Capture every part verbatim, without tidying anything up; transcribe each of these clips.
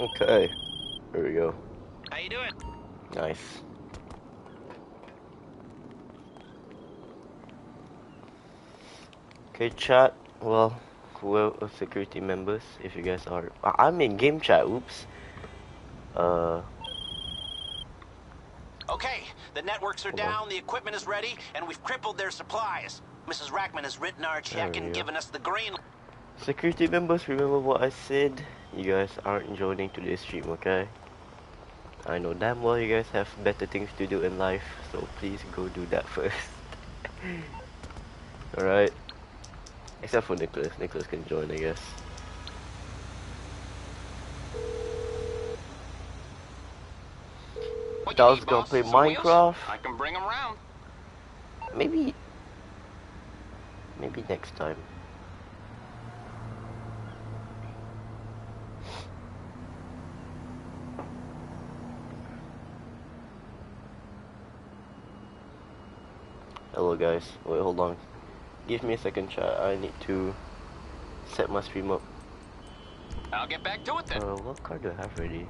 Okay. Here we go. How you doing? Nice. Okay, chat. Well, well, security members, if you guys are... I'm in game chat, oops. Uh... Okay, the networks are down, the equipment is ready, and we've crippled their supplies. Missus Rackman has written our check and given us the green... Security members, remember what I said. You guys aren't joining today's stream, okay? I know damn well you guys have better things to do in life, so please go do that first. Alright. Except for Nicholas. Nicholas can join, I guess. Dog's gonna play Minecraft. I can bring him around. Maybe... Maybe next time. Hello guys, wait, hold on. Give me a second, chat. I need to set my stream up. I'll get back to it then. Uh, what car do I have ready?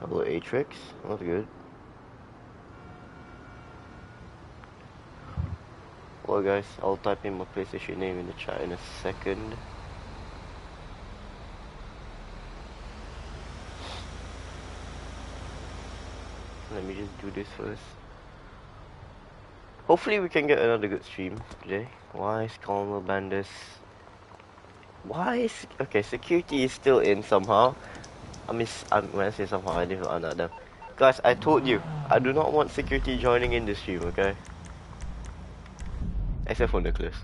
Hello, Atrix. That's good. Well guys, I'll type in my PlayStation name in the chat in a second. Let me just do this first. Hopefully we can get another good stream today. Why is Calmer Bandus... Why is... Okay, security is still in somehow. I miss... I'm, when I say somehow, I didn't know them. Guys, I told you, I do not want security joining in the stream, okay? Except for Nicholas.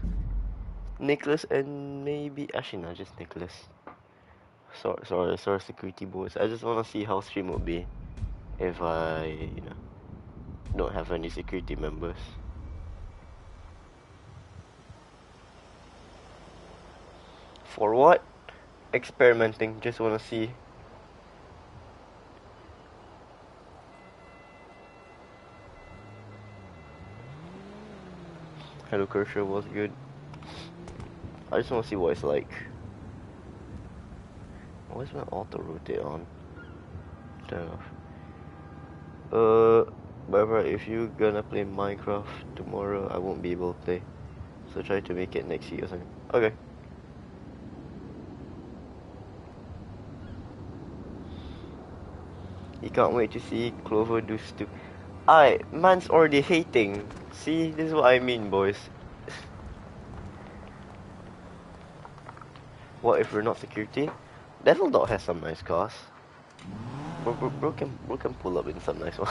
Nicholas and maybe... Actually, no, just Nicholas. Sorry, sorry, sorry, security boys. I just want to see how stream would be if I, you know, don't have any security members. For what? Experimenting. Just want to see. Hello, Krischer, was good. I just want to see what it's like. Why is my auto rotate on? Turn off. Uh, Barbara, if you're gonna play Minecraft tomorrow, I won't be able to play. So try to make it next year or something. Okay. You can't wait to see Clover do stupid. I man's already hating. See, this is what I mean, boys. What if we're not security? Devil Dog has some nice cars. Bro, bro, bro, can, bro can pull up in some nice ones.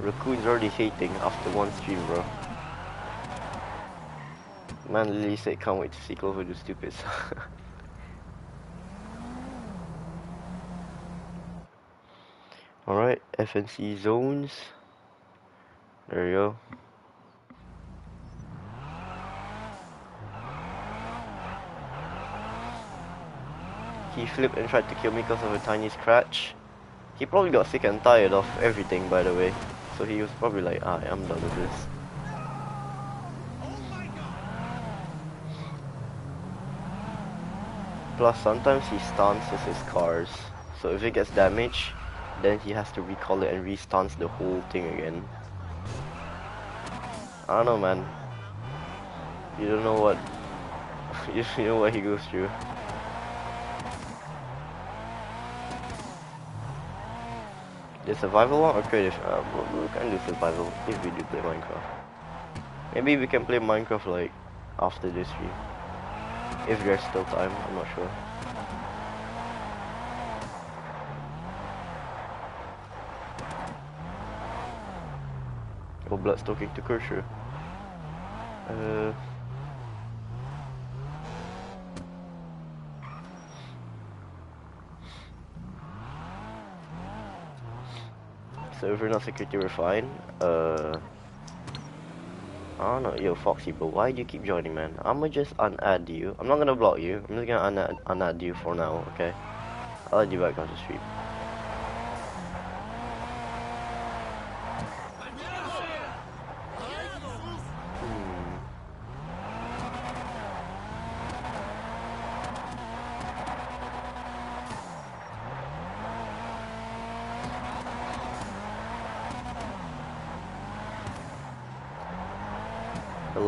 Raccoon's already hating after one stream, bro. Man literally said can't wait to see Clover do stupid stuff. Alright, F N C zones. There we go. He flipped and tried to kill me because of a tiny scratch. He probably got sick and tired of everything, by the way. So he was probably like, ah, I'm done with this. Plus, sometimes he stances his cars, so if it gets damaged, then he has to recall it and restance the whole thing again. I don't know, man. You don't know what you just know what he goes through. The survival one or creative? Uh, we can do survival if we do play Minecraft. Maybe we can play Minecraft like after this stream. If there's still time, I'm not sure. Oh, Blood's talking to Krischer. Uh, so if we're not security, we're fine. Uh, Oh no, yo Foxy, but why do you keep joining, man? I'ma just unadd you. I'm not gonna block you. I'm just gonna unadd, unadd you for now, okay? I'll add you back on the stream.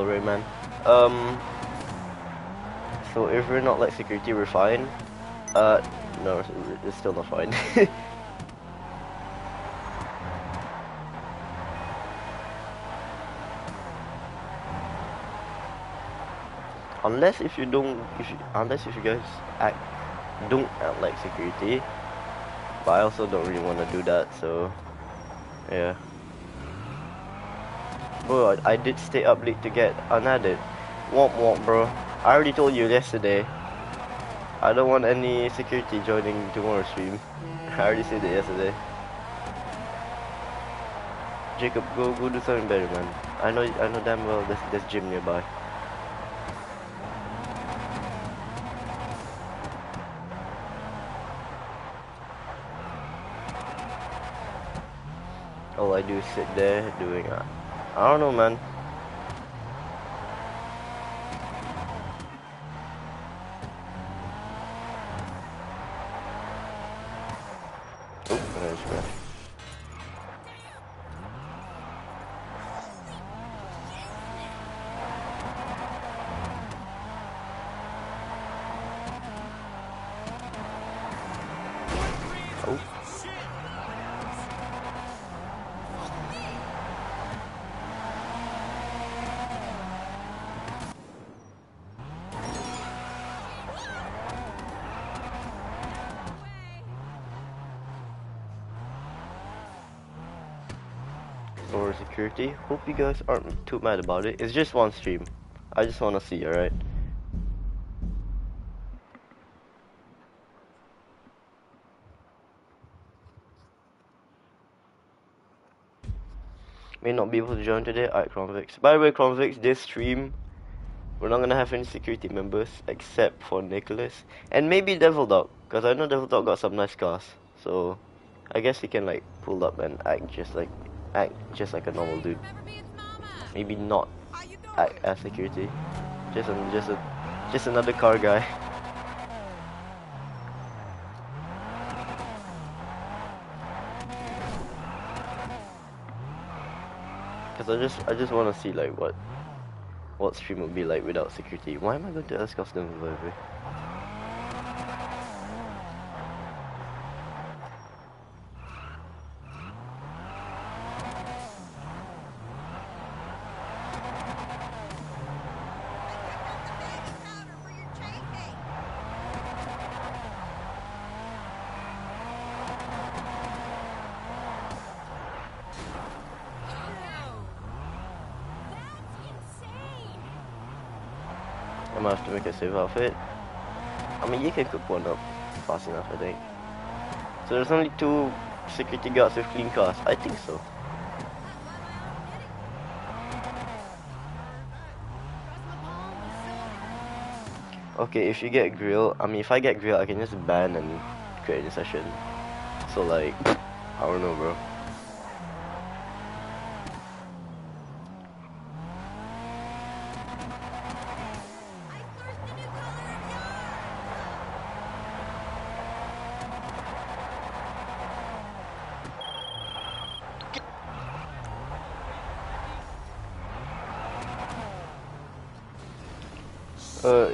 Rayman. Um, so if we're not like security, we're fine. Uh, no, it's still not fine. Unless if you don't, if you, unless if you guys act, don't act like security. But I also don't really want to do that, so yeah. Bro, I did stay up late to get unadded. Womp womp, bro. I already told you yesterday. I don't want any security joining tomorrow's stream. I already said it yesterday. Jacob, go go do something better, man. I know I know damn well there's there's gym nearby. All I do is sit there doing that. I don't know, man. Oh, nice crash. Security. Hope you guys aren't too mad about it. It's just one stream. I just want to see, alright? May not be able to join today at Convex. By the way, Convex, this stream, we're not going to have any security members except for Nicholas and maybe Devil Dog, because I know Devil Dog got some nice cars. So I guess he can like pull up and act just like Act just like a normal dude. Maybe not act as security. Just an, just a just another car guy. Cause I just I just wanna see like what what stream would be like without security. Why am I going to ask customs, by the way? Safe outfit. I mean, you can cook one up fast enough, I think. So there's only two security guards with clean cars. I think so. Okay, if you get grilled, I mean, if I get grilled, I can just ban and create a session. So like, I don't know, bro.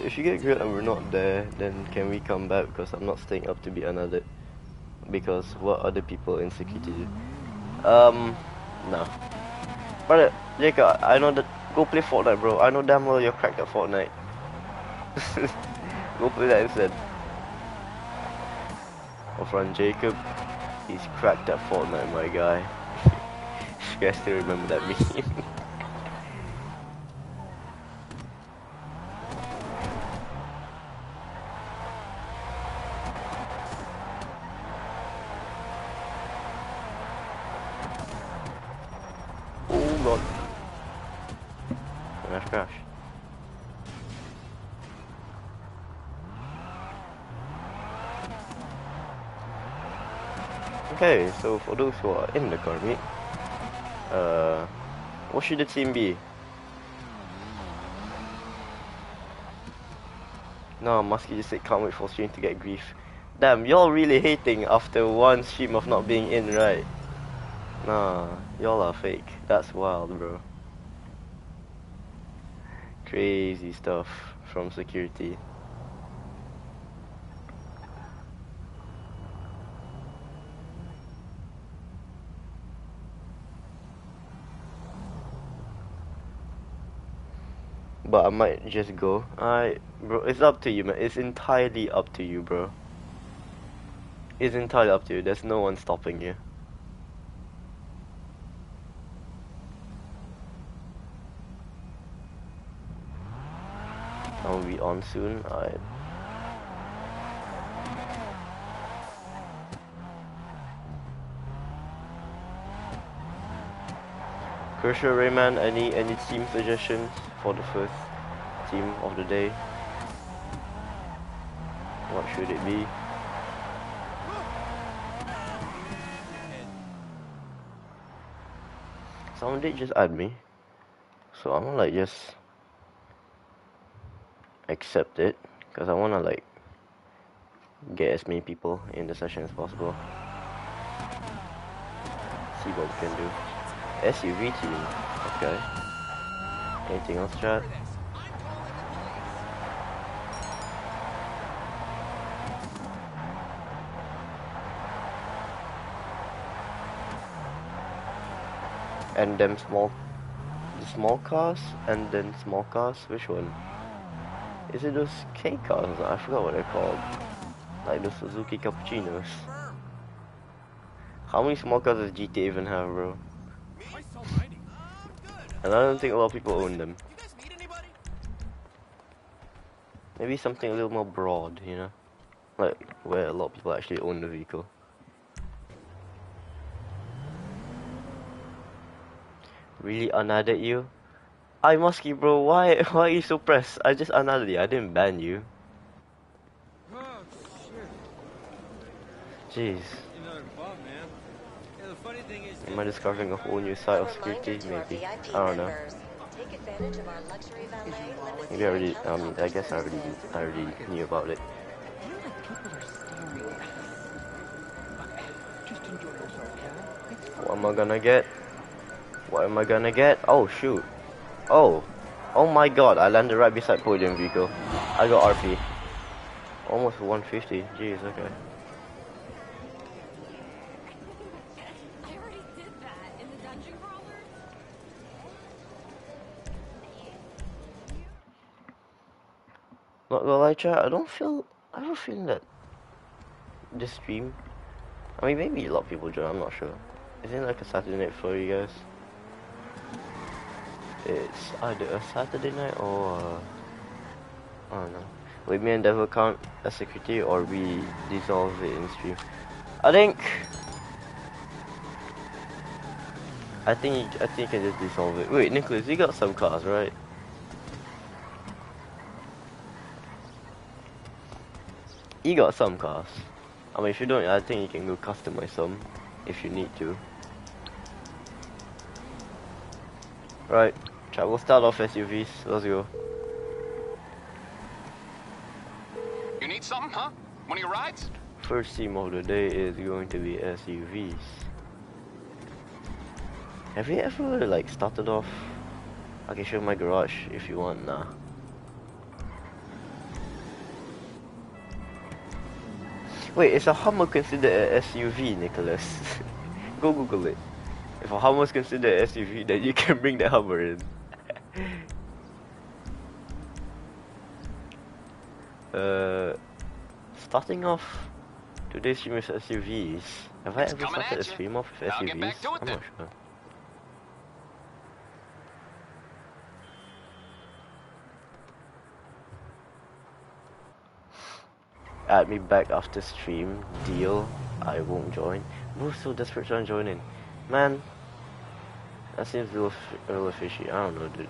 If you get grilled and we're not there, then can we come back? Because I'm not staying up to be another. Because what other people in security do? Um, no. But Jacob, I know that. Go play Fortnite, bro. I know damn well you're cracked at Fortnite. Go play that instead. Our friend Jacob, he's cracked at Fortnite, my guy. You guys still remember that meme? Smash Bash. Okay, so for those who are in the car meet, uh, what should the team be? No, Musky just said can't wait for stream to get grief. Damn, y'all really hating after one stream of not being in, right? Nah, y'all are fake. That's wild, bro. Crazy stuff from security. But I might just go. I, bro, it's up to you, man. It's entirely up to you, bro. It's entirely up to you. There's no one stopping you. I'll be on soon. Alright. Krischer, Rayman, any any team suggestions for the first team of the day? What should it be? Someone did just add me, so I'm gonna like just accept it because I wanna like get as many people in the session as possible. See what we can do. S U V team, okay. Anything else, chat? And them small, the small cars, and then small cars. Which one? Is it those K cars? I forgot what they're called. Like the Suzuki Cappuccinos. How many small cars does G T A even have, bro? And I don't think a lot of people own them. Maybe something a little more broad, you know? Like, where a lot of people actually own the vehicle. Really unadded you? I Musky, bro, why, why are you so pressed? I just unadded you, I didn't ban you. Jeez. Am I discovering a whole new side of security? Maybe. I don't know. Maybe I already, I mean, I guess I already, I already knew about it. What am I gonna get? What am I gonna get? Oh, shoot. Oh. Oh my god, I landed right beside podium vehicle. I got R P. Almost one fifty. Jeez, okay. Not gonna lie, chat, I don't feel, I don't feel that this stream, I mean maybe a lot of people join, I'm not sure. Isn't it like a Saturday night for you guys? It's either a Saturday night or, uh, I don't know. Wait, me and Devil count as security or we dissolve it in stream? I think, I think, I think I just dissolve it. Wait, Nicholas, you got some cars, right? You got some cars. I mean, if you don't, I think you can go customize some if you need to. Right, chat, we'll start off S U Vs. Let's go. You need something, huh? One of your rides? First team of the day is going to be S U Vs. Have you ever like started off? I can show my garage if you want. Nah. Wait, is a Hummer considered an S U V, Nicholas? Go Google it. If a Hummer is considered an S U V, then you can bring the Hummer in. uh, starting off today's stream with S U Vs. Have I it's ever started a stream off with I'll S U Vs? I'm not then. sure. Add me back after stream, deal. I won't join. We're so desperate to join in, man. That seems a little, a little fishy. I don't know, dude.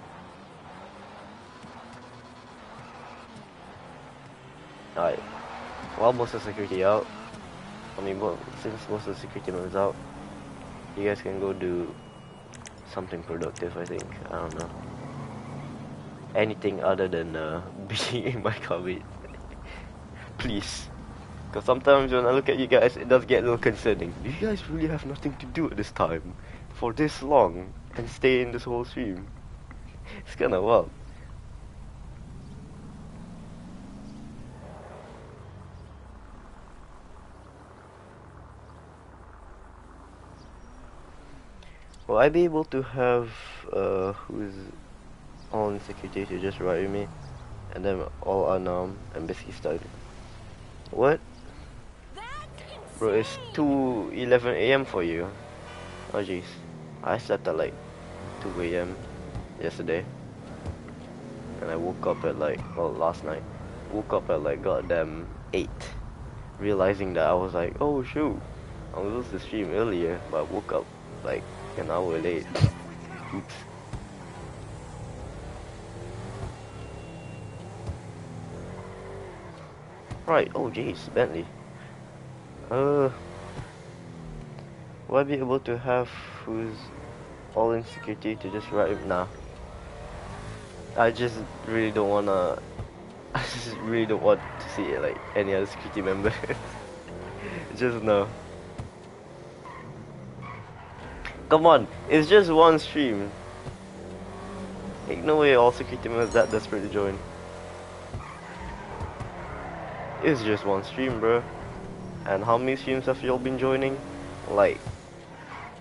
Alright. While most of the security out, I mean, since most of the security members out, you guys can go do something productive, I think. I don't know. Anything other than uh, being in my cupboard. Please. Because sometimes when I look at you guys, it does get a little concerning. You guys really have nothing to do at this time, for this long, and stay in this whole stream. It's kinda wild. Will I be able to have uh, who's on security to just ride with me, and then all unarmed and basically stuck? What? Bro, it's two eleven a m for you. Oh jeez, I slept at like two a m yesterday, and I woke up at like, well, last night, woke up at like goddamn eight, realizing that I was like, oh shoot, I was supposed to stream earlier, but I woke up like an hour late. Oops. Right, oh jeez, Bentley. Uh, will I be able to have who's all in security to just ride with? Nah, I just really don't wanna. I just really don't want to see like any other security member. Just no. Come on, it's just one stream. Ain't no way all security members that desperate to join. It's just one stream, bro. And how many streams have y'all been joining? Like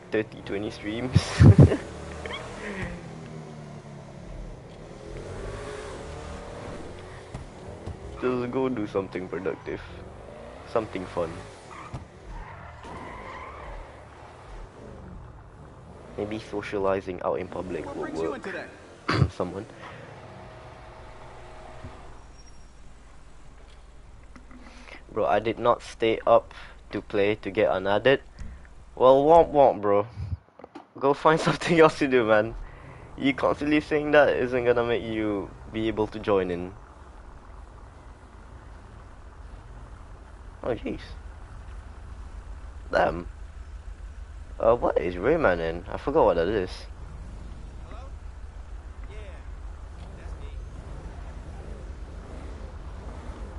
thirty, twenty streams. Just go do something productive, something fun. Maybe socializing out in public will work. Someone. Bro, I did not stay up to play to get unadded. Well, womp womp, bro. Go find something else to do, man. You constantly saying that isn't gonna make you be able to join in. Oh, jeez. Damn. Uh, what is Rayman in? I forgot what that is. Hello? Yeah, that's me.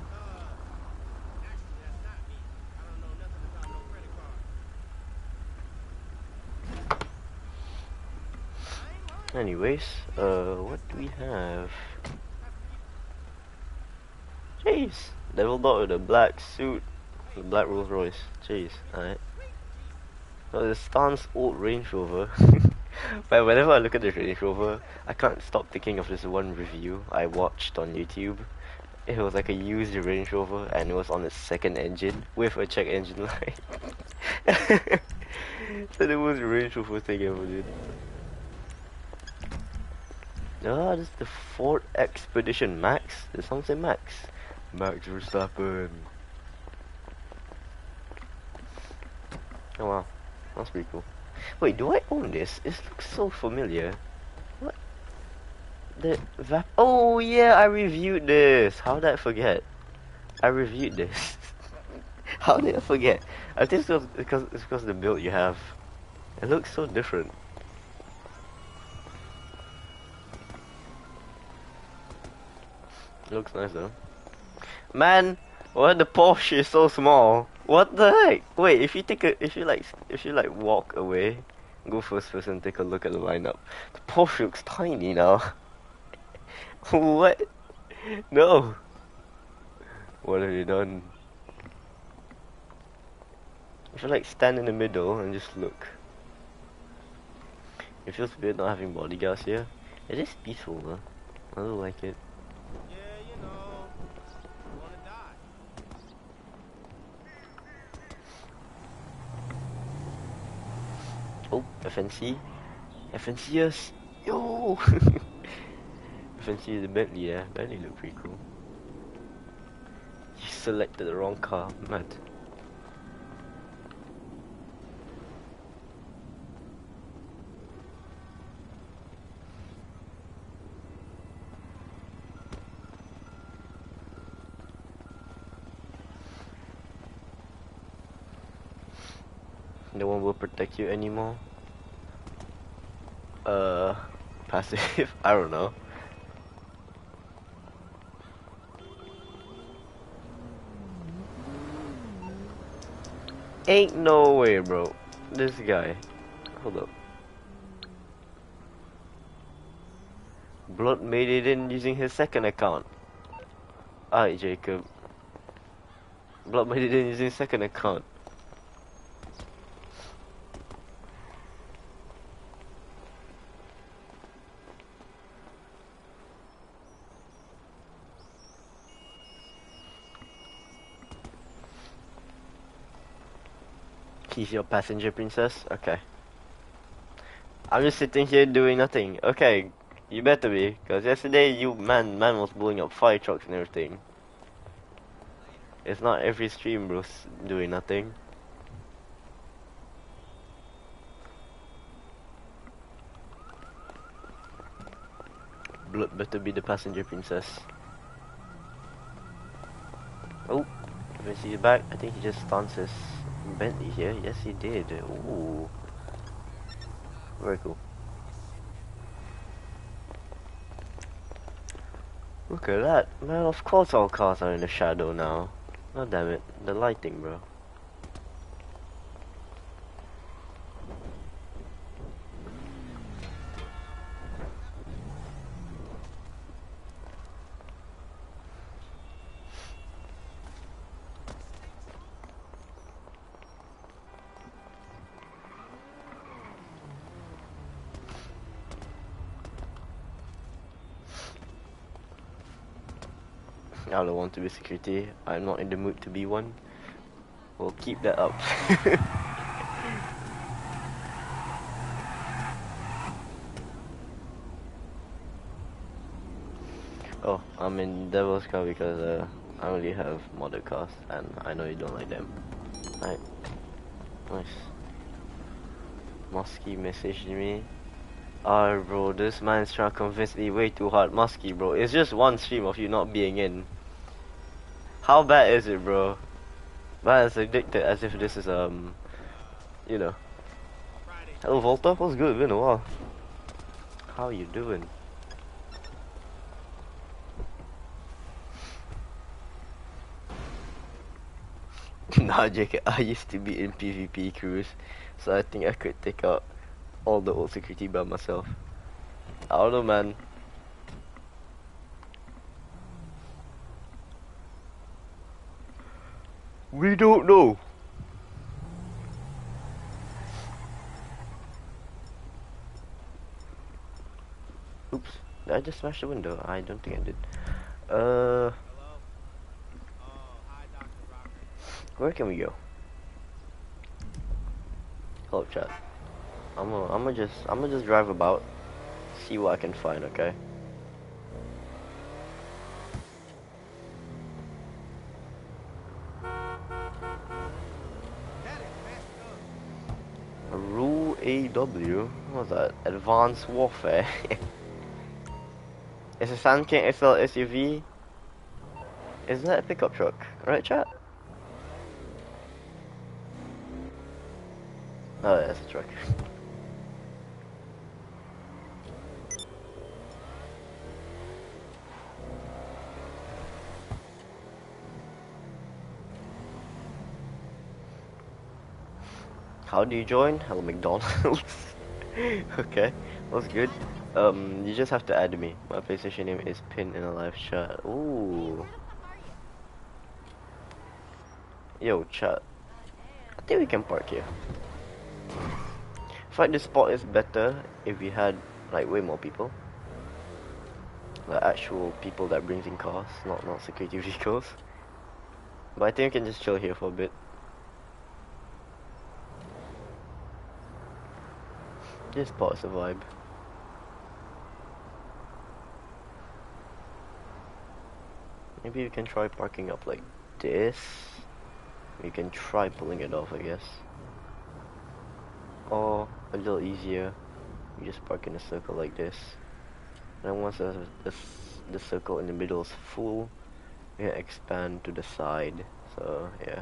Uh, actually, that's not me. I don't know nothing about no credit card. Anyways, uh, what do we have? Jeez, Devil Dog with a black suit, the black Rolls Royce. Jeez, alright. So the Stan's old Range Rover. But whenever I look at the Range Rover, I can't stop thinking of this one review I watched on YouTube. It was like a used Range Rover, and it was on its second engine with a check engine light. So it was the Range Rover thing ever did. Ah, this is the Ford Expedition Max. Did someone say Max? Max Verstappen. Oh wow. That's pretty cool. Wait, do I own this? This looks so familiar. What? The vap- Oh yeah, I reviewed this! How did I forget? I reviewed this. How did I forget? I think it's because, it's because of the build you have. It looks so different. It looks nice though. Man! Why the Porsche is so small? What the heck? Wait, if you take a, if you like, if you like walk away, go first person, take a look at the lineup. The Porsche looks tiny now. What? No. What have you done? If you like stand in the middle and just look. It feels weird not having bodyguards here. It is peaceful though. I don't like it. Oh, F N C. F N C us! Yo! F N C the Bentley, yeah. Bentley look pretty cool. You selected the wrong car, mad. No one will protect you anymore. Uh, passive. I don't know. Ain't no way, bro. This guy. Hold up. Blood made it in using his second account. Alright, Jacob. Blood made it in using his second account. He's your passenger, princess? Okay. I'm just sitting here doing nothing. Okay, you better be, because yesterday you man man was blowing up fire trucks and everything. It's not every stream, bro, doing nothing. Blood better be the passenger, princess. Oh, I can see you back. I think he just stances. Bentley here, yes he did. Ooh, very cool. Look at that, man. Of course, all cars are in the shadow now. God damn it, the lighting, bro. I don't want to be security. I'm not in the mood to be one. We'll keep that up. Oh, I'm in Devil's car because uh, I only have modded cars and I know you don't like them. Right. Nice. Musky messaged me. Ah, bro, this man's trying to convince me way too hard. Musky, bro, it's just one stream of you not being in. How bad is it, bro? Man, it's addicted as if this is, um, you know. Hello, Volta. What's good? Been a while. How you doing? Nah, Jacob, I used to be in PvP crews, so I think I could take out all the old security by myself. I don't know, man. We don't know. Oops, did I just smash the window? I don't think I did. Uh, Hello? Oh, hi, Doctor Robert. Where can we go? Hello, chat. I'm gonna, I'm gonna just, I'm gonna just drive about, see what I can find. Okay. A W, what was that? Advanced Warfare. It's a Sand King X L S U V. Isn't that a pickup truck? Right, chat? Oh, yeah, that's a truck. How do you join? Hello, McDonald's. Okay, that's good. Um, you just have to add me. My PlayStation name is pinned in a live chat. Ooh. Yo, chat. I think we can park here. I feel like this spot is better if we had like way more people. Like actual people that brings in cars, not not security vehicles. But I think we can just chill here for a bit. This part's a vibe. Maybe we can try parking up like this. We can try pulling it off, I guess. Or a little easier, you just park in a circle like this. And then once the, the, the circle in the middle is full, we can expand to the side. So yeah.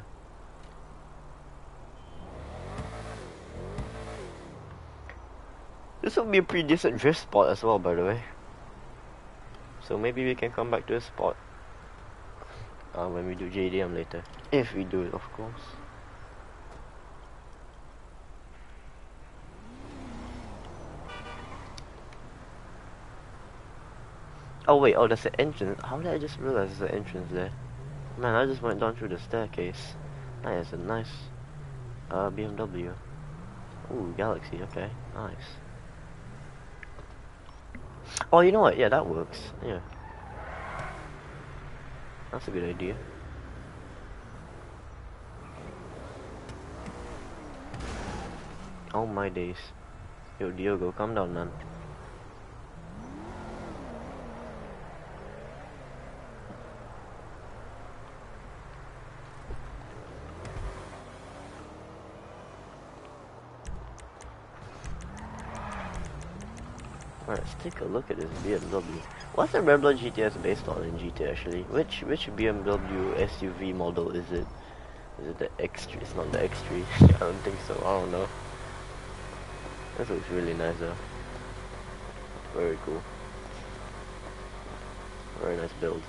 this will be a pretty decent drift spot as well, by the way. So maybe we can come back to this spot uh, when we do J D M later. If we do it, of course. Oh wait, oh that's the entrance. How did I just realize there's an entrance there? Man, I just went down through the staircase. That is a nice uh, B M W. Ooh, Galaxy, okay, nice. Oh, you know what? Yeah, that works. Yeah. That's a good idea. Oh my days. Yo, Diogo, calm down, man. Let's take a look at this B M W. What's the Red Blood G T S based on in G T A actually? Which which B M W S U V model is it? Is it the X three? It's not the X three. I don't think so. I don't know. This looks really nice though. Very cool. Very nice build.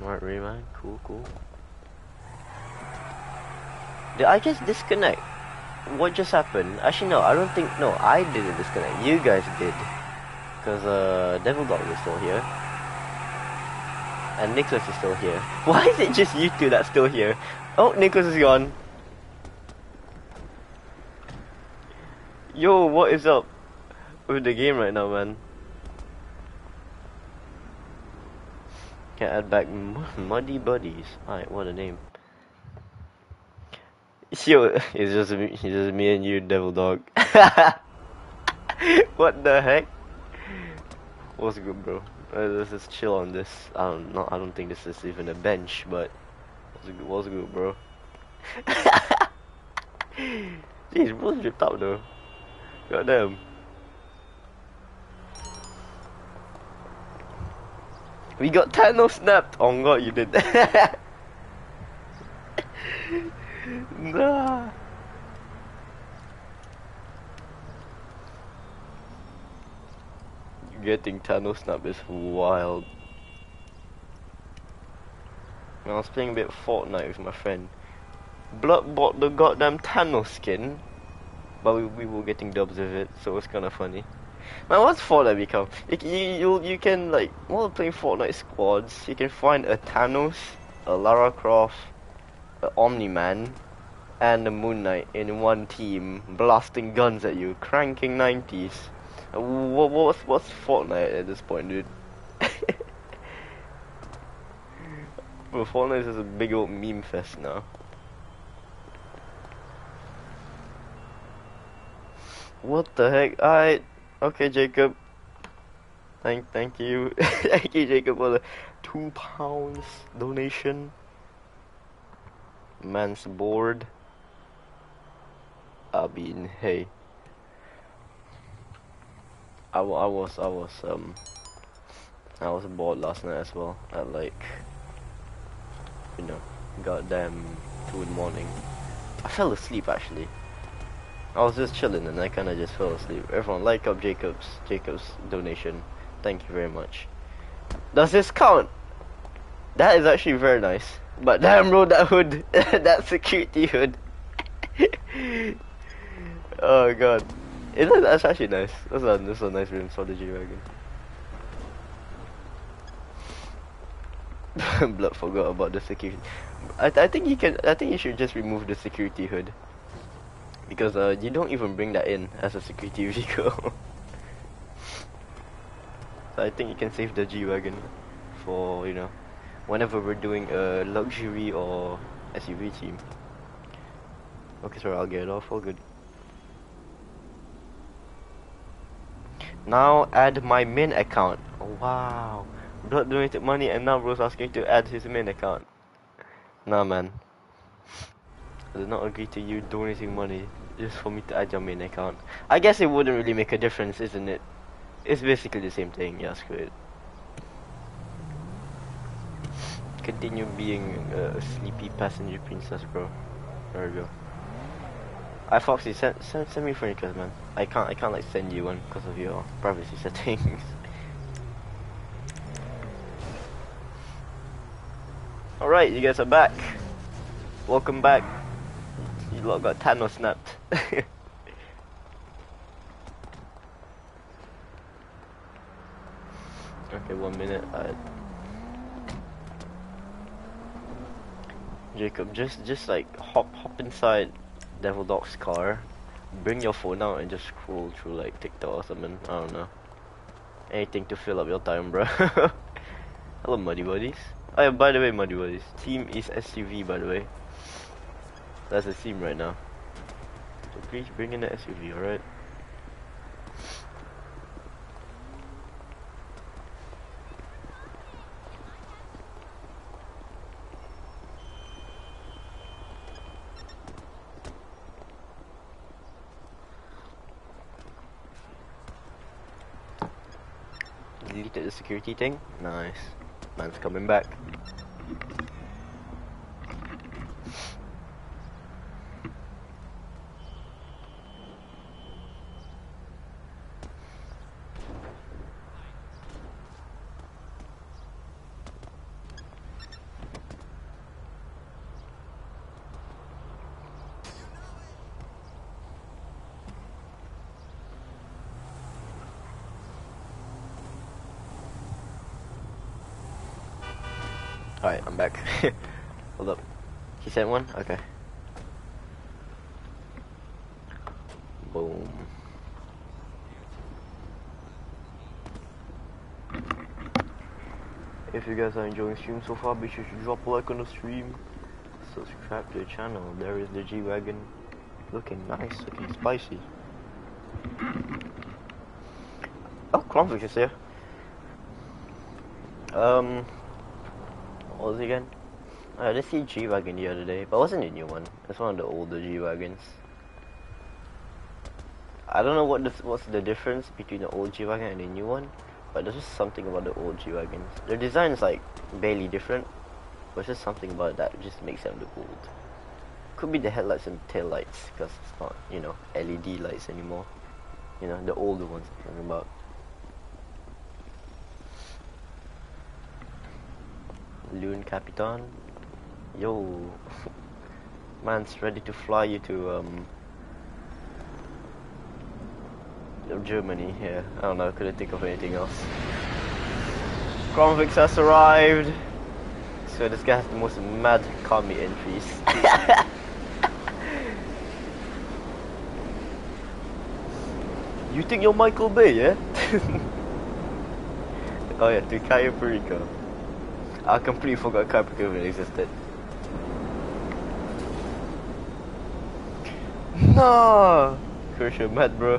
Alright, Rayman. Cool, cool. Did I just disconnect? What just happened? Actually no, I don't think, no, I didn't disconnect, you guys did. Because uh, Devil Dog is still here. And Nicholas is still here. Why is it just you two that's still here? Oh, Nicholas is gone. Yo, what is up with the game right now, man? Can I add back Muddy Buddies? Alright, what a name. Yo, it's just, it's just me and you, Devil Dog. What the heck? What's good, bro? Let's just chill on this. I don't know. I don't think this is even a bench, but what's good, what's good bro? Jeez, bro's dripped out though. Goddamn. We got Thanos snapped. Oh god, you did. Nah. Getting Thanos snap is wild. When I was playing a bit of Fortnite with my friend, Blood bought the goddamn Thanos skin, but we, we were getting dubs with it, so it was kind of funny. Man, what's Fortnite become? It, you, you you can like while playing Fortnite squads, you can find a Thanos, a Lara Croft, the Omni-Man and the Moon Knight in one team, blasting guns at you, cranking nineties. What, what's, what's Fortnite at this point, dude? Bro, Fortnite is a big old meme fest now. What the heck? Alright, okay, Jacob. Thank, thank you, thank you, Jacob, for the two pounds donation. Man's bored. I mean, hey, I, I was, I was, um, I was bored last night as well. At like, you know, goddamn two in the morning. I fell asleep actually. I was just chilling and I kind of just fell asleep. Everyone, like up Jacob's, Jacob's donation. Thank you very much. Does this count? That is actually very nice. But damn bro, that hood, that security hood. Oh god, it, that's actually nice. That's a, that's a nice room for the G-Wagon. Blood forgot about the security. I, I think you can. I think you should just remove the security hood because uh, you don't even bring that in as a security vehicle. So I think you can save the G-Wagon for, you know, whenever we're doing a luxury or S U V team. Okay, sorry, I'll get it off, all good. Now add my main account. Oh, wow. Blood donated money and now bro's asking to add his main account. Nah, man. I did not agree to you donating money just for me to add your main account. I guess it wouldn't really make a difference, isn't it? It's basically the same thing, yeah, screw it. continue being a sleepy passenger princess, bro. There we go. I Foxy, send, send send me furniture, man. I can't I can't like send you one because of your privacy settings. All right, you guys are back. Welcome back. You lot got Thanos snapped. Okay, one minute. I... Jacob, just just like hop hop inside Devil Dog's car. Bring your phone out and just scroll through like TikTok or something. I don't know. Anything to fill up your time, bro. Hello, Muddy Buddies. Oh yeah, by the way, Muddy Buddies, team is S U V, by the way. That's the team right now. So please bring in the S U V, alright? Deleted the security thing? Nice. Man's coming back. Alright, I'm back. Hold up. He sent one? Okay. Boom. If you guys are enjoying the stream so far, be sure to drop a like on the stream. Subscribe to the channel. There is the G-Wagon. Looking nice, looking spicy. Oh, Kronvix is here. Um... What was it again? I had to see G-Wagon the other day, but it wasn't a new one. It's one of the older G-Wagons. I don't know what this, what's the difference between the old G-Wagon and the new one, but there's just something about the old G-Wagons. Their design is like barely different, but there's just something about that just makes them look old. Could be the headlights and tail lights, because it's not, you know, L E D lights anymore. You know, the older ones I'm talking about. Loon Capitan, yo, man's ready to fly you to um Germany. Yeah, I don't know, I couldn't think of anything else. Convex has arrived, so this guy has the most mad kami entries. You think you're Michael Bay, yeah? Oh yeah, to Cayo Perico. I completely forgot Caprica even existed. No, Krischer mad, bro.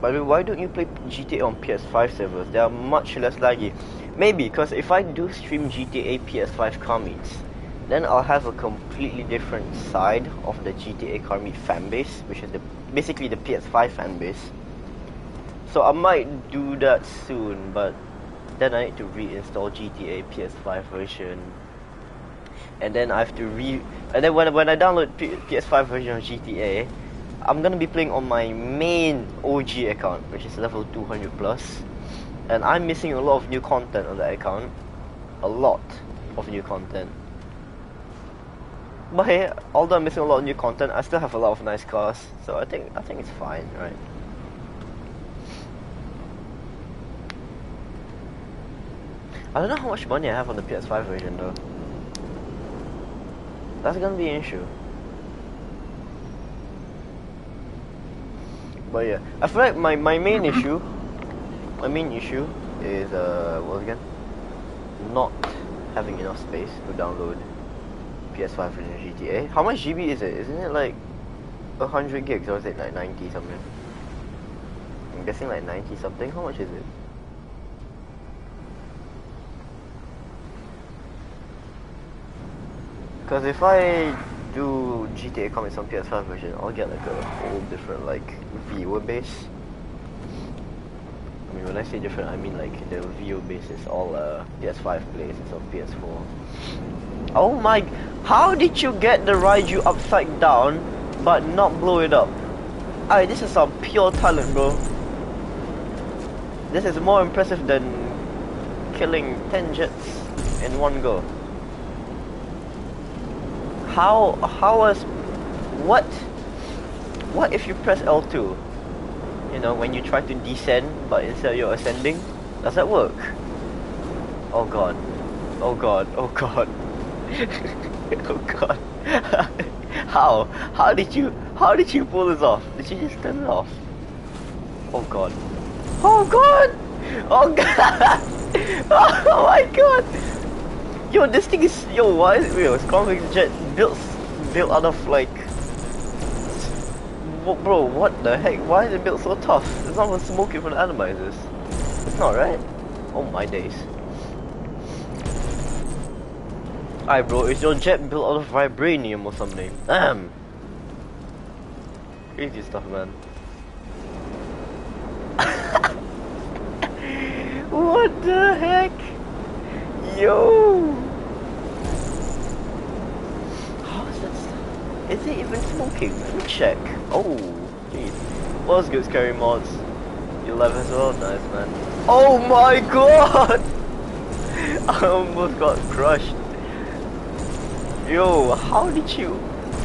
By the way, why don't you play G T A on P S five servers? They are much less laggy. Maybe, because if I do stream G T A P S five car meets, then I'll have a completely different side of the G T A car meet fanbase, which is the, basically the P S five fanbase. So I might do that soon, but then I need to reinstall G T A P S five version. And then I have to re... And then when, when I download P PS5 version of G T A, I'm gonna be playing on my main O G account, which is level two hundred plus. And I'm missing a lot of new content on that account. A lot of new content. But hey, although I'm missing a lot of new content, I still have a lot of nice cars. So I think I think it's fine, right? I don't know how much money I have on the P S five version though. That's gonna be an issue. But yeah, I feel like my, my main issue My main issue is, uh, what was it again? Not having enough space to download P S five version G T A. How much G B is it? Isn't it like one hundred gigs or is it like ninety something? I'm guessing like ninety something. How much is it? Because if I do G T A comments on P S five version, I'll get like a whole different like viewer base. I mean, when I say different, I mean like the viewer base is all uh, P S five plays, it's all P S four. Oh my, how did you get the Raiju upside down but not blow it up? Alright, this is some pure talent, bro. This is more impressive than killing ten jets in one go. How, how was, what, what if you press L two? You know, when you try to descend, but instead you're ascending? Does that work? Oh god. Oh god, oh god. Oh god. How? How did you, how did you pull this off? Did you just turn it off? Oh god. Oh god! Oh god! Oh my god! Yo, this thing is, yo, why is, wait, was Convex jet built, built out of like, bro, what the heck? Why is it built so tough? It's not even smoking from the atomizers. It's not, right? Oh my days. Alright, bro, is your jet built out of vibranium or something? Damn! Crazy stuff, man. What the heck? Yo! How is that stuff? Is it even smoking? Let me check. Oh, jeez. What's good, Scary Mods? You love as well? Nice, man. Oh my god! I almost got crushed. Yo, how did you...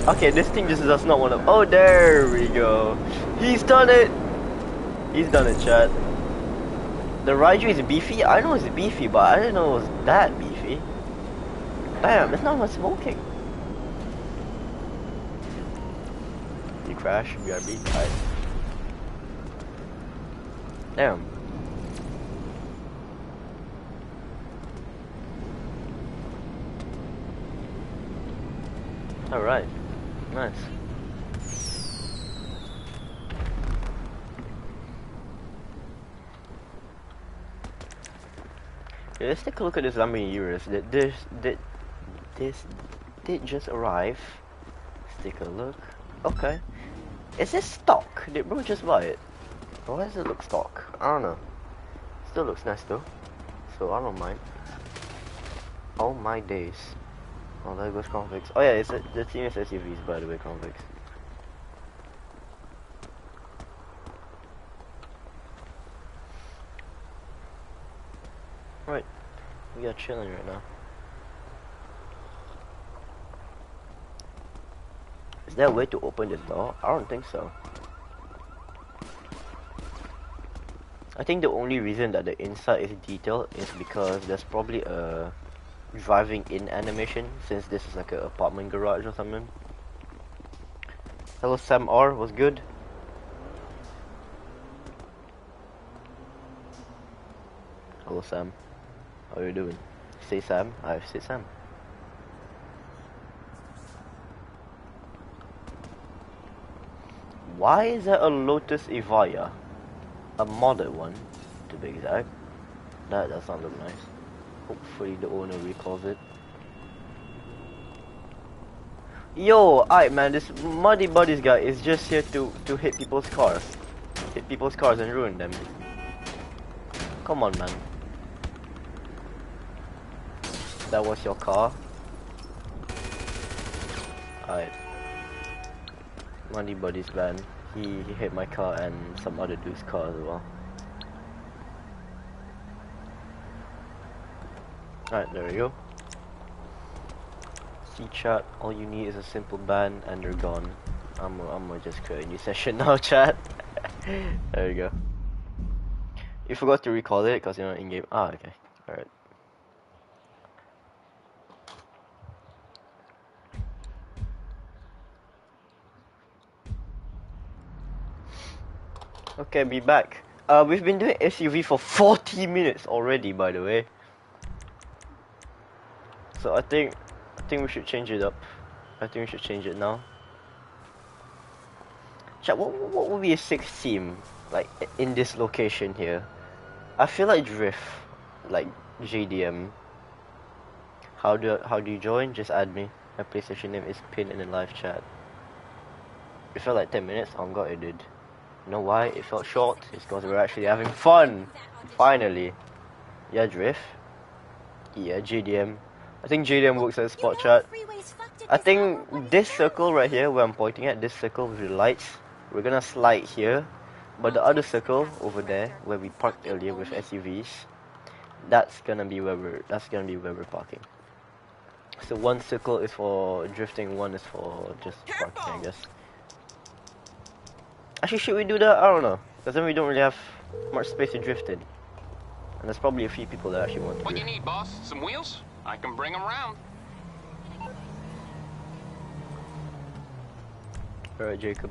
Okay, this thing just does not want to... Oh, there we go. He's done it! He's done it, chat. The Raiju is beefy? I know it's beefy, but I didn't know it was that beefy. Damn, it's not even smoking. You crash, B R B, tight. Damn. Alright. Nice. Yeah, let's take a look at this Lamborghini Urus. Did this, did this, did just arrive? Let's take a look. Okay. Is this stock? Did bro just buy it? Or why does it look stock? I don't know. Still looks nice though. So I don't mind. Oh my days. Oh, there goes Convex. Oh yeah, it's a, the team is S U Vs by the way, Convex. Right, we are chilling right now. Is there a way to open this door? I don't think so. I think the only reason that the inside is detailed is because there's probably a driving in animation, since this is like an apartment garage or something. Hello Sam R, what's good? Hello Sam. How are you doing? Say Sam. I've said Sam. Why is there a Lotus Evija? A modded one, to be exact. That does not look nice. Hopefully the owner recalls it. Yo, alright man, this Muddy Buddies guy is just here to, to hit people's cars. Hit people's cars and ruin them. Come on man. That was your car. Alright. Muddy Buddies man. He, he hit my car and some other dude's car as well. Alright, there we go. See chat, all you need is a simple ban and you're gone. I'm, I'm gonna just create a new session now, chat. There we go. You forgot to recall it because you're not in game. Ah, okay. Alright. Okay, be back. Uh, we've been doing S U V for forty minutes already, by the way. So I think, I think we should change it up. I think we should change it now. Chat, what, what would be a sixth team like in this location here? I feel like drift, like J D M. How do how do you join? Just add me. My PlayStation name is pinned in the live chat. It felt like ten minutes. On God, it did. You know why? It felt short. It's because we're actually having fun. Finally. Yeah, Drift. Yeah, J D M. I think J D M works at the spot chat. I think this circle right here, where I'm pointing at, this circle with the lights, we're gonna slide here. But the other circle over there, where we parked earlier with S U Vs, that's gonna be where we're. That's gonna be where we're parking. So one circle is for drifting, one is for just parking, I guess. Actually, should we do that? I don't know, because then we don't really have much space to drift in. And there's probably a few people that actually want to. What do you need, boss? Some wheels? I can bring them around. All right, Jacob.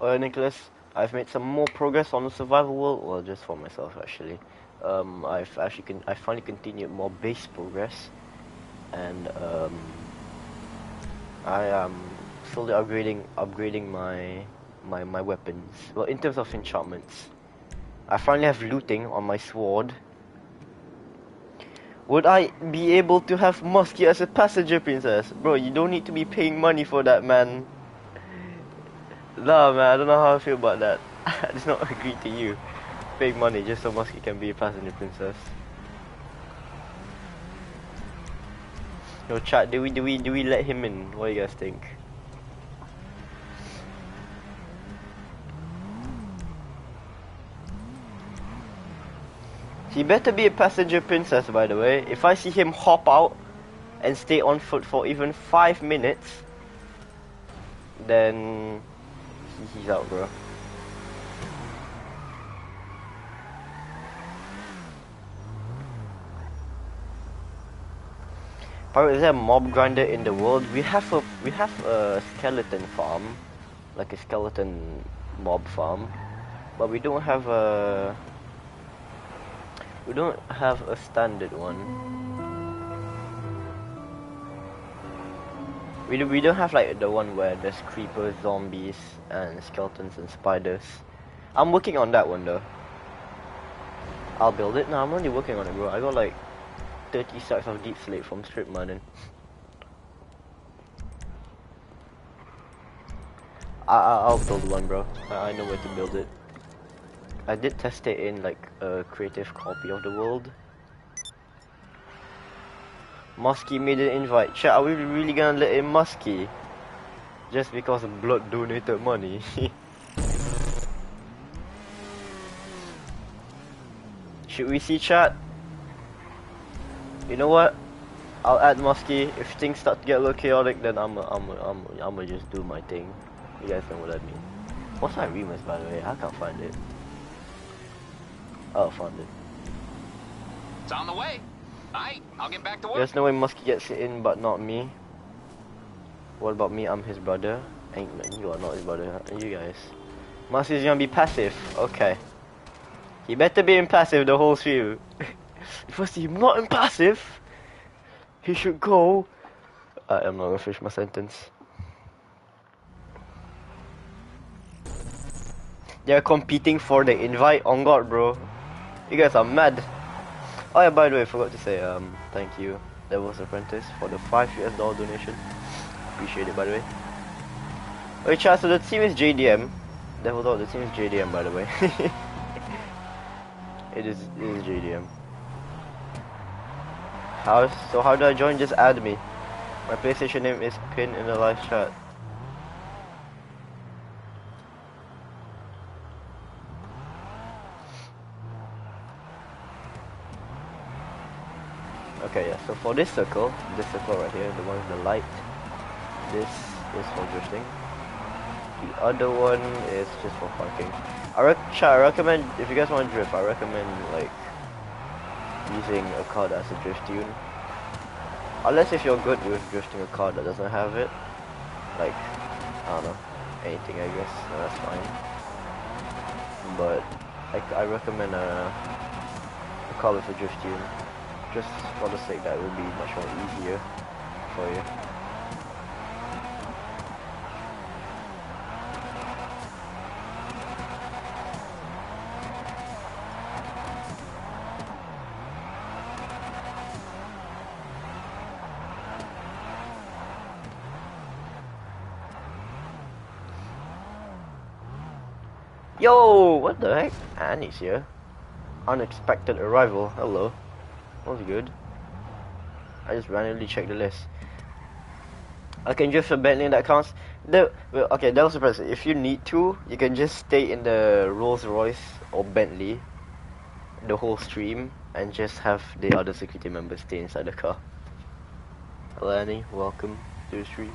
Alright, Nicholas, I've made some more progress on the survival world. Well, just for myself, actually. Um, I've actually con I finally continued more base progress, and um, I am slowly upgrading upgrading my my my weapons. Well, in terms of enchantments, I finally have looting on my sword. Would I be able to have Musky as a passenger, princess? Bro, you don't need to be paying money for that, man. Nah, man, I don't know how I feel about that. I just not agree to you. Big money just so Musky can be a passenger princess. Yo, chat, do we do we do we let him in? What do you guys think? He better be a passenger princess, by the way. If I see him hop out and stay on foot for even five minutes, then he's out, bro. Pirate, is there a mob grinder in the world? We have a we have a skeleton farm, like a skeleton mob farm, but we don't have a we don't have a standard one. We do, we don't have like the one where there's creepers, zombies, and skeletons and spiders. I'm working on that one though. I'll build it. No, I'm only working on it, bro. I got like thirty stacks of deep slate from strip mining. I, I I'll build one, bro. I, I know where to build it. I did test it in like a creative copy of the world. Musky made an invite. Chat, are we really gonna let in Musky? Just because Blood donated money. Should we see, chat? You know what? I'll add Musky. If things start to get a little chaotic, then I'ma I'ma I'ma I'ma just do my thing. You guys know what I mean. What's my remix, by the way? I can't find it. Oh, found it. It's on the way. Alright, I'll get back to work. There's no way Musky gets it in, but not me. What about me? I'm his brother. And you are not his brother, and you guys. Musky's gonna be passive. Okay. He better be in passive the whole stream. If I see him not in passive, he should go. I am not gonna finish my sentence. They're competing for the invite. On God, bro. You guys are mad. Oh yeah, by the way, I forgot to say um thank you, Devil's Apprentice, for the five U S dollar donation. Appreciate it, by the way. Okay, chat, so the team is J D M. Devil Dog, the team is J D M, by the way. it is it is J D M. How so how do I join? Just add me. My PlayStation name is pinned in the live chat. Okay, yeah, so for this circle, this circle right here, the one with the light, this is for drifting. The other one is just for parking. I, rec I recommend, if you guys want to drift, I recommend like using a car that's a drift tune. Unless if you're good with drifting a car that doesn't have it. Like, I don't know, anything I guess, no, that's fine. But I, I recommend a, a car with a drift tune. Just for the sake that it will be much more easier for you. Yo, what the heck? Annie's here. Unexpected arrival. Hello. That was good. I just randomly checked the list. I can drift a Bentley, that counts. The, well, okay, that was surprising. If you need to, you can just stay in the Rolls Royce or Bentley the whole stream and just have the other security members stay inside the car. Hello Annie, welcome to the stream.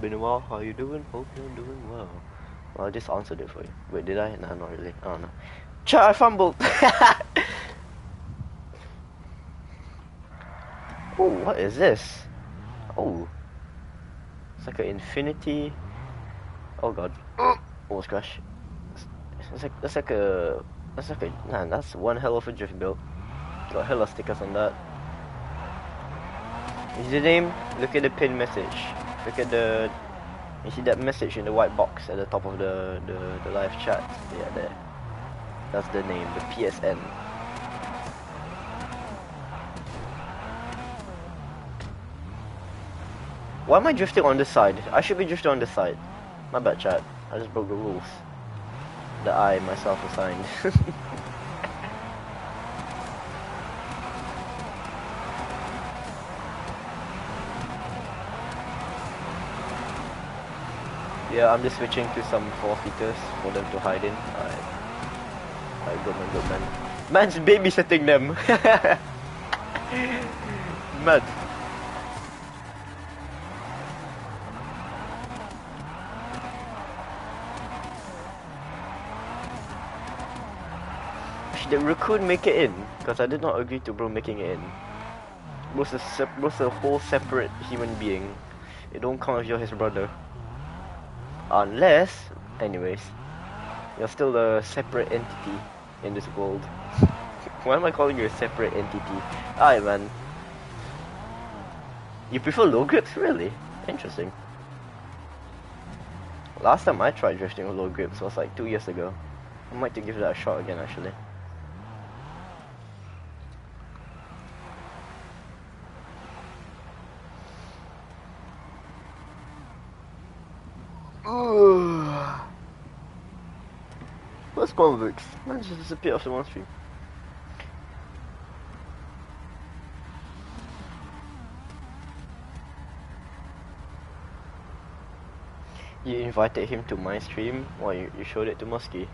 Been a while, how you doing? Hope you're doing well. Well, I just answered it for you. Wait, did I? No, not really. Oh no. Chat, I fumbled! Oh, what is this? Oh. It's like an infinity. Oh god. Almost crashed. It's like, that's like a. That's like a. Man, that's one hell of a drift build. Got hella stickers on that. Username? Look at the pinned message. Look at the. You see that message in the white box at the top of the, the, the live chat? Yeah, there. That's the name, the P S N. Why am I drifting on this side? I should be drifting on this side. My bad, chat. I just broke the rules that I myself assigned. Yeah, I'm just switching to some four-seaters for them to hide in. Alright. Alright, good man, good man. Man's babysitting them! Mad. Did Raccoon make it in? Because I did not agree to bro making it in. Bro's a, sep bro's a whole separate human being. It don't count if you're his brother. Unless, anyways, you're still a separate entity in this world. Why am I calling you a separate entity? Aye man. You prefer low grips? Really? Interesting. Last time I tried drifting with low grips was like two years ago. I might have to give that a shot again actually. Where's Convex? Man just disappeared after one stream. You invited him to my stream? Why, you, you showed it to Musky?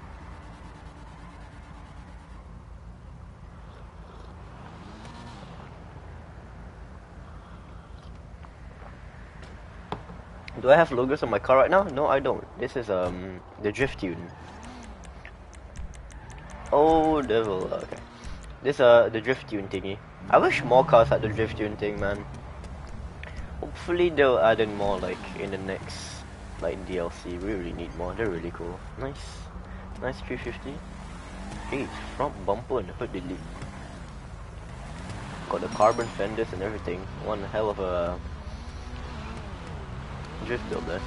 Do I have logos on my car right now? No, I don't. This is um the drift tune. Oh, devil. Okay. This uh the drift tune thingy. I wish more cars had the drift tune thing, man. Hopefully they'll add in more like in the next like D L C. We really need more. They're really cool. Nice, nice three fifty. Hey, front bumper and hood delete. Got the carbon fenders and everything. One hell of a drift build there.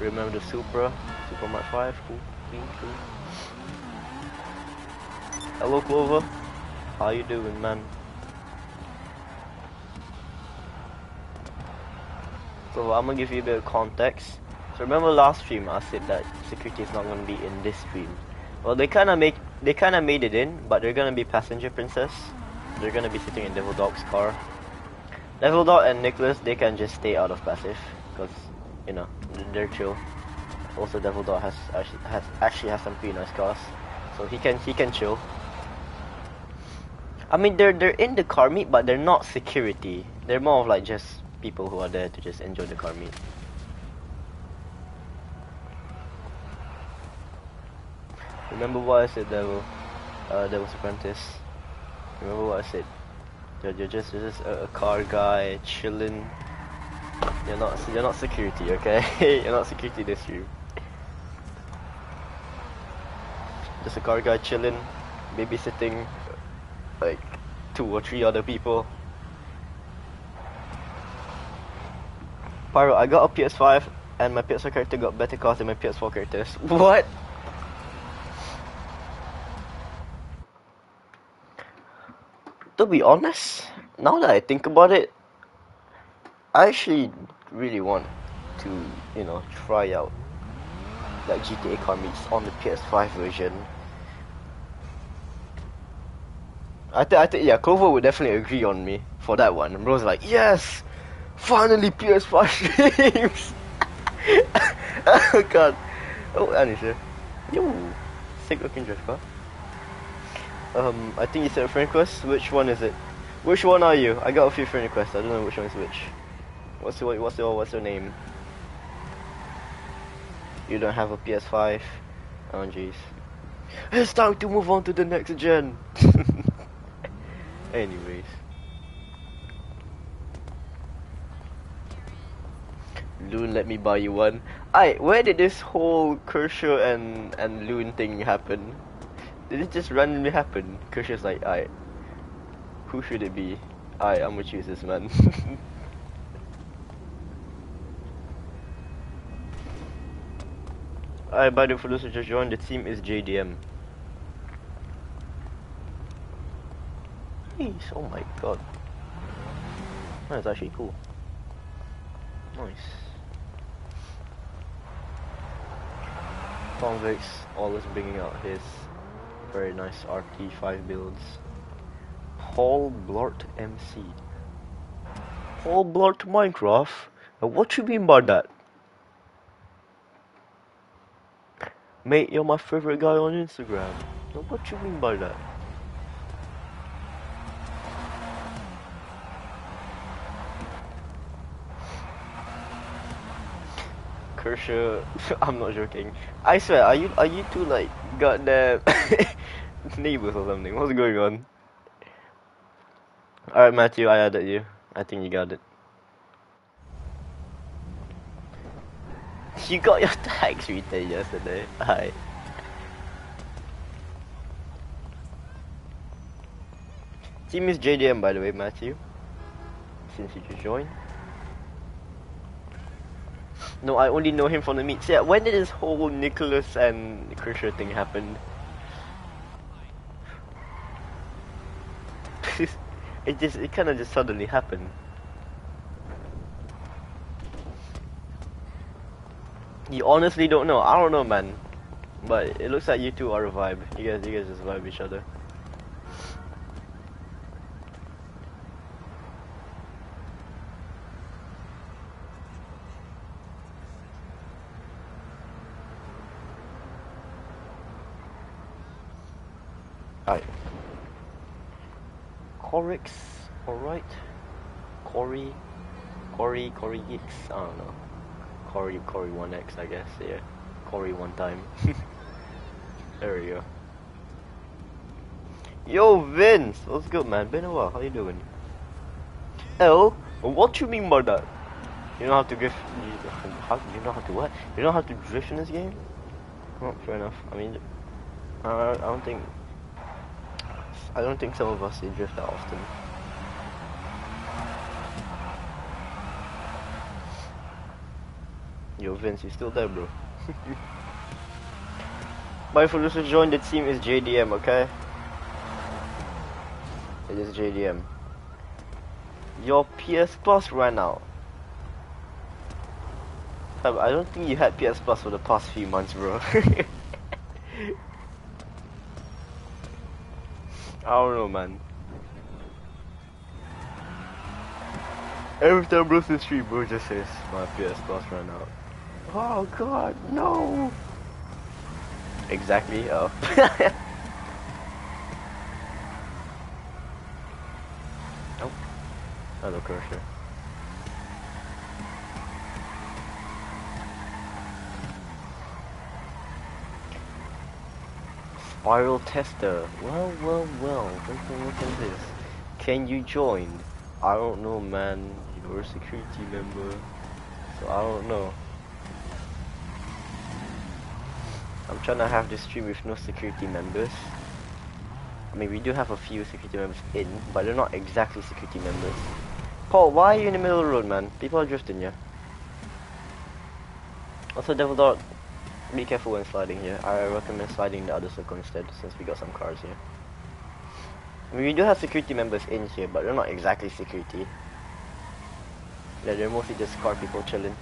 Remember the Supra, Super Mark five, cool, clean, cool. Hello Clover, how you doing man? So I'm gonna give you a bit of context. So remember last stream I said that security is not gonna be in this stream. Well they kinda make they kinda made it in, but they're gonna be passenger princess. They're gonna be sitting in Devil Dog's car. Devil Dog and Nicholas, they can just stay out of passive, because, you know, they're chill. Also, Devil Dog has, has actually has some pretty nice cars, so he can he can chill. I mean, they're, they're in the car meet, but they're not security. They're more of like just people who are there to just enjoy the car meet. Remember what I said, Devil? Uh, Devil's Apprentice. Remember what I said? You're, you're just, you're just a, a car guy, chilling. You're not, you're not security, okay? You're not security this year. Just a car guy chilling, babysitting, like two or three other people. Pyro, I got a P S five, and my P S five character got better cars than my P S four characters. What? To be honest, now that I think about it, I actually really want to, you know, try out like G T A commits on the P S five version. I think I think yeah, Clover would definitely agree on me for that one. Bro's like, yes, finally P S five games. Oh god. Oh, Annie here. Yo, sick looking drift car. Um, I think you said a friend request. Which one is it? Which one are you? I got a few friend requests. I don't know which one is which. What's your what's your what's your name? You don't have a P S five. Oh jeez. It's time to move on to the next gen. Anyways. Loon, let me buy you one. Aye, where did this whole Krischer and and Loon thing happen? Did it just randomly happen? Krischer's like, aye, who should it be? Aye, I'm gonna choose this man. Aye, by the way, for those who just joined, the team is J D M. Jeez, oh my god. That's actually cool. Nice. Convex always bringing out his very nice R T five builds. Paul Blart M C. Paul Blart Minecraft? What you mean by that? Mate, you're my favorite guy on Instagram. What you mean by that? Krischer, I'm not joking. I swear, are you are you two like goddamn neighbors or something? What's going on? Alright, Matthew, I added you. I think you got it. You got your tags returned yesterday. Hi. Team is J D M, by the way, Matthew. Since you just joined. No, I only know him from the meets. Yeah, when did this whole Nicholas and Krischer thing happen? It just, it kind of just suddenly happened. You honestly don't know. I don't know, man. But it looks like you two are a vibe. You guys, you guys just vibe each other. Alright. Corix, alright. Cory, Cory, Cory X. I don't know. Cory, Cory one X, I guess. Yeah. Cory one time. There we go. Yo, Vince, what's good, man? Been a while. How you doing? L, what you mean by that? You know how to give? You, how, you know how to what? You know how to drift in this game? Oh, fair enough. I mean, I, I don't think. I don't think some of us they drift that often. Yo Vince, you still there, bro? Bye for those who joined, the team is J D M, okay? It is J D M. Your P S Plus ran out. I don't think you had P S Plus for the past few months, bro. I don't know, man. Every time bro says stream, bro just says my P S Plus ran out. Oh god, no! Exactly, oh. Nope. Hello, Krischer. Spiral tester. Well, well, well. Look at this. Can you join? I don't know, man. You're a security member, so I don't know. I'm trying to have this stream with no security members. I mean, we do have a few security members in, but they're not exactly security members. Paul, why are you in the middle of the road, man? People are drifting, yeah. Also, Devil Dog. Be careful when sliding here. I recommend sliding the other circle instead, since we got some cars here. I mean, we do have security members in here, but they're not exactly security. Yeah, they're mostly just car people chilling.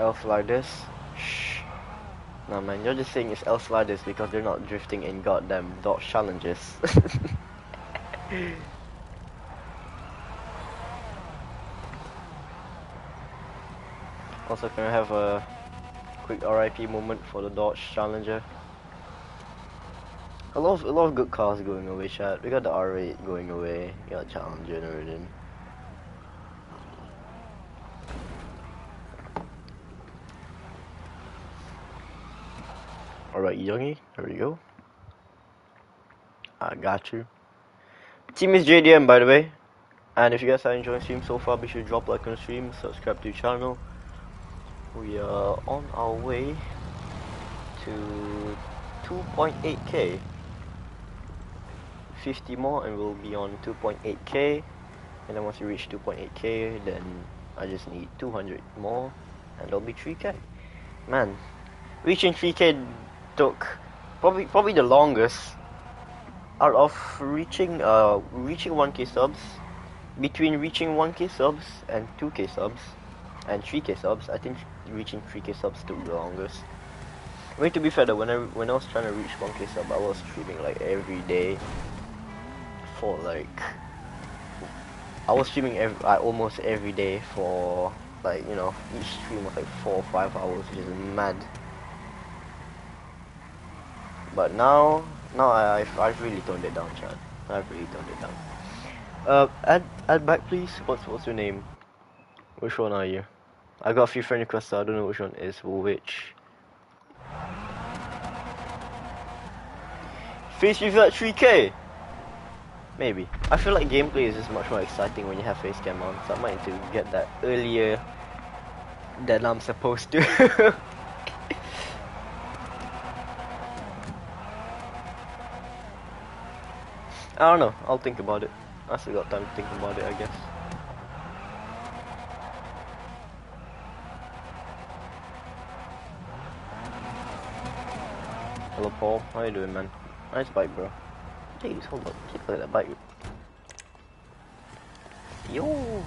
else sliders. Shh. Nah, man, you're just saying it's L sliders because they're not drifting in goddamn Dodge Challenges. Also, can I have a quick R I P moment for the Dodge Challenger? A lot of a lot of good cars going away, chat. We got the R eight going away. We got Challenger and everything. Alright, youngie, there we go. I got you. Team is J D M, by the way. And if you guys are enjoying stream so far, be sure to drop like on stream, subscribe to the channel. We are on our way to two point eight K. fifty more and we'll be on two point eight K. And then once you reach two point eight K, then I just need two hundred more and it'll be three K. Man, reaching three K took probably probably the longest out of reaching uh reaching one K subs, between reaching one K subs and two K subs and three K subs. I think reaching three K subs took the longest. I mean, to be fair though, when I when I was trying to reach one K sub, I was streaming like every day for like I was streaming every like, almost every day for like, you know, each stream was like four or five hours, which is mad. But now, now I, I've, I've really toned it down, chat. I've really toned it down. Uh, add, add back please. What's, what's your name? Which one are you? I got a few friend requests, so I don't know which one is which. Face review at three K? Maybe. I feel like gameplay is just much more exciting when you have face cam on, so I might need to get that earlier than I'm supposed to. I don't know, I'll think about it. I still got time to think about it, I guess. Hello Paul, how you doing, man? Nice bike, bro. Jeez, hold up, take a look at that bike. Yo!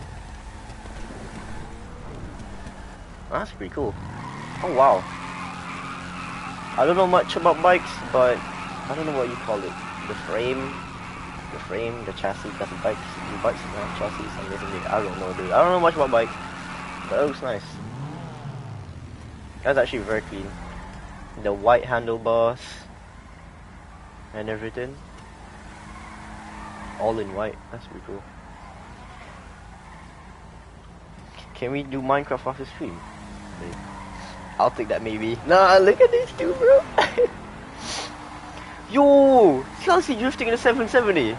That's pretty cool. Oh wow. I don't know much about bikes, but I don't know what you call it. The frame? The frame, the chassis, because the bikes, the bikes don't have chassis, and everything. I don't know, dude. I don't know much about bikes, but it looks nice. That's actually very clean. The white handlebars and everything, all in white. That's pretty cool. Can we do Minecraft after stream? I'll take that, maybe. Nah, look at these two, bro. Yo, Chelsea drifting in a seven seventy.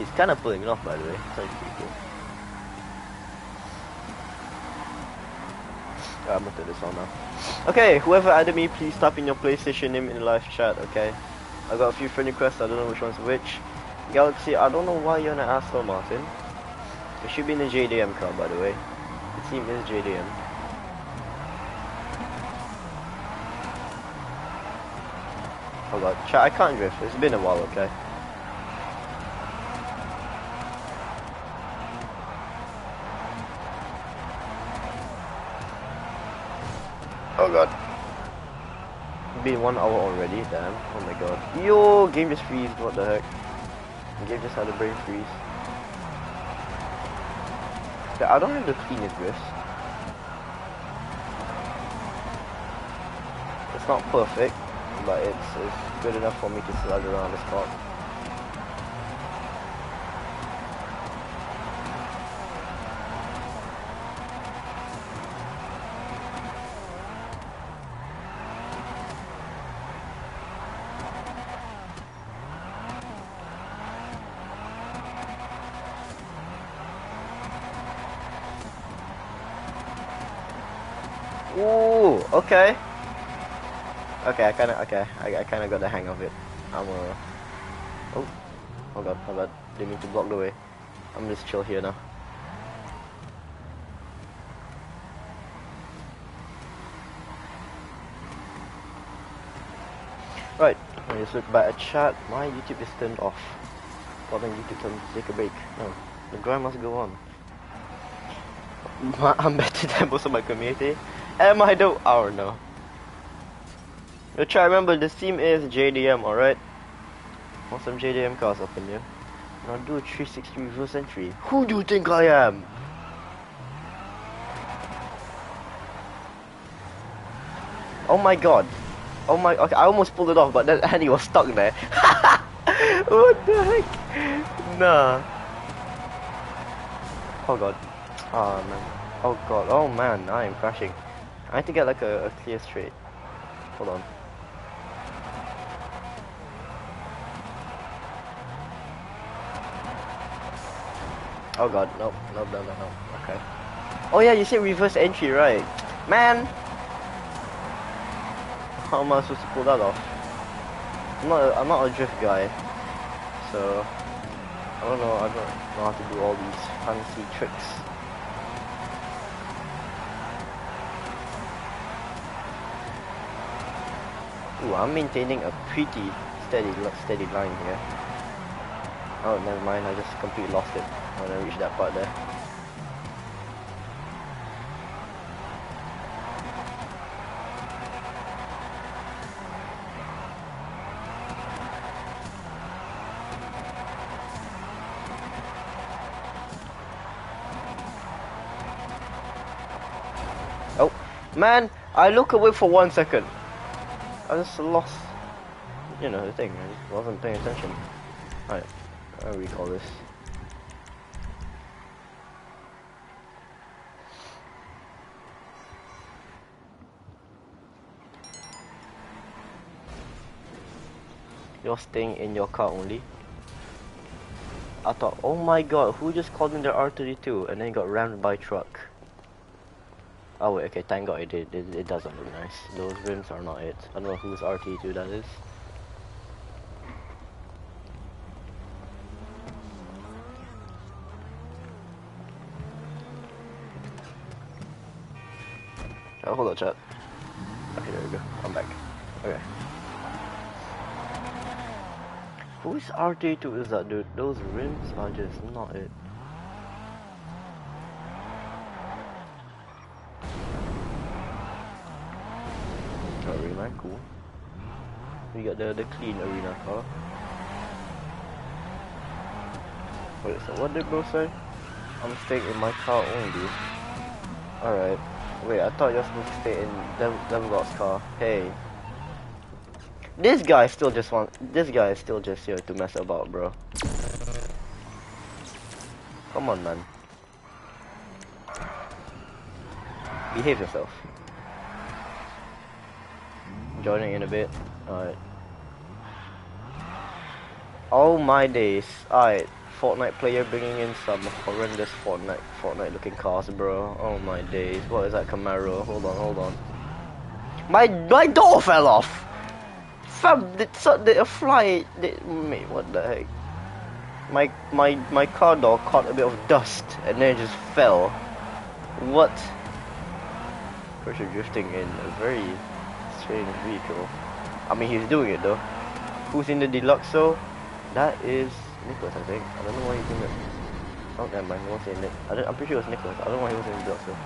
He's kind of pulling it off, by the way. That's pretty cool. Right, I'm gonna turn this on now. Okay, whoever added me, please type in your PlayStation name in the live chat. Okay, I got a few friend requests. I don't know which one's which. Galaxy, I don't know why you're an asshole, Martin. It should be in the J D M car, by the way. The team is J D M. Oh god, chat, I can't drift. It's been a while, okay? Oh god. It's been one hour already, damn. Oh my god. Yo, game just freeze, what the heck? Game just had a brain freeze. Yeah, I don't have the cleanest drifts. It's not perfect, but it's, it's good enough for me to slide around the spot. Ooh, okay. Okay, I kind of okay. I, I kind of got the hang of it. I'm uh, oh, oh god, oh god, didn't mean to block the way. I'm just chill here now. Right, I just look back at chat. My YouTube is turned off. Well, then YouTube turned, take a break. No, the grind must go on. I'm better than most of my community. Am I though? I don't know. But try remember this team is J D M, alright? Want some J D M cars up in here. Now do a three sixty reverse entry. Who do you think I am? Oh my god. Oh my, okay, I almost pulled it off, but then Annie was stuck there. What the heck? Nah. Oh god. Oh man. Oh god. Oh man, I am crashing. I need to get like a, a clear straight. Hold on. Oh god, nope, nope, no, no, no. Okay. Oh yeah, you said reverse entry, right? Man! How am I supposed to pull that off? I'm not a, I'm not a drift guy. So I don't know, I don't know how to do all these fancy tricks. Ooh, I'm maintaining a pretty steady steady line here. Oh, never mind, I just completely lost it when I reached that part there. Oh, man, I look away for one second. I just lost, you know, the thing. I just wasn't paying attention. Alright, I'll recall this. You're staying in your car only. I thought, oh my god, who just called in their R thirty-two and then got rammed by a truck? Oh wait, okay, thank god it did. It, it doesn't look nice. Those rims are not it. I don't know whose R T two that is. Oh, hold on, chat. Okay, there we go. I'm back. Okay. Whose R T two is that, dude? Those rims are just not it. Arena, cool. We got the, the clean arena car. Wait, so what did bro say? I'm staying in my car only. Alright. Wait, I thought you were supposed to stay in Devil, Devil Dog's car. Hey. This guy still just want. This guy is still just here to mess about, bro. Come on, man. Behave yourself. Joining in a bit. Alright. Oh my days. Alright. Fortnite player bringing in some horrendous Fortnite Fortnite looking cars, bro. Oh my days. What is that Camaro? Hold on, hold on. My my door fell off. Fam, did, so, did a fly? Did, mate, what the heck? My my my car door caught a bit of dust and then it just fell. What? Krischer drifting in a very strange vehicle. I mean, he's doing it though. Who's in the deluxe though? That is Nicholas, I think. I don't know why he's in it. Oh, never mind. He was in it. I don't, I'm pretty sure it was Nicholas. I don't know why he was in the deluxe though.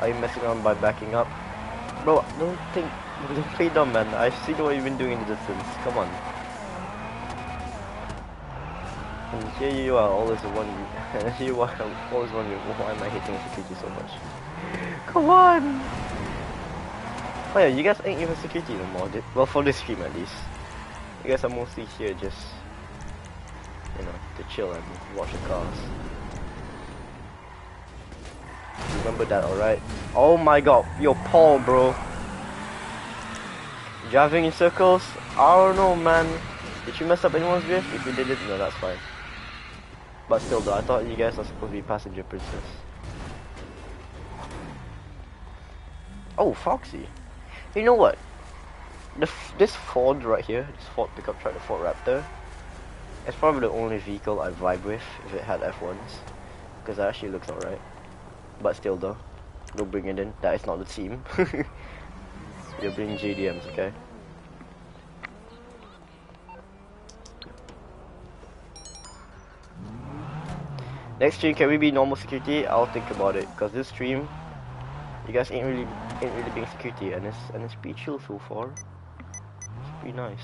Are you messing around by backing up? Bro, I don't think. Don't play dumb, man. I've seen what you've been doing in the distance. Come on. And here you are, always one. And here you are, always wondering why am I hating security so much? Come on! Oh yeah, you guys ain't even security no more. Well, for this stream at least. You guys are mostly here just, you know, to chill and watch the cars. Remember that, alright? Oh my god, yo Paul, bro. Driving in circles? I don't know, man. Did you mess up anyone's drift? If you did it, no, that's fine. But still though, I thought you guys are supposed to be passenger princess. Oh, Foxy. You know what? The f this Ford right here, this Ford pickup truck, the Ford Raptor, it's probably the only vehicle I vibe with if it had F ones. Because that actually looks alright. But still though, don't bring it in. That is not the team. You're bringing J D Ms, okay? Next stream, can we be normal security? I'll think about it, because this stream, you guys ain't really ain't really being security, and it's and it's pretty chill so far. It's pretty nice.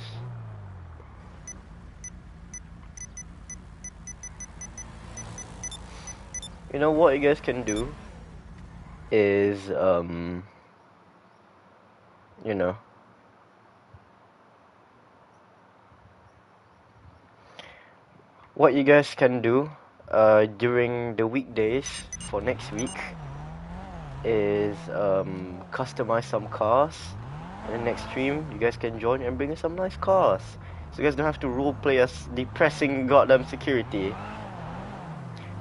You know what you guys can do is um you know what you guys can do uh during the weekdays for next week is um customize some cars in the next stream. You guys can join and bring in some nice cars, so you guys don't have to roleplay as depressing goddamn security.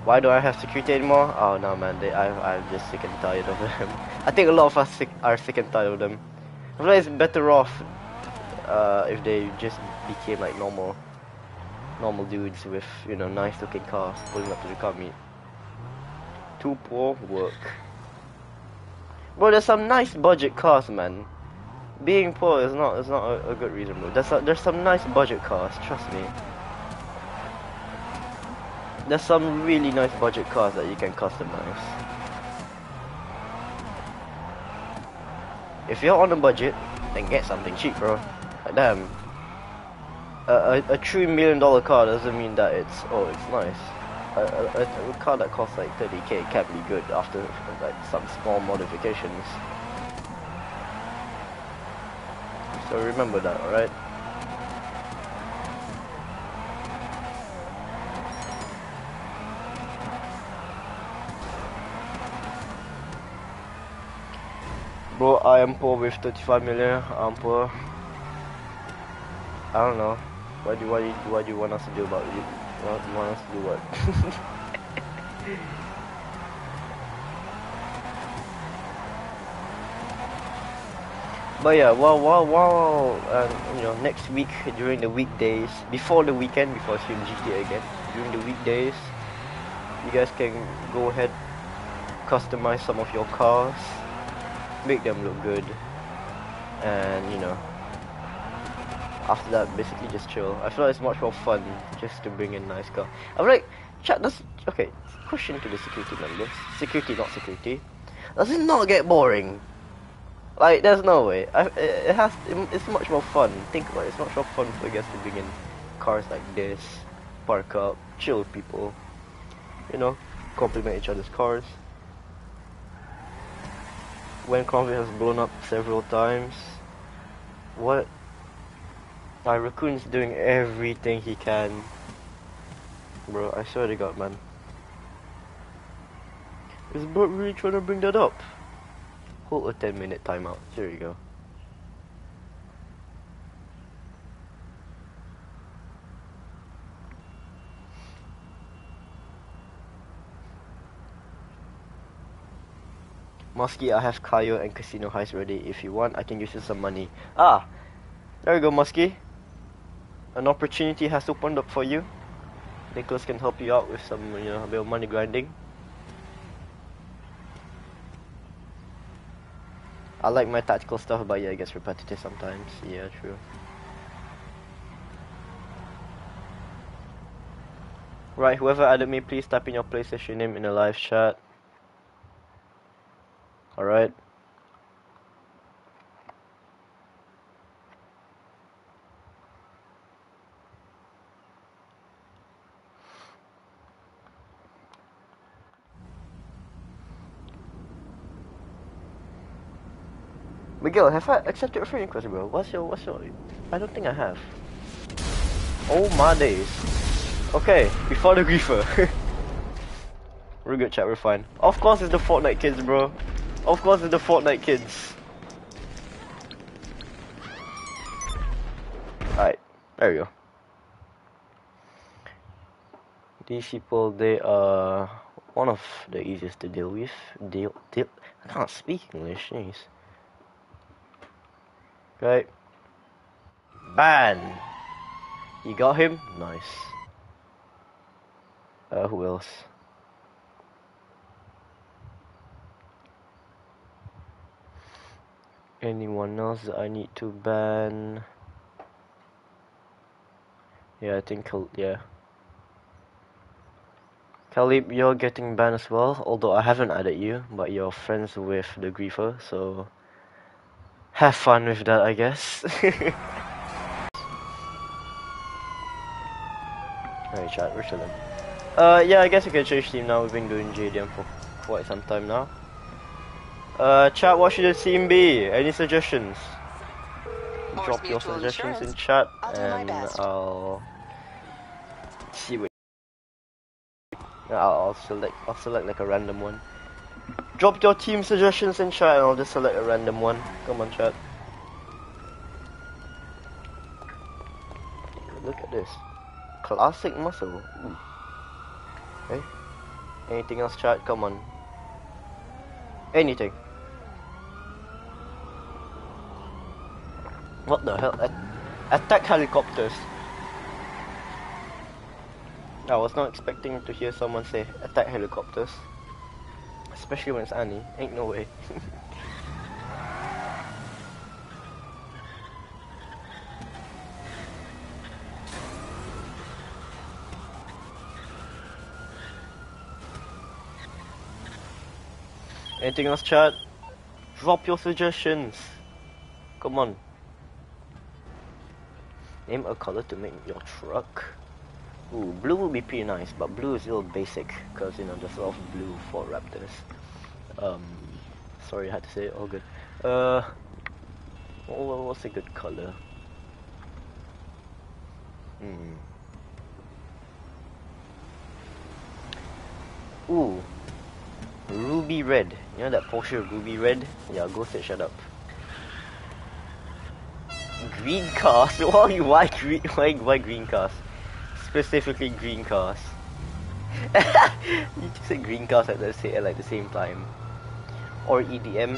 Why do I have security anymore? Oh no, man, they, I, I'm just sick and tired of them. I think a lot of us sick, are sick and tired of them. I feel like it's better off uh, if they just became like normal normal dudes with, you know, nice looking cars pulling up to the car meet. Too poor work. Bro, there's some nice budget cars, man. Being poor is not is not a, a good reason, bro. There's, a, there's some nice budget cars, trust me. There's some really nice budget cars that you can customize. If you're on a budget, then get something cheap, bro. Like, damn. A, a, a true million dollar car doesn't mean that it's, oh, it's nice. A, a, a car that costs like thirty K can't be good after like some small modifications. So remember that, alright? Bro, I am poor with thirty-five million. I'm poor. I don't know. What do, what do, what do you want us to do about it? What do you want us to do what? But yeah, wow, wow, wow. Um, you know, next week during the weekdays, before the weekend, before I stream G T A again, during the weekdays, you guys can go ahead, customize some of your cars. Make them look good, and you know, after that, basically just chill. I feel like it's much more fun just to bring in nice car. I'm like, chat, does, okay, question to the security members, security, not security, does it not get boring? Like, there's no way. I, it, it has, it, it's much more fun. Think about it, it's much more fun for you guys to bring in cars like this, park up, chill people, you know, compliment each other's cars. When Convex has blown up several times. What? My Raccoon's doing everything he can. Bro, I swear to God, man. Is Blood really trying to bring that up? Hold a ten minute timeout. Here we go. Musky, I have Kayo and Casino Heist ready. If you want, I can use you some money. Ah! There you go, Musky. An opportunity has opened up for you. Nicholas can help you out with some, you know, a bit of money grinding. I like my tactical stuff, but yeah, it gets repetitive sometimes. Yeah, true. Right, whoever added me, please type in your PlayStation name in the live chat. All right. Miguel, have I accepted a friend request, bro? What's your, what's your? I don't think I have. Oh my days. Okay, before the griefer. We're good, chat. We're fine. Of course, it's the Fortnite kids, bro. Of course it's the Fortnite kids. Alright, there we go. These people, they are one of the easiest to deal with. Deal, deal. I can't speak English, jeez. Okay. Ban! You got him? Nice. Uh, who else? Anyone else that I need to ban? Yeah, I think, yeah. Caleb, you're getting banned as well, although I haven't added you, but you're friends with the griefer, so have fun with that, I guess. Alright, chat, we're chilling. Uh, yeah, I guess I can change team now. We've been doing J D M for quite some time now. Uh, chat, what should the team be? Any suggestions? More Drop your suggestions insurance. in chat, I'll and I'll see what. I'll select. I'll select like a random one. Drop your team suggestions in chat, and I'll just select a random one. Come on, chat. Look at this, classic muscle. Ooh. Okay. Anything else, chat? Come on. Anything. What the hell? At attack helicopters. I was not expecting to hear someone say attack helicopters, especially when it's Annie. Ain't no way. Anything else, chat? Drop your suggestions. Come on. Name a color to make your truck. Ooh, blue would be pretty nice, but blue is still basic, because, you know, there's a lot of blue for Raptors. Um, sorry, I had to say it, all good. Uh, what, what's a good color? Hmm. Ooh, ruby red. You know that Porsche ruby red? Yeah, go sit, shut up. Green cars? Why, why, green, why, why green cars? Specifically green cars. You just said green cars at the, at like the same time. Or E D M. Hmm.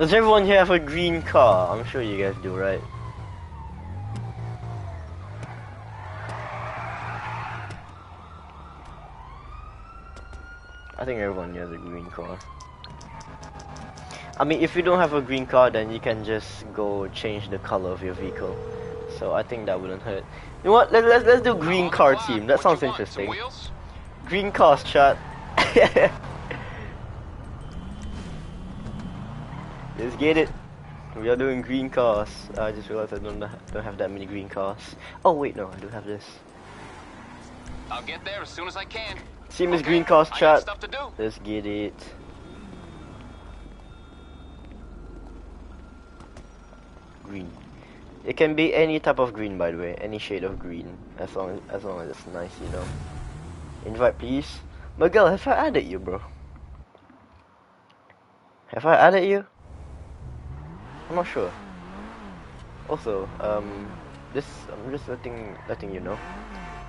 Does everyone here have a green car? I'm sure you guys do, right? I think everyone here has a green car. I mean, if you don't have a green car, then you can just go change the color of your vehicle. So I think that wouldn't hurt. You know what? Let's let's, let's do green car team. That sounds interesting. Green cars, chat. Let's get it. We are doing green cars. I just realized I don't don't have that many green cars. Oh wait, no, I do have this. I'll get there as soon as I can. Team is green cars, chat. Let's get it. Green. It can be any type of green, by the way, any shade of green, as long as, as long as it's nice, you know. Invite, please. Miguel, have I added you, bro? Have I added you? I'm not sure. Also, um, this I'm just letting letting you know.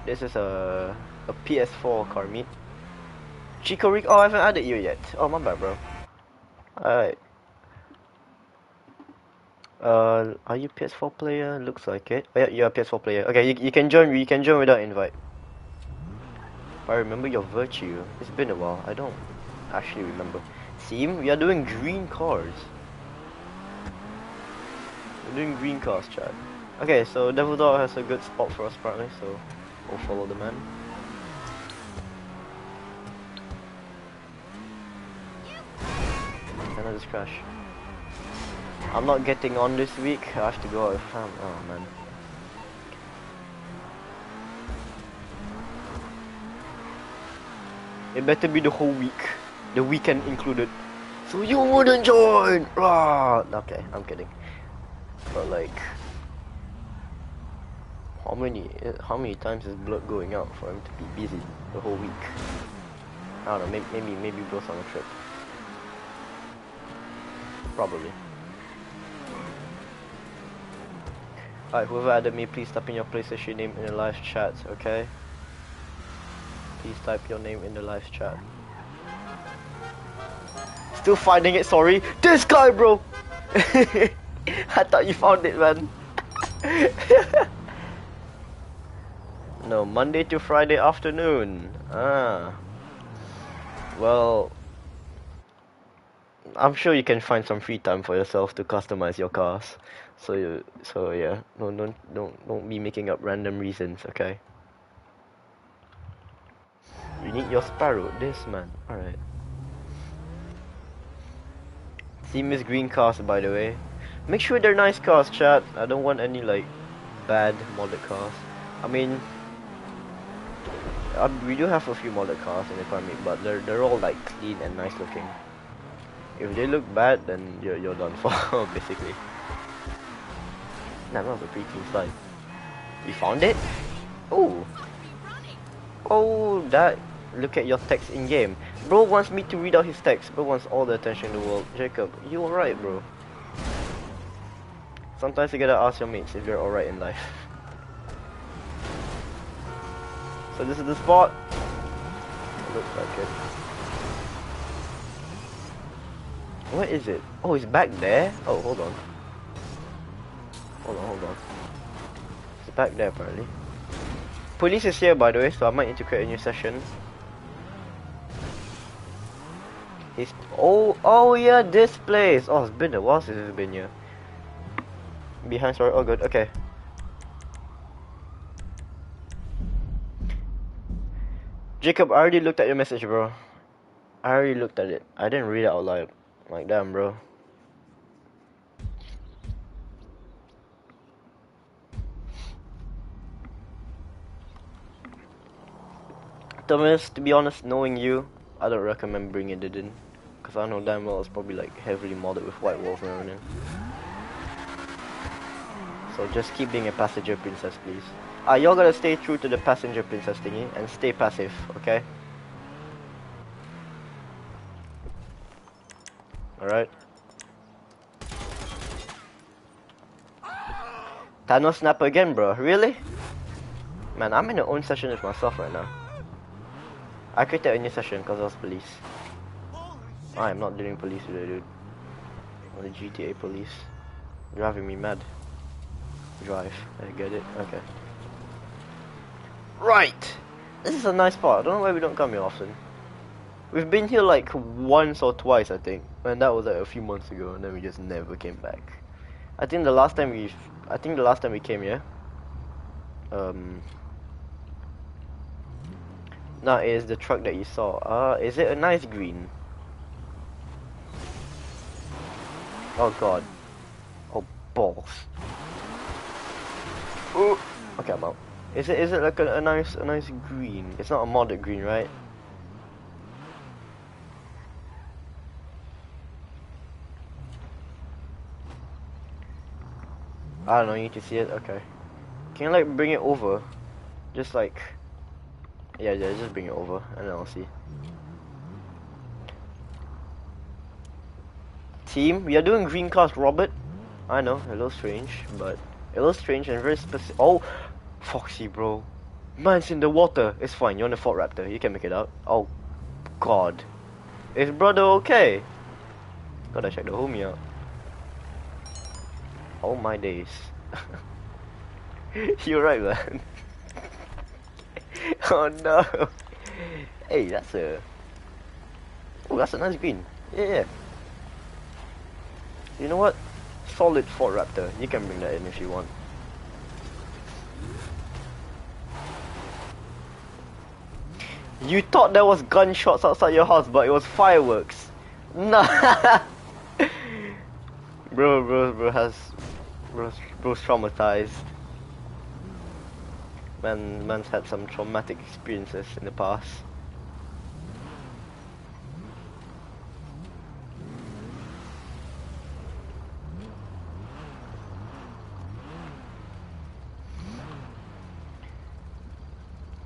This is a a P S four car meet. Chico Rick, oh, I haven't added you yet. Oh, my bad, bro. All right. Uh, are you P S four player? Looks like it. Oh, yeah, you're a P S four player. Okay, you, you can join. You can join without invite. But I remember your virtue. It's been a while. I don't actually remember. Team, we are doing green cars. We're doing green cars, chat. Okay, so Devil Dog has a good spot for us apparently. So we'll follow the man. Can I just crash? I'm not getting on this week, I have to go out with fam. Oh man. It better be the whole week. The weekend included. So you wouldn't join! Ah, okay, I'm kidding. But like... How many how many times is Blood going out for him to be busy the whole week? I don't know, maybe, maybe, maybe Blood's on a trip. Probably. Alright, whoever added me, please type in your PlayStation name in the live chat, okay? Please type your name in the live chat. Still finding it, sorry. This guy, bro! I thought you found it, man. No, Monday to Friday afternoon. Ah. Well... I'm sure you can find some free time for yourself to customize your cars. So you, so yeah, no, don't don't don't be making up random reasons, okay? You need your sparrow, this man. All right. See Miss Green cars, by the way. Make sure they're nice cars, chat. I don't want any like bad modded cars. I mean, uh, we do have a few modded cars in the economy, but they're they're all like clean and nice looking. If they look bad, then you're you're done for basically. Nah, not a pre-teen slide. We found it. Oh, oh, that. Look at your text in game. Bro wants me to read out his text. Bro wants all the attention in the world. Jacob, you alright, bro? Sometimes you gotta ask your mates if you're alright in life. So this is the spot. Looks like it. What is it? Oh, it's back there? Oh, hold on. Hold on, hold on. It's back there apparently. Police is here, by the way, so I might need to create a new session. It's oh oh yeah, this place. Oh, it's been a while since it's been here. Behind story. Oh good. Okay. Jacob, I already looked at your message, bro. I already looked at it. I didn't read it out loud. Like damn, bro. Thomas, to be honest, knowing you, I don't recommend bringing it in, cause I know damn well it's probably like heavily modded with White Wolf and everything. So just keep being a passenger princess, please. Ah, y'all gotta stay true to the passenger princess thingy and stay passive, okay? Alright. Thanos snap again, bro. Really? Man, I'm in a own session with myself right now. I created a new session because I was police. I am not doing police today, dude. I'm the G T A police. Driving me mad. Drive. I get it. Okay. Right! This is a nice part. I don't know why we don't come here often. We've been here like once or twice, I think. And that was like a few months ago, and then we just never came back. I think the last time we... I think the last time we came here... Um... Now is the truck that you saw. Uh, is it a nice green? Oh god. Oh balls. Ooh. Okay, I'm out. Is it is it like a, a nice a nice green? It's not a modded green, right? I don't know. You need to see it. Okay. Can you like bring it over? Just like. Yeah, yeah, just bring it over, and then I'll see. Team, we are doing green cars, Robert. I know, a little strange, but... A little strange and very specific... Oh! Foxy, bro. Man's in the water. It's fine, you're on the Ford Raptor. You can make it out. Oh, God. Is brother okay? Gotta check the homie out. Oh my days. You're right, man. Oh no! Hey, that's a... Oh, that's a nice green. Yeah, yeah. You know what? Solid Ford Raptor. You can bring that in if you want. You thought there was gunshots outside your house, but it was fireworks. Nah. bro, bro, bro has... Bro, bro's traumatized. Man, man's had some traumatic experiences in the past.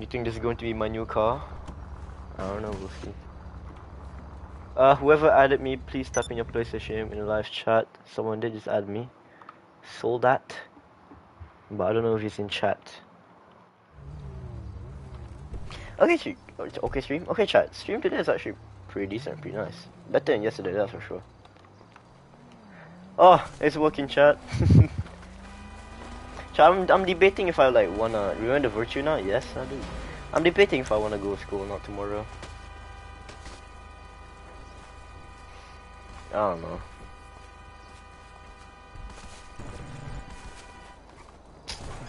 You think this is going to be my new car? I don't know, we'll see. Uh, whoever added me, please type in your PlayStation in the live chat. Someone did just add me. Sold that. But I don't know if he's in chat. Okay, stream. Okay, stream. Okay, chat. Stream today is actually pretty decent, pretty nice. Better than yesterday, that's for sure. Oh, it's working, chat. Chat, I'm, I'm debating if I like wanna remember the virtue now. Yes, I do. I'm debating if I wanna go to school or not tomorrow. I don't know.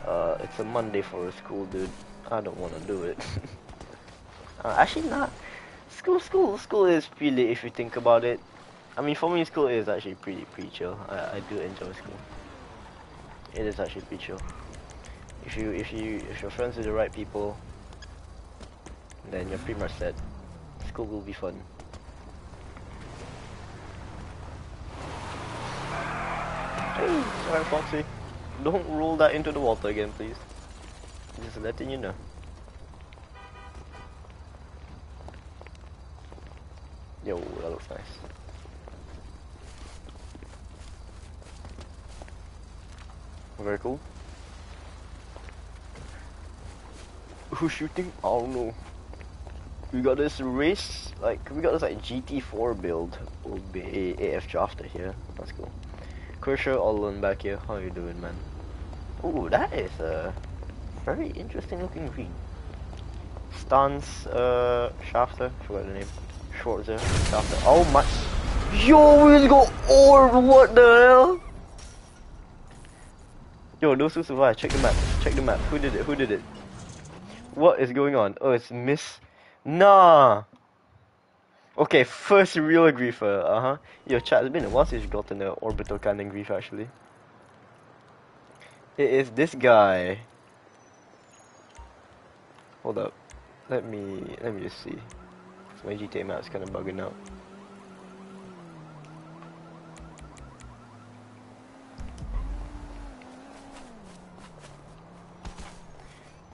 Uh, it's a Monday for a school, dude. I don't want to do it. uh, actually, not. School, school, school is really, if you think about it. I mean, for me, school is actually pretty, pretty chill. I, I do enjoy school. It is actually pretty chill. If you, if you, if you're friends with the right people, then you're pretty much set. School will be fun. Hey, sorry, Foxy. Don't roll that into the water again, please. Just letting you know. Yo, that looks nice. Very cool. Who's shooting? Oh no. We got this race, like, we got this like G T four build. We'll be A F drafter here. That's cool. Krischer, all alone back here. How you doing, man? Ooh, that is a very interesting looking green. Stance, uh, Shafter, forgot the name. Schwarzer, Shafter. Oh my. Yo, we really got orb, what the hell? Yo, those who survived, check the map, check the map. Who did it? Who did it? What is going on? Oh, it's Miss. Nah! Okay, first real griefer, uh huh. Yo, chat, it's been a while since you've gotten an orbital cannon grief, actually. It is this guy. Hold up. Let me. Let me just see. So my G T A map's kind of bugging out.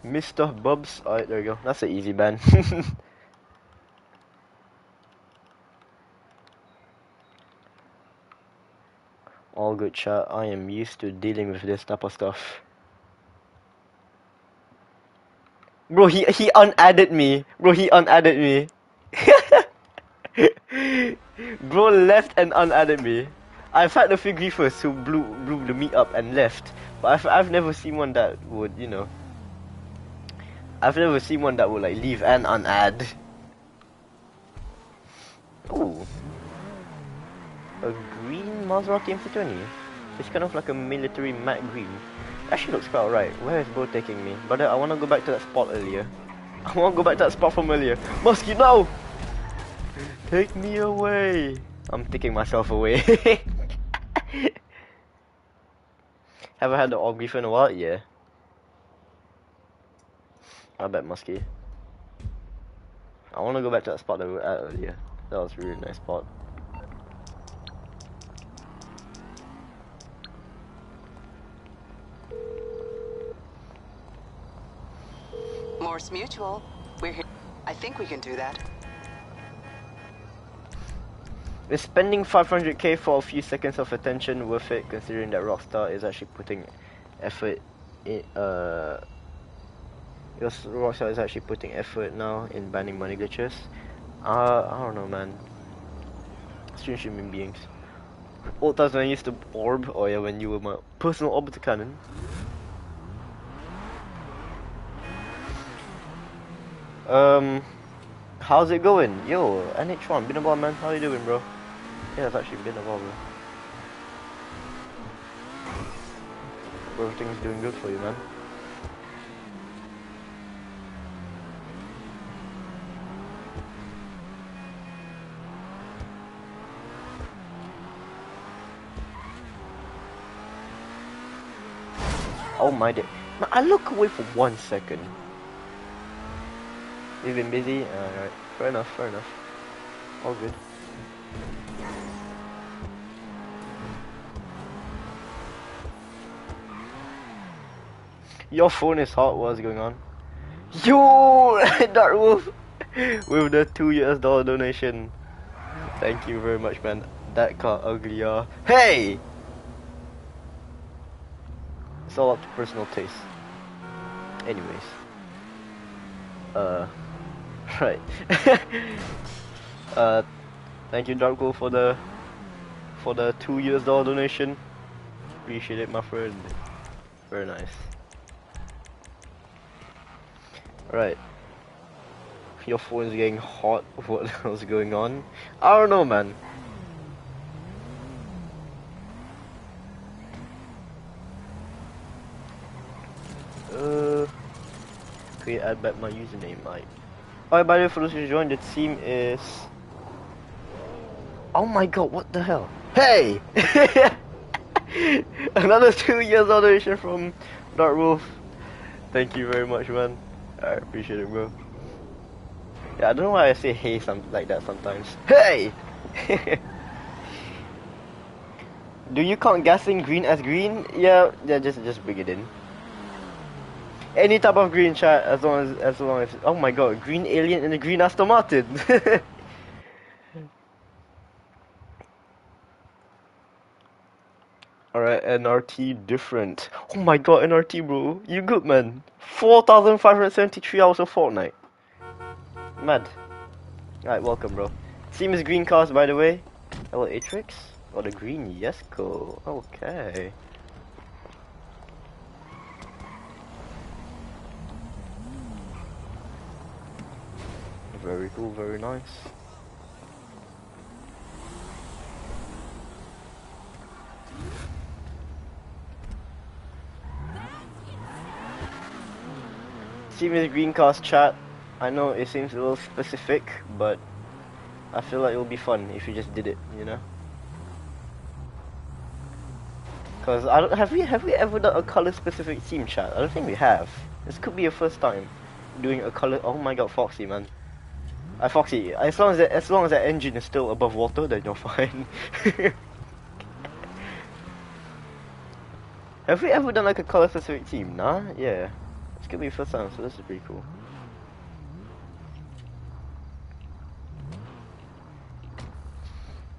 Mister Bubs, alright, there we go. That's an easy ban. All good, chat. I am used to dealing with this type of stuff. Bro, he he unadded me. Bro, he unadded me. Bro left and unadded me. I've had a few griefers who blew blew the meat up and left, but I've I've never seen one that would, you know. I've never seen one that would like leave and unadd. Ooh. A green Maserati M C twenty. It's kind of like a military matte green. Actually looks quite alright. Where is Bo taking me? But I wanna go back to that spot earlier. I wanna go back to that spot from earlier. Musky, no! Take me away. I'm taking myself away. Haven't had the orb grief in a while? Yeah. I bet Musky. I want to go back to that spot that we were at earlier. That was a really nice spot. Morse Mutual. We're here. I think we can do that. Is spending five hundred K for a few seconds of attention worth it, considering that Rockstar is actually putting effort in, uh... because Rockstar is actually putting effort now in banning money glitches. Uh, I don't know, man. Strange human beings. Old times when I used to orb, oh yeah, when you were my personal orbital cannon. Um, how's it going? Yo, N H one, been a while, man. How you doing, bro? Yeah, it's actually been a while, bro. Everything's doing good for you, man. Oh my day. Man, I look away for one second. You've been busy? Alright. Fair enough, fair enough. All good. Your phone is hot, what's going on? Yo! Dark Wolf! With the two U S dollar donation. Thank you very much, man. That car uglier. Hey! It's all up to personal taste. Anyways. Uh right. uh thank you, Dark Wolf, for the for the two US dollar donation. Appreciate it, my friend. Very nice. Alright. Your phone's getting hot, what else going on? I don't know, man. create a bit my username, mate. Alright, by the way, for those who joined, the team is... Oh my god, what the hell? Hey! Another two years donation from Dark Wolf. Thank you very much, man. I appreciate it, bro. Yeah, I don't know why I say hey some like that sometimes. Hey! Do you count gasoline green as green? Yeah, yeah, just just bring it in. Any type of green, chat, as long as as long as. Oh my god, green alien and a green Aston Martin. Alright, N R T different. Oh my god, N R T bro, you good man. four thousand five hundred seventy-three hours of Fortnite. Mad. Alright, welcome bro. Same as green cars by the way. Hello Atrix. Oh, the green Yesco. Okay. Very cool, very nice. Team is green cars, chat. I know it seems a little specific, but I feel like it will be fun if you just did it, you know. Cause I don't have we have we ever done a color specific team, chat? I don't think we have. This could be your first time doing a color. Oh my god, Foxy man, I uh, Foxy. As long as that, as long as that engine is still above water, then you're fine. Have we ever done like a color specific team? Nah, yeah. It's gonna be first time, so this is pretty cool.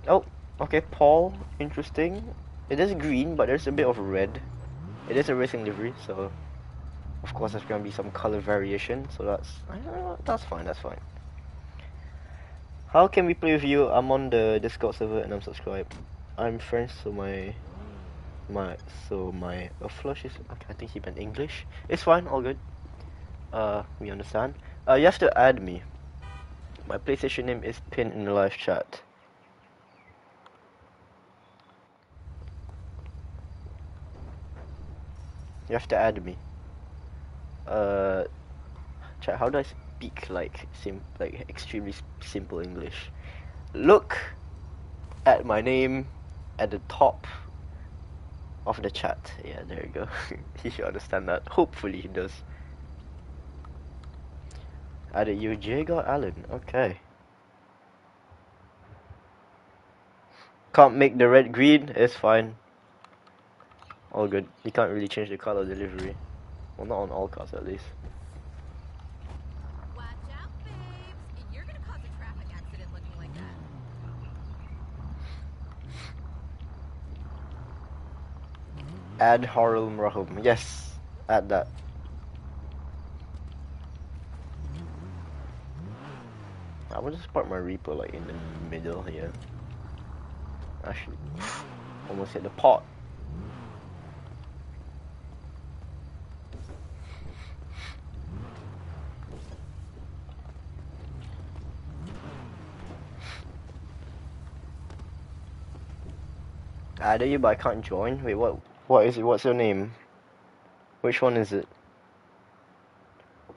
Oh, okay, Paul. Interesting. It is green, but there's a bit of red. It is a racing livery, so of course there's gonna be some color variation. So that's I don't know, that's fine. That's fine. How can we play with you? I'm on the Discord server and I'm subscribed. I'm French, so my. My so my a flush is okay, I think he meant English. It's fine, all good. Uh, we understand. Uh, you have to add me. My PlayStation name is pinned in the live chat. You have to add me. Uh, chat. How do I speak like sim like extremely simple English? Look at my name at the top of the chat. Yeah, there you go. He should understand that. Hopefully he does. Added you, Jacob Allen. Okay. Can't make the red green. It's fine. All good. You can't really change the color delivery. Well, not on all cars at least. Watch out, babes. You're gonna cause a traffic accident looking like that. Add Harlem Rahum, yes, add that. I will just park my Reaper like in the middle here. Actually, almost hit the pot. I added you but I can't join. Wait, what? What is it? What's your name? Which one is it?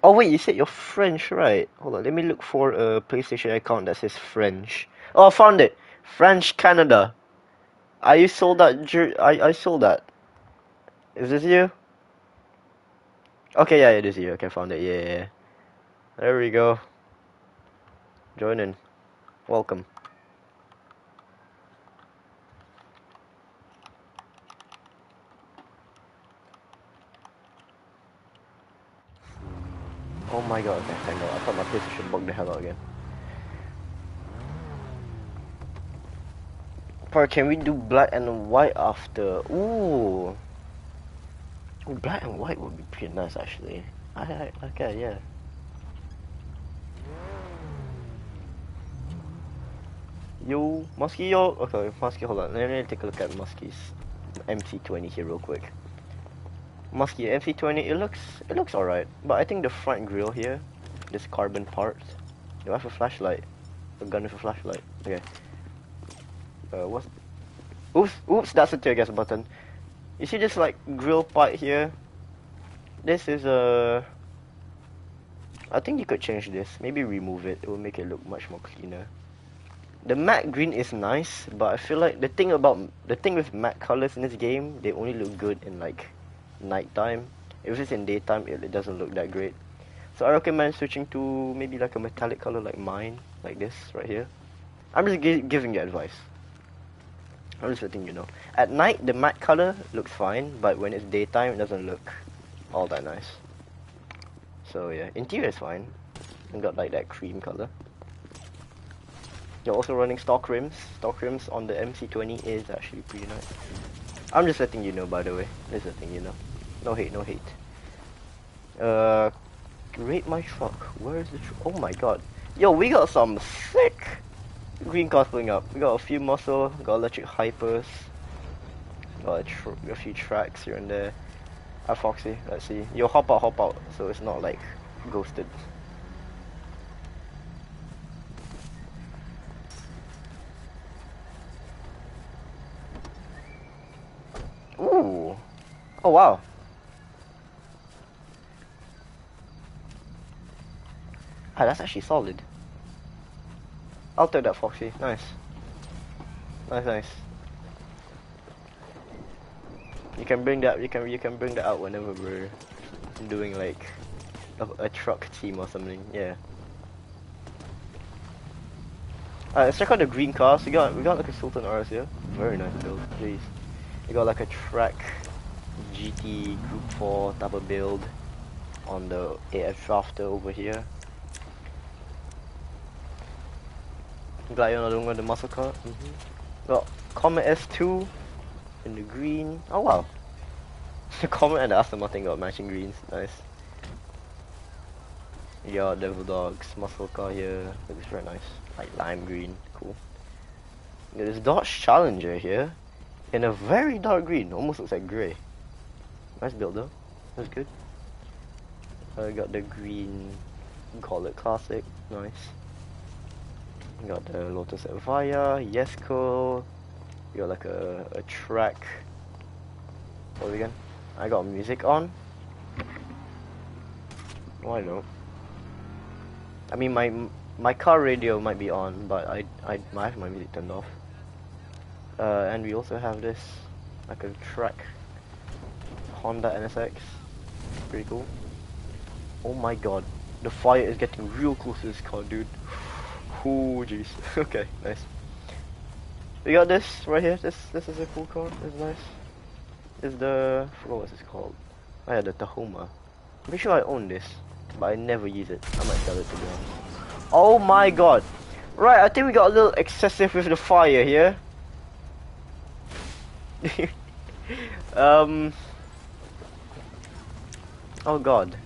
Oh wait, you said you're French, right? Hold on, let me look for a PlayStation account that says French. Oh, I found it! French Canada. Are you sold that? I, I sold that. Is this you? Okay, yeah, it is you. Okay, I found it. Yeah, yeah, yeah. There we go. Join in. Welcome. Oh my god, okay, thank god, I thought my PlayStation bugged the hell out again. Bro, can we do black and white after? Ooh! Black and white would be pretty nice actually. I, I okay, yeah. Yo, Musky, yo! Okay, Musky, hold on, let me take a look at Musky's M C twenty here real quick. Musky M C twenty, it looks it looks alright, but I think the front grille here, this carbon part. Do I have a flashlight? A gun with a flashlight. Okay. Uh, what's? Oops, oops, that's the tear gas button. You see this like grille part here? This is a I think you could change this. Maybe remove it. It will make it look much more cleaner. The matte green is nice, but I feel like the thing about the thing with matte colors in this game, they only look good in like nighttime. If it's in daytime, it, it doesn't look that great. So I recommend switching to maybe like a metallic color like mine, like this right here. I'm just gi giving you advice. I'm just letting you know. At night, the matte color looks fine, but when it's daytime, it doesn't look all that nice. So yeah, interior is fine. I got like that cream color. You're also running stock rims. Stock rims on the M C twenty is actually pretty nice. I'm just letting you know, by the way. Just letting you know. No hate, no hate. Uh, rate my truck. Where is the truck? Oh my god. Yo, we got some sick green cars pulling up. We got a few muscle, got electric hypers, got a, tr a few tracks here and there. Ah, Foxy, let's see. Yo, hop out, hop out, so it's not like ghosted. Ooh! Oh wow! Ah, that's actually solid. I'll take that, Foxy. Nice. Nice, nice. You can bring that. You can you can bring that out whenever we're doing like a, a truck team or something. Yeah. Alright, let's check out the green cars. We got we got like a Sultan R S here. Very nice build. Jeez. We got like a track G T Group Four type of build on the A F Drafter over here. Glad you're not doing the muscle car. Mm-hmm. Got Comet S two in the green. Oh wow. The Comet and the Aftermath got matching greens. Nice. Yeah, Devil Dog's muscle car here. Looks very nice. Like lime green. Cool. Yeah, there's Dodge Challenger here. In a very dark green. Almost looks like grey. Nice build though. That's good. I got the green Gauntlet Classic. Nice. We got the Lotus Evija, Yesco. We got like a, a track. What was it again? I got music on. Why not? I mean, my my car radio might be on, but I I might have my music turned off. Uh, and we also have this like a track Honda N S X. Pretty cool. Oh my god, the fire is getting real close to this car, dude. Oh jeez. Okay, nice. We got this right here. This this is a cool car. It's nice. It's the I forgot what it's called. I had the Tahoma. I'm pretty sure I own this, but I never use it. I might sell it to be honest. Oh my god! Right, I think we got a little excessive with the fire here. um. Oh god.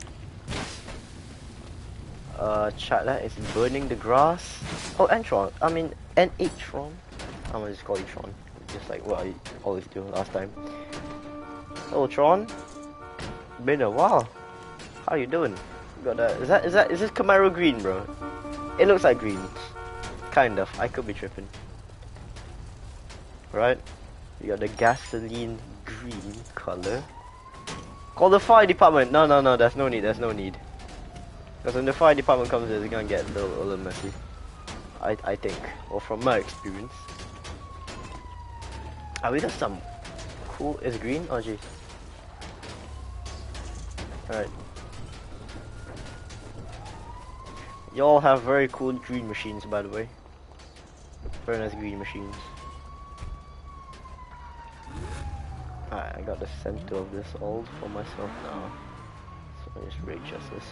Uh, chat, that is burning the grass. Oh, Entron. I mean, N H Tron. I'm gonna just call you Tron. Just like what I always do last time. Oh, Tron. Been a while. How you doing? Got that? Is that? Is that? Is this Camaro green, bro? It looks like green. Kind of. I could be tripping. Right. You got the gasoline green color. Call the fire department. No, no, no. There's no need. There's no need. Because when the fire department comes in, it's gonna get a little, a little messy. I, I think, or from my experience. Ah, we got some cool. Is it green? Oh jeez. Alright. Y'all have very cool green machines, by the way. Very nice green machines. Alright, I got the center of this all for myself now. So I just rage justice.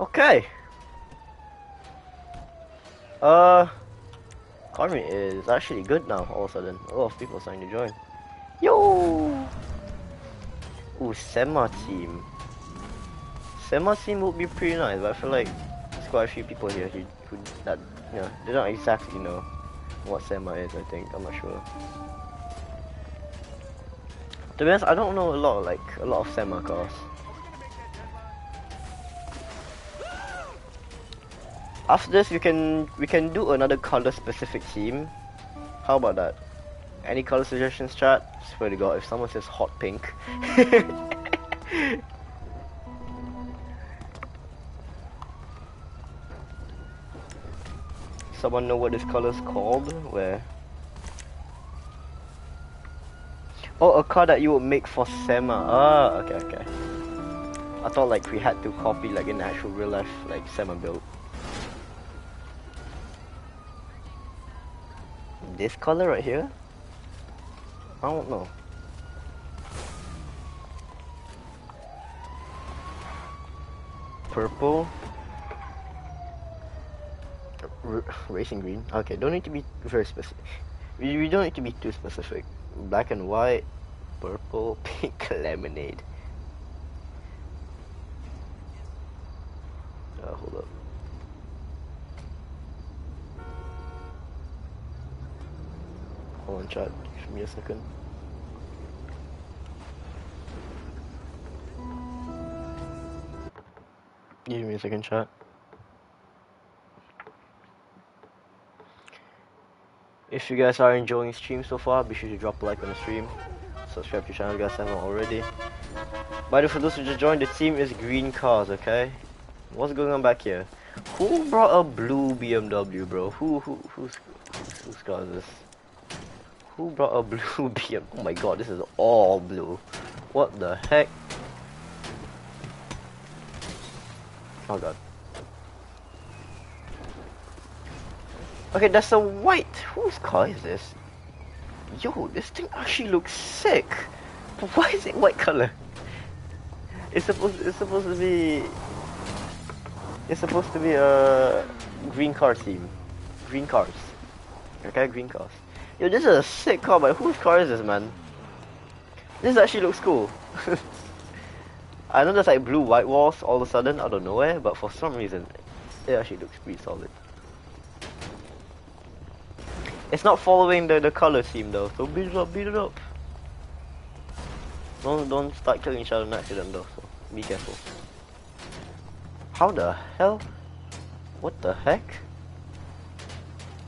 Okay. Uh, economy is actually good now. All of a sudden, a lot of people starting to join. Yo. Ooh, Sema team. Sema team would be pretty nice, but I feel like there's quite a few people here who, who that you know, they don't exactly know what Sema is. I think I'm not sure. To be honest, I don't know a lot of, like a lot of Sema cars. After this, we can we can do another color specific team. How about that? Any color suggestions, chat? Swear to God, if someone says hot pink. Someone know what this color's called? Where? Oh, a car that you would make for Sema. Ah, okay, okay. I thought like we had to copy like an actual real life like Sema build. This color right here? I don't know. Purple. R racing green. Okay, don't need to be very specific. We, we don't need to be too specific. Black and white, purple, pink, lemonade. Uh, hold up. Hold on, chat. Give me a second. Give me a second, chat. If you guys are enjoying the stream so far, be sure to drop a like on the stream. Subscribe to the channel if you guys haven't already. By the way, for those who just joined, the team is green cars, okay? What's going on back here? Who brought a blue B M W, bro? Who, who, who's, who's car is this? Who brought a blue B M W? Oh my god, this is all blue. What the heck? Oh god. Okay, that's a white. Whose car is this? Yo, this thing actually looks sick. But why is it white color? It's supposed. It's supposed to be. It's supposed to be a green car theme. Green cars. Okay, green cars. Yo, this is a sick car, but whose car is this, man? This actually looks cool. I know there's like blue white walls all of a sudden out of nowhere, but for some reason, it actually looks pretty solid. It's not following the, the color theme though, so beat it up, beat it up. Don't don't start killing each other in accident though, so be careful. How the hell? What the heck?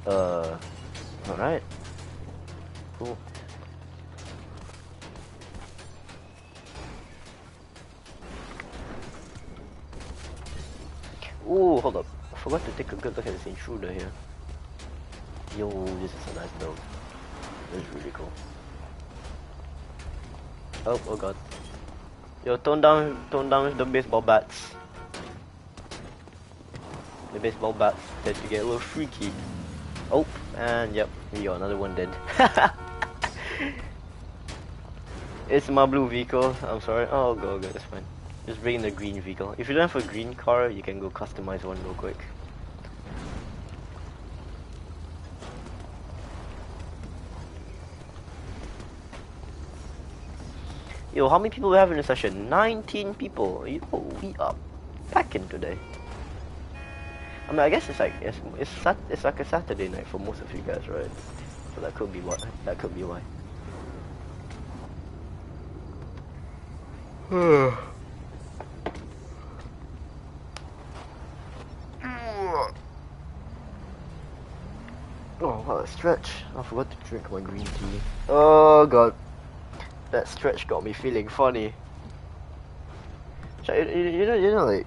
Uh, alright. Cool. Ooh, hold up. I forgot to take a good look at this intruder here. Yo, this is a nice build. This is really cool. Oh, oh god. Yo, tone down, tone down the baseball bats. The baseball bats tend to get a little freaky. Oh, and yep, we got another one dead. It's my blue vehicle, I'm sorry. Oh, go, go, that's fine. Just bring in the green vehicle. If you don't have a green car, you can go customize one real quick. Yo, how many people we have in this session? nineteen people. Yo, we are packing today. I mean, I guess it's like it's it's, sat it's like a Saturday night for most of you guys, right? So that could be why. That could be why. Oh, what a stretch! I forgot to drink my green tea. Oh god. That stretch got me feeling funny. You, you, you know, you know, like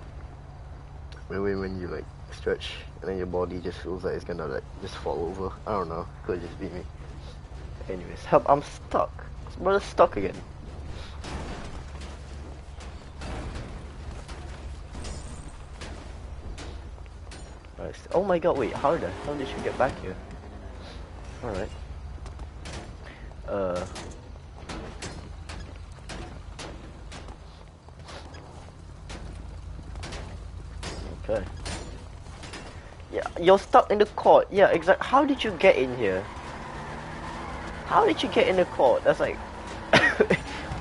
when when you like stretch and then your body just feels like it's gonna like just fall over. I don't know. Could just be me. Anyways, help! I'm stuck. This brother's stuck again. Right, oh my god! Wait, how the hell did you get back here? All right. Uh. Okay. Yeah, you're stuck in the court. Yeah, exactly. How did you get in here? How did you get in the court? That's like...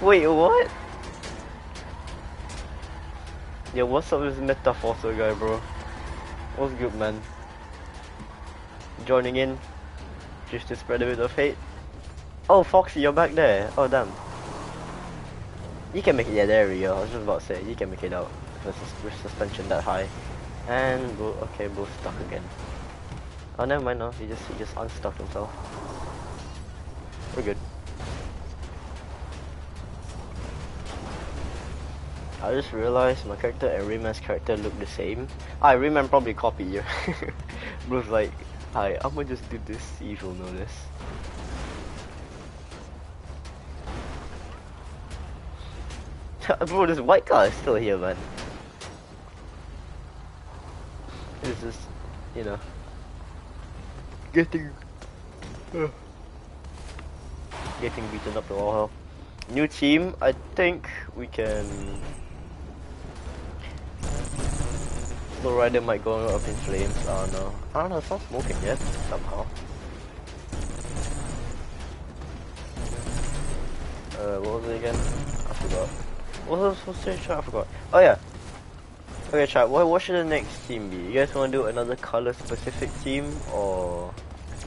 Wait, what? Yeah, what's up with this metaphorso guy, bro? What's good, man? Joining in just to spread a bit of hate. Oh, Foxy, you're back there. Oh, damn. You can make it. Yeah, there we go. I was just about to say, you can make it out. With suspension that high, and bo okay, both stuck again. Oh, never mind now. He just he just unstuck himself. We're good. I just realized my character and Rayman's character look the same. Ah, Rayman probably copied you. Bro's like, hi, I'm gonna just do this, see if you'll notice. Bro, this white car is still here, man. It's just, you know, getting uh, getting beaten up to all hell. New team, I think we can. The rider might go up in flames. I don't know. I don't know. It's not smoking yet somehow. Uh, what was it again? I forgot. What was I supposed to try? I forgot. Oh yeah. Okay, chat. What, what should the next team be? You guys want to do another color-specific team or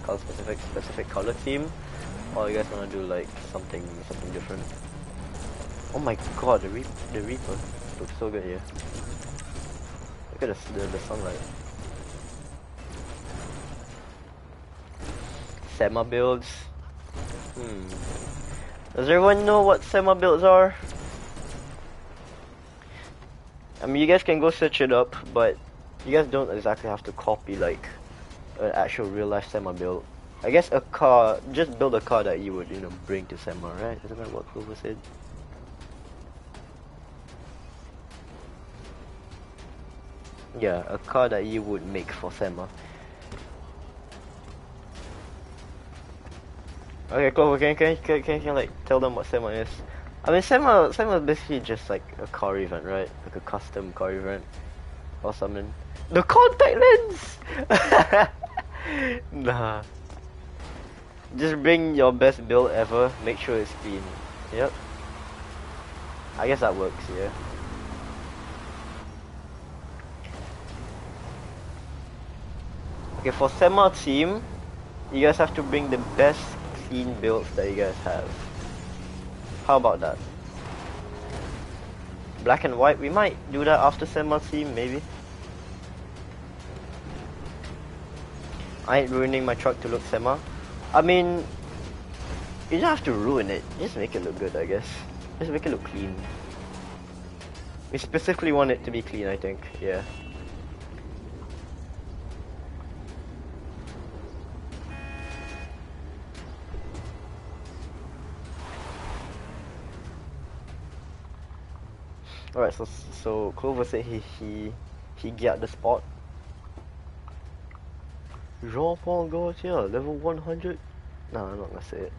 color-specific specific color team, or you guys want to do like something something different? Oh my god, the re the Reaper looks so good here. Look at the the, the sunlight. Sema builds. Hmm. Does everyone know what Sema builds are? I mean, you guys can go search it up, but you guys don't exactly have to copy like an actual real-life Sema build. I guess a car, just build a car that you would, you know, bring to Sema, right? Isn't that what Clover said? Yeah, a car that you would make for Sema. Okay, Clover, can can can can, can like tell them what Sema is? I mean, Sema, Sema is basically just like a car event, right? Like a custom car event or something. The contact lens! Nah. Just bring your best build ever, make sure it's clean. Yep. I guess that works, yeah. Okay, for Sema team, you guys have to bring the best clean builds that you guys have. How about that? Black and white, we might do that after Sema team, maybe. I ain't ruining my truck to look Sema. I mean, you don't have to ruin it, just make it look good, I guess. Just make it look clean. We specifically want it to be clean, I think, yeah. Alright, so so Clover said he he he got the spot. Jean Paul Gaultier, level one hundred. Nah, I'm not gonna say it.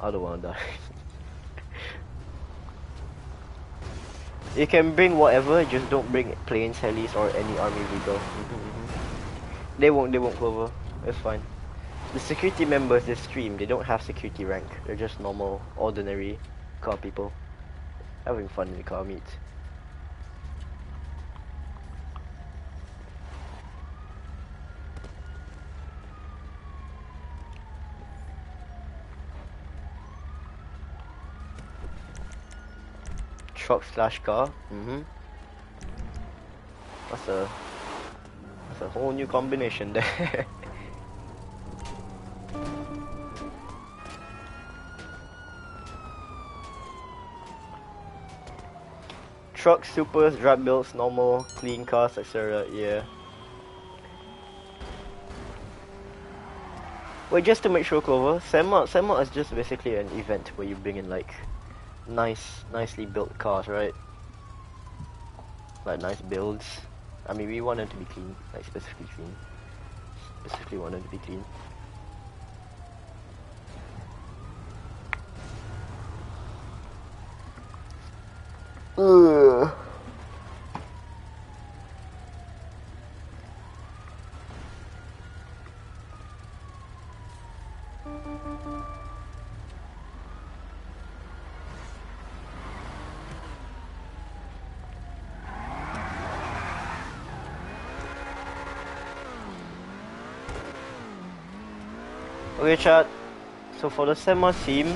I don't wanna die. You can bring whatever, just don't bring planes, helis, or any army vehicle. They won't, they won't Clover. It's fine. The security members they stream, they don't have security rank. They're just normal, ordinary car people having fun in the car meet. Truck slash car. Mm-hmm. That's a that's a whole new combination there. Trucks, supers, drag builds, normal, clean cars, et cetera. Yeah. Wait, just to make sure, Clover, Sema, Sema is just basically an event where you bring in like nice, nicely built cars, right? Like nice builds. I mean, we want them to be clean, like specifically clean. Specifically want them to be clean. Ugh. Okay, chat. So for the Sema team,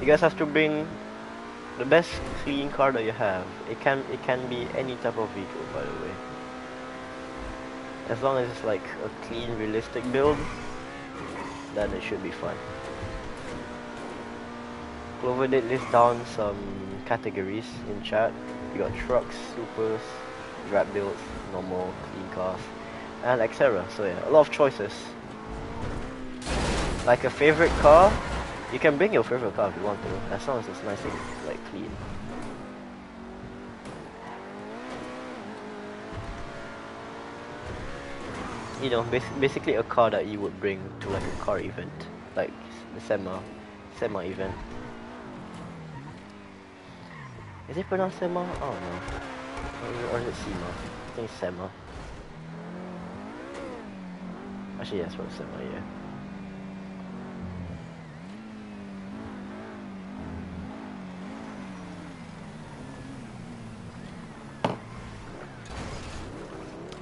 you guys have to bring the best clean car that you have. It can it can be any type of vehicle, by the way. As long as it's like a clean, realistic build, then it should be fun. Clover did list down some categories in chat. We got trucks, supers, rap builds, normal, clean cars, and et cetera. So yeah, a lot of choices. Like a favorite car, you can bring your favorite car if you want to, as long as it's nice and like clean. You know, bas basically a car that you would bring to like a car event, like the SEMA, SEMA event. Is it pronounced SEMA? Oh no, or is it SEMA? I think it's SEMA. Actually, yes, yeah, it's SEMA, yeah.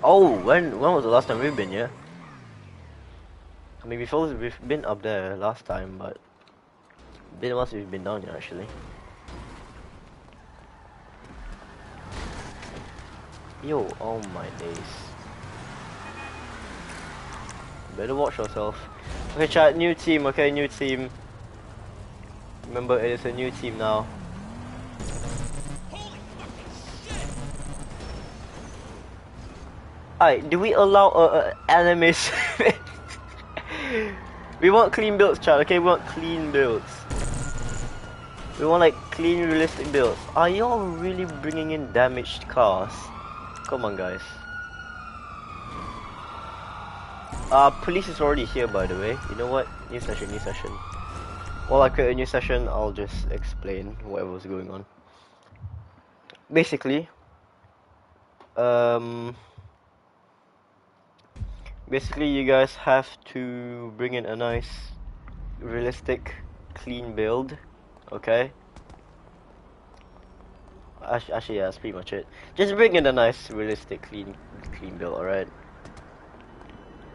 Oh, when when was the last time we've been here? I mean, before we've been up there last time, but been once we've been down here actually. Yo, oh my days! Better watch yourself. Okay, chat. New team. Okay, new team. Remember, it is a new team now. Alright, do we allow uh, uh, animes? We want clean builds, child, okay? We want clean builds. We want like clean, realistic builds. Are y'all really bringing in damaged cars? Come on, guys. Uh, police is already here, by the way. You know what? New session, new session. While I create a new session, I'll just explain whatever's going on. Basically, um... basically, you guys have to bring in a nice, realistic, clean build, okay? Actually, yeah, that's pretty much it. Just bring in a nice, realistic, clean, clean build, alright?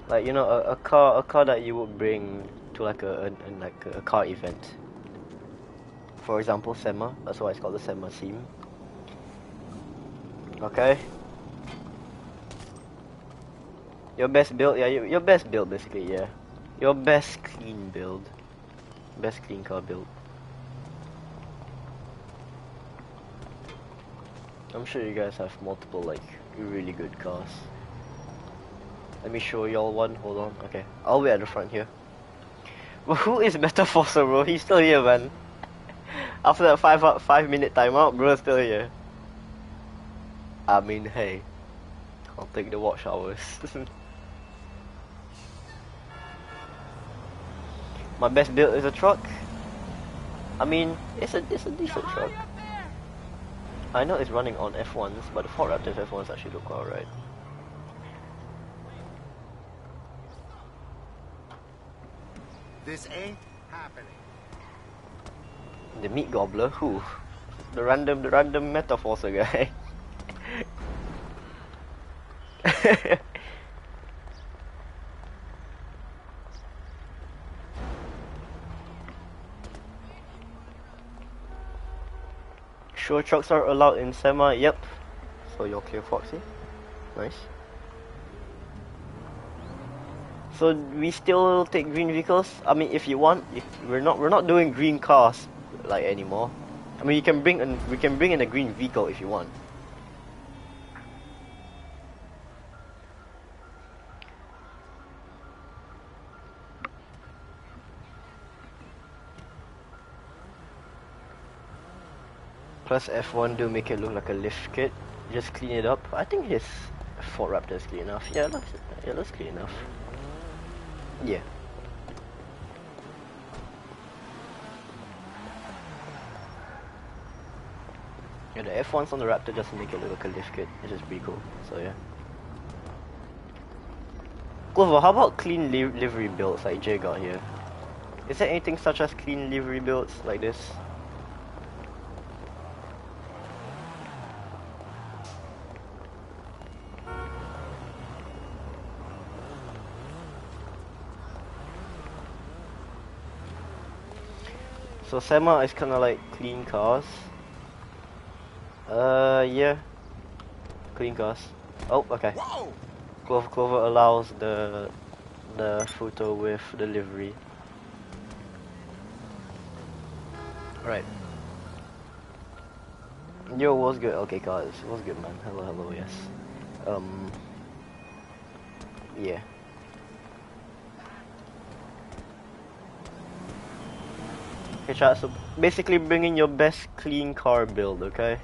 Like, you know, a, a car, a car that you would bring to like a, a like a car event. For example, SEMA. That's why it's called the SEMA theme. Okay. Your best build, yeah, your, your best build basically, yeah. Your best clean build. Best clean car build. I'm sure you guys have multiple, like, really good cars. Let me show y'all one, hold on, okay. I'll wait at the front here. Well, who is Metaforcer, bro? He's still here, man. After that five, uh, five minute timeout, bro's still here. I mean, hey. I'll take the watch hours. My best build is a truck. I mean, it's a it's a decent truck. I know it's running on F ones, but the Ford Raptor's F ones actually look alright. This ain't happening. The meat gobbler, who? The random the random Metaforcer guy. Sure, trucks are allowed in SEMA, yep. So you're clear, Foxy. Nice. So we still take green vehicles. I mean, if you want, if we're not we're not doing green cars like anymore. I mean, you can bring in, we can bring in a green vehicle if you want. Plus F one do make it look like a lift kit. Just clean it up. I think his Ford Raptor is clean enough. Yeah, it looks, it looks clean enough. Yeah. Yeah, the F ones on the Raptor just make it look like a lift kit. It's just pretty cool. So yeah. Clover, how about clean li livery builds like Jay got here? Is there anything such as clean livery builds like this? So SEMA is kinda like clean cars. Uh, yeah. Clean cars. Oh, okay. Clover, Clover allows the the photo with the livery. Right. Yo, what's good? Okay, guys, what's good, man? Hello, hello, yes. Um. Yeah. Okay, chat, so basically bring in your best clean car build, okay?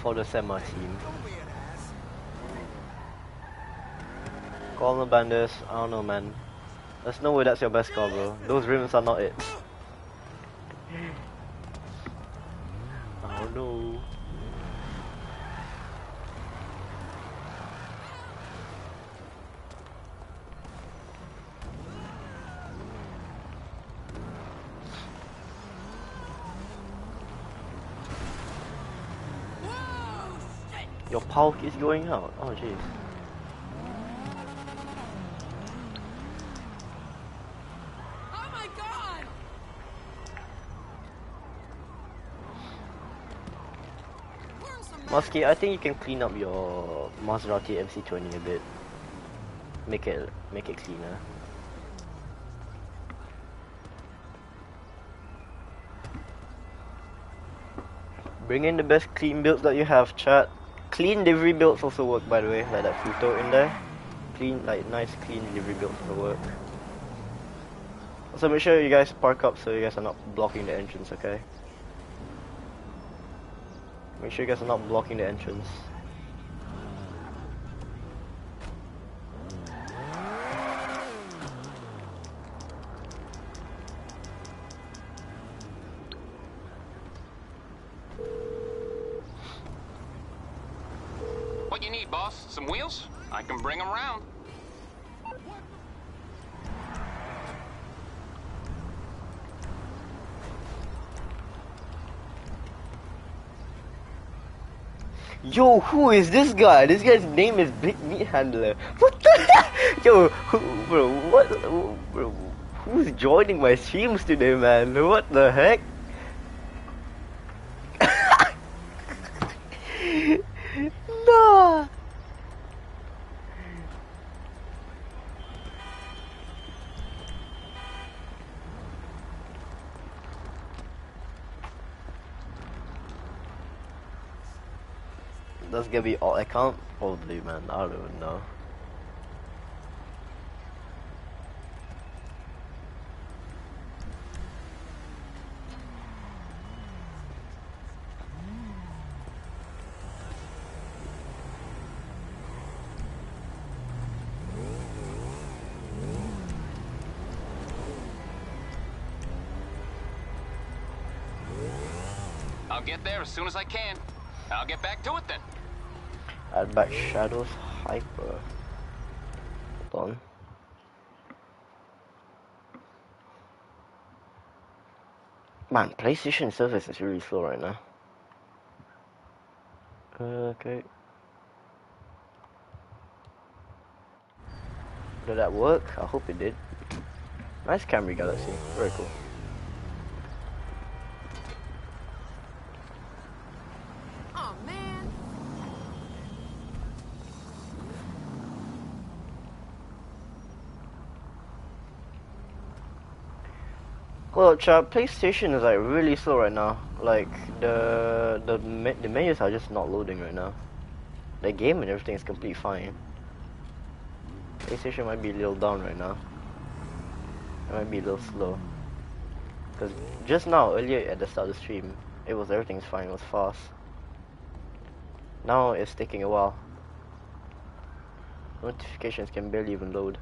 For the semi team. Call the bandits, I don't know, man. There's no way that's your best car, bro. Those rims are not it. Oh no. Your Palk is going out. Oh jeez. Musky, I think you can clean up your Maserati M C twenty a bit. Make it, make it cleaner. Bring in the best clean builds that you have, chat. Clean livery builds also work, by the way, like that photo in there. Clean, like nice clean livery builds also work. Also make sure you guys park up so you guys are not blocking the entrance, okay? Make sure you guys are not blocking the entrance. What you need, boss? Some wheels? I can bring them around. Yo, who is this guy? This guy's name is Big Meat Handler. What the heck? Yo, who, bro, what, bro, who's joining my streams today, man? What the heck? Nah. That's gonna be all account probably, man. I don't even know. I'll get there as soon as I can. I'll get back to it then. Add back Shadows Hyper. Hold on. Man, PlayStation service is really slow right now. Uh, okay. Did that work? I hope it did. Nice Camry Galaxy. Very cool. Well, chat, PlayStation is like really slow right now. Like the the the menus are just not loading right now. The game and everything is completely fine. PlayStation might be a little down right now. It might be a little slow. Cause just now, earlier at the start of the stream, it was everything's fine. It was fast. Now it's taking a while. Notifications can barely even load.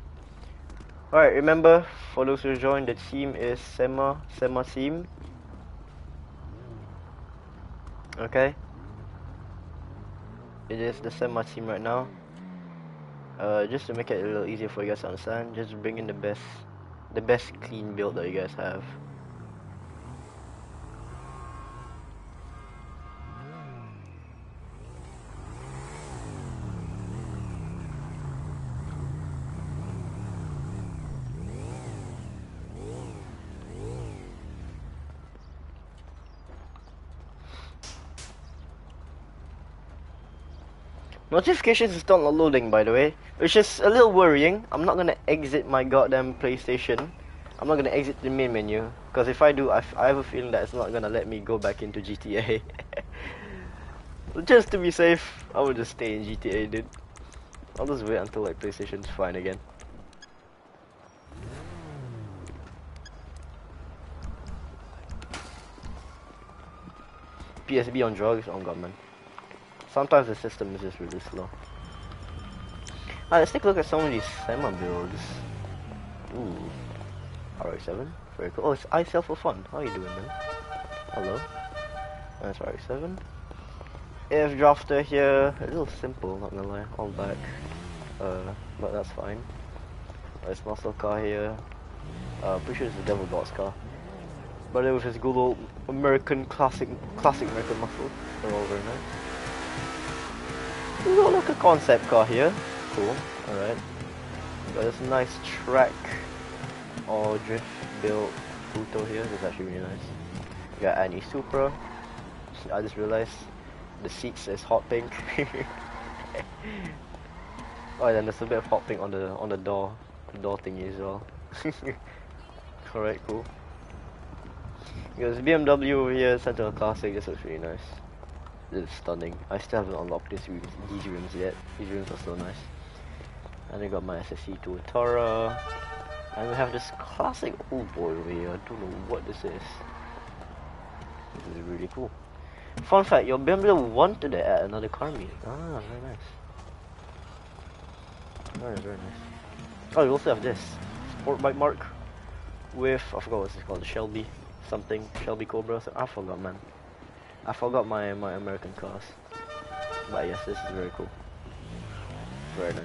Alright, remember, for those who joined, the team is Sema, Sema team. Okay. It is the Sema team right now. Uh, just to make it a little easier for you guys to understand, just bring in the best, the best clean build that you guys have. Notifications is still not loading, by the way, which is a little worrying. I'm not gonna exit my goddamn PlayStation. I'm not gonna exit the main menu, because if I do, I, f I have a feeling that it's not gonna let me go back into G T A. Just to be safe, I will just stay in G T A, dude. I'll just wait until like PlayStation's fine again. P S B on drugs? Oh god, man. Sometimes the system is just really slow. Alright, let's take a look at some of these semi builds. Ooh. R X seven? Very cool. Oh, it's I sell for fun. How are you doing, man? Hello. That's R X seven. Air drafter here. A little simple, not gonna lie. All back. Uh, but that's fine. Nice muscle car here. Uh, pretty sure it's the Devil Dog's car. But then with his good old American classic, classic American muscle. They're all very nice. We've got like a concept car here. Cool. Alright. Got this nice track or drift built Pluto here. That's actually really nice. We got Annie Supra. I just realized the seats is hot pink. Oh, and then there's a bit of hot pink on the on the door, the door thingy as well. Alright, cool. Because B M W over here, Central Classic, this looks really nice. This is stunning. I still haven't unlocked these rooms, these rooms yet. These rooms are so nice. And I got my S S C two Tara. And we have this classic old boy over here. I don't know what this is. This is really cool. Fun fact, your B M W won today at another car meet. Ah, very nice. That is very nice. Oh, we also have this. Sport Bike Mark. With, I forgot what it's called, the Shelby. Something, Shelby Cobra, so I forgot, man. I forgot my, my American cars. But yes, this is very cool. Very nice.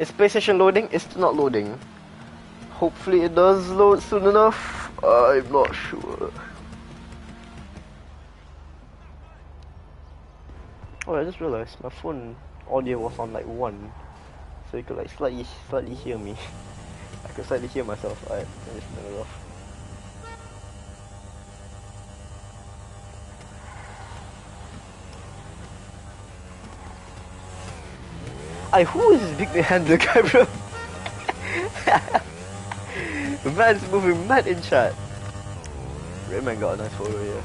Is PlayStation loading? It's not loading. Hopefully it does load soon enough. I'm not sure. Oh, I just realized my phone audio was on like one. So you could like slightly, slightly hear me. I could slightly hear myself. Alright, let me just turn it off. Ay, who is this big handler guy, bro? The man's moving mad in chat. Rayman got a nice photo here.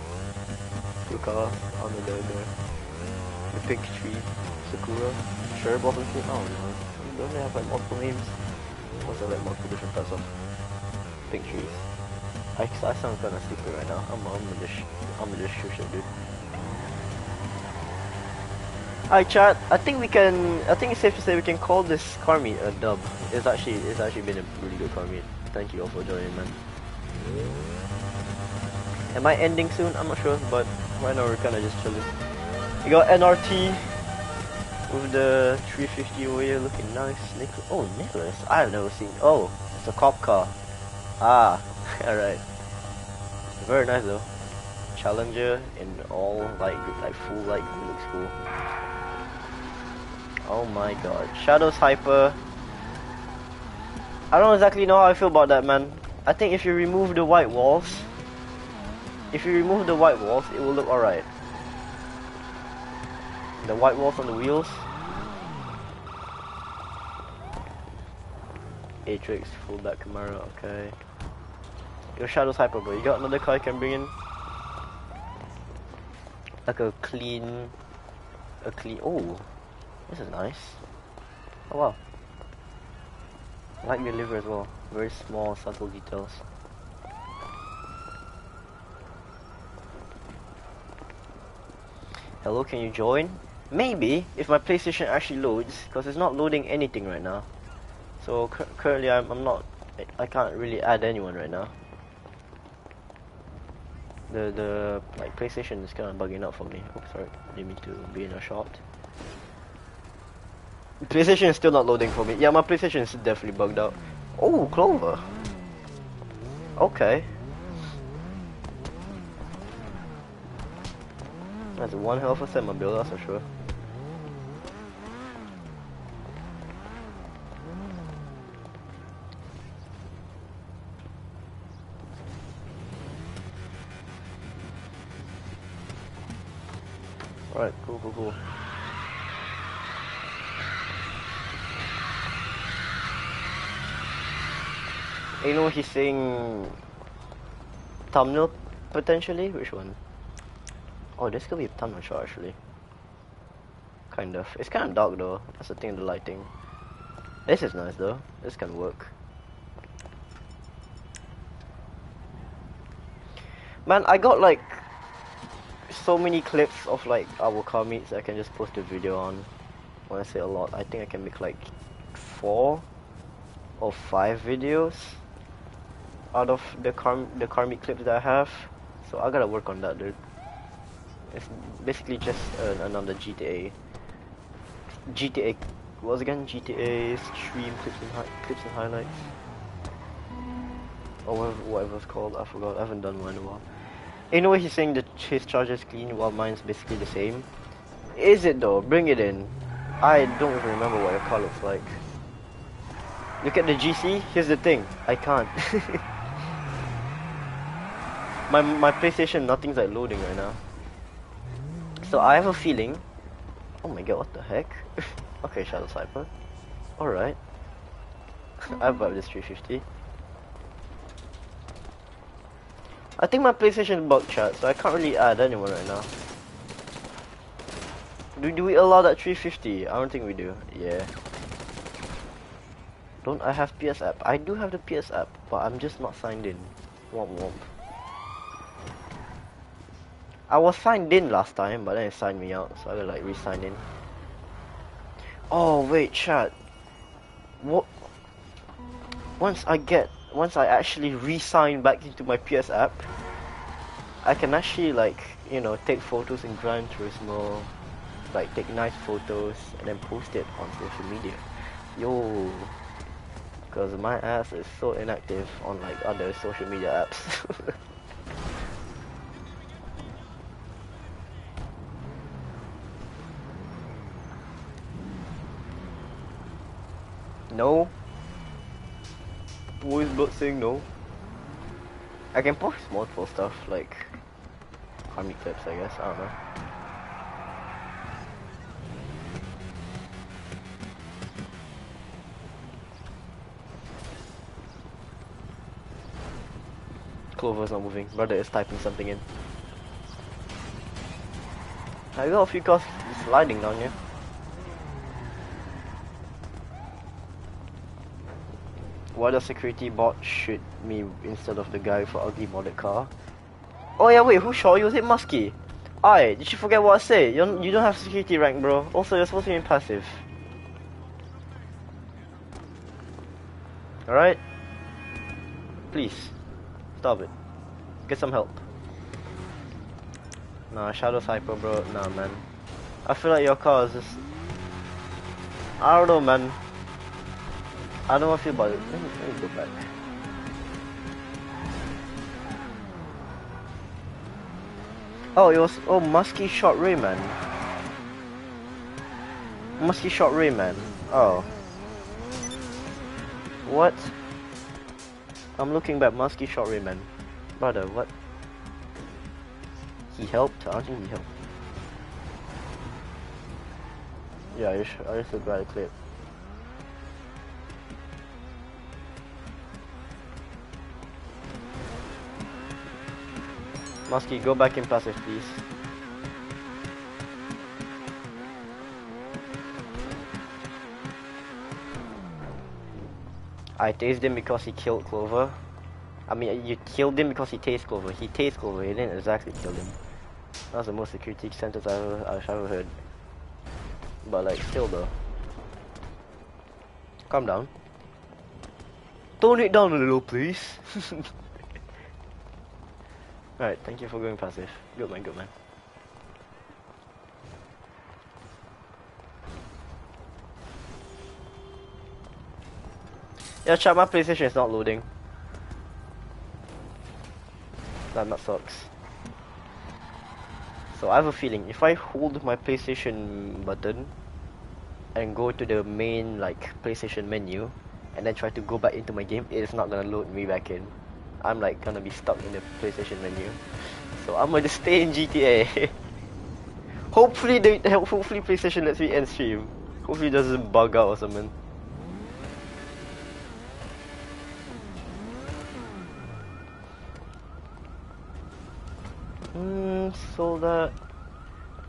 Cool car, on the there, there. The pink tree, Sakura, cherry blossom tree. Oh no, don't they have like multiple names? Also like multiple different types of pink trees. I, I sound kinda sleepy right now. I'm gonna just I'm gonna just shoot it, dude. Hi chat, I think we can I think it's safe to say we can call this car meet a dub. It's actually it's actually been a really good car meet. Thank you all for joining, man. Am I ending soon? I'm not sure, but right now we're kinda just chilling. We got N R T with the three fifty over here, looking nice. Nicholas. Oh, Nicholas, I've never seen. Oh, it's a cop car. Ah, alright. Very nice though. Challenger in all like like full light, it looks cool. Oh my god, Shadows Hyper. I don't exactly know how I feel about that, man. I think if you remove the white walls, if you remove the white walls, it will look alright. The white walls on the wheels. Atrix, fullback Camaro, okay. Your Shadows Hyper, bro. You got another car you can bring in? Like a clean... A clean... Oh! This is nice. Oh wow. I like the liver as well. Very small, subtle details. Hello, can you join? Maybe, if my PlayStation actually loads, because it's not loading anything right now. So cu currently I'm, I'm not, I can't really add anyone right now. The the like PlayStation is kind of bugging out for me. Oops, sorry, didn't mean to be in a shot. PlayStation is still not loading for me. Yeah, my PlayStation is definitely bugged out. Oh, Clover. Okay. That's one hell of a semi build, that's for sure. Right, cool, cool, cool. You know he's saying thumbnail potentially? Which one? Oh, this could be a thumbnail shot actually. Kind of. It's kind of dark though. That's the thing, the lighting. This is nice though. This can work. Man, I got like so many clips of like our car meets I can just post a video on. When I say a lot, I think I can make like four or five videos out of the car the car meet clips that I have. So I gotta work on that, dude. It's basically just uh, another G T A. G T A, once again, G T A stream clips and hi clips and highlights. Or whatever, whatever it's called, I forgot. I haven't done one in a while. Anyway, he's saying that his charger is clean while mine's basically the same. Is it though? Bring it in. I don't even remember what your car looks like. Look at the G C. Here's the thing. I can't. my my PlayStation, nothing's like loading right now. So I have a feeling. Oh my god! What the heck? Okay, Shadows Hyper. All right. I bought this three fifty. I think my PlayStation bug chat, so I can't really add anyone right now. Do do we allow that three fifty? I don't think we do. Yeah. Don't I have P S app? I do have the P S app, but I'm just not signed in. Womp womp. I was signed in last time, but then it signed me out, so I gotta like re-sign in. Oh wait, chat. What? Once I get, once I actually re-sign back into my P S app, I can actually like, you know, take photos in Gran Turismo, like take nice photos and then post it on social media. Yo. Because my ass is so inactive on like other social media apps. No. Who is Blood saying no? I can post multiple stuff like army clips, I guess. I don't know. Clover's not moving. Brother is typing something in. I got a few cars sliding down here. Why does security bot shoot me instead of the guy for ugly modded car? Oh yeah, wait, who shot you? Was it Musky? Aye, did you forget what I said? You don't, you don't have security rank, bro. Also, you're supposed to be in passive. Alright? Please. Stop it. Get some help. Nah, Shadows Hyper, bro. Nah, man. I feel like your car is just... I don't know, man. I don't know what I feel about it. Let me, let me go back. Oh, it was... Oh, Musky shot Rayman. Musky shot Rayman. Oh. What? I'm looking back, Musky shot Rayman. Brother, what? He helped? I don't think he helped. Yeah, I just, I just looked at the clip. Musky, go back in passive, please. I tased him because he killed Clover. I mean, you killed him because he tased Clover. He tased Clover, you didn't exactly kill him. That was the most security sentence I've ever, I've ever heard. But like, still though. Calm down. Tone it down a little, please. Alright, thank you for going passive. Good man, good man. Yeah, chat, my PlayStation is not loading. That, that sucks. So I have a feeling, if I hold my PlayStation button and go to the main, like, PlayStation menu and then try to go back into my game, it is not gonna load me back in. I'm, like, gonna be stuck in the PlayStation menu. So I'm gonna just stay in G T A. Hopefully they hopefully PlayStation lets me end stream. Hopefully it doesn't bug out or something. Hmm, sold that.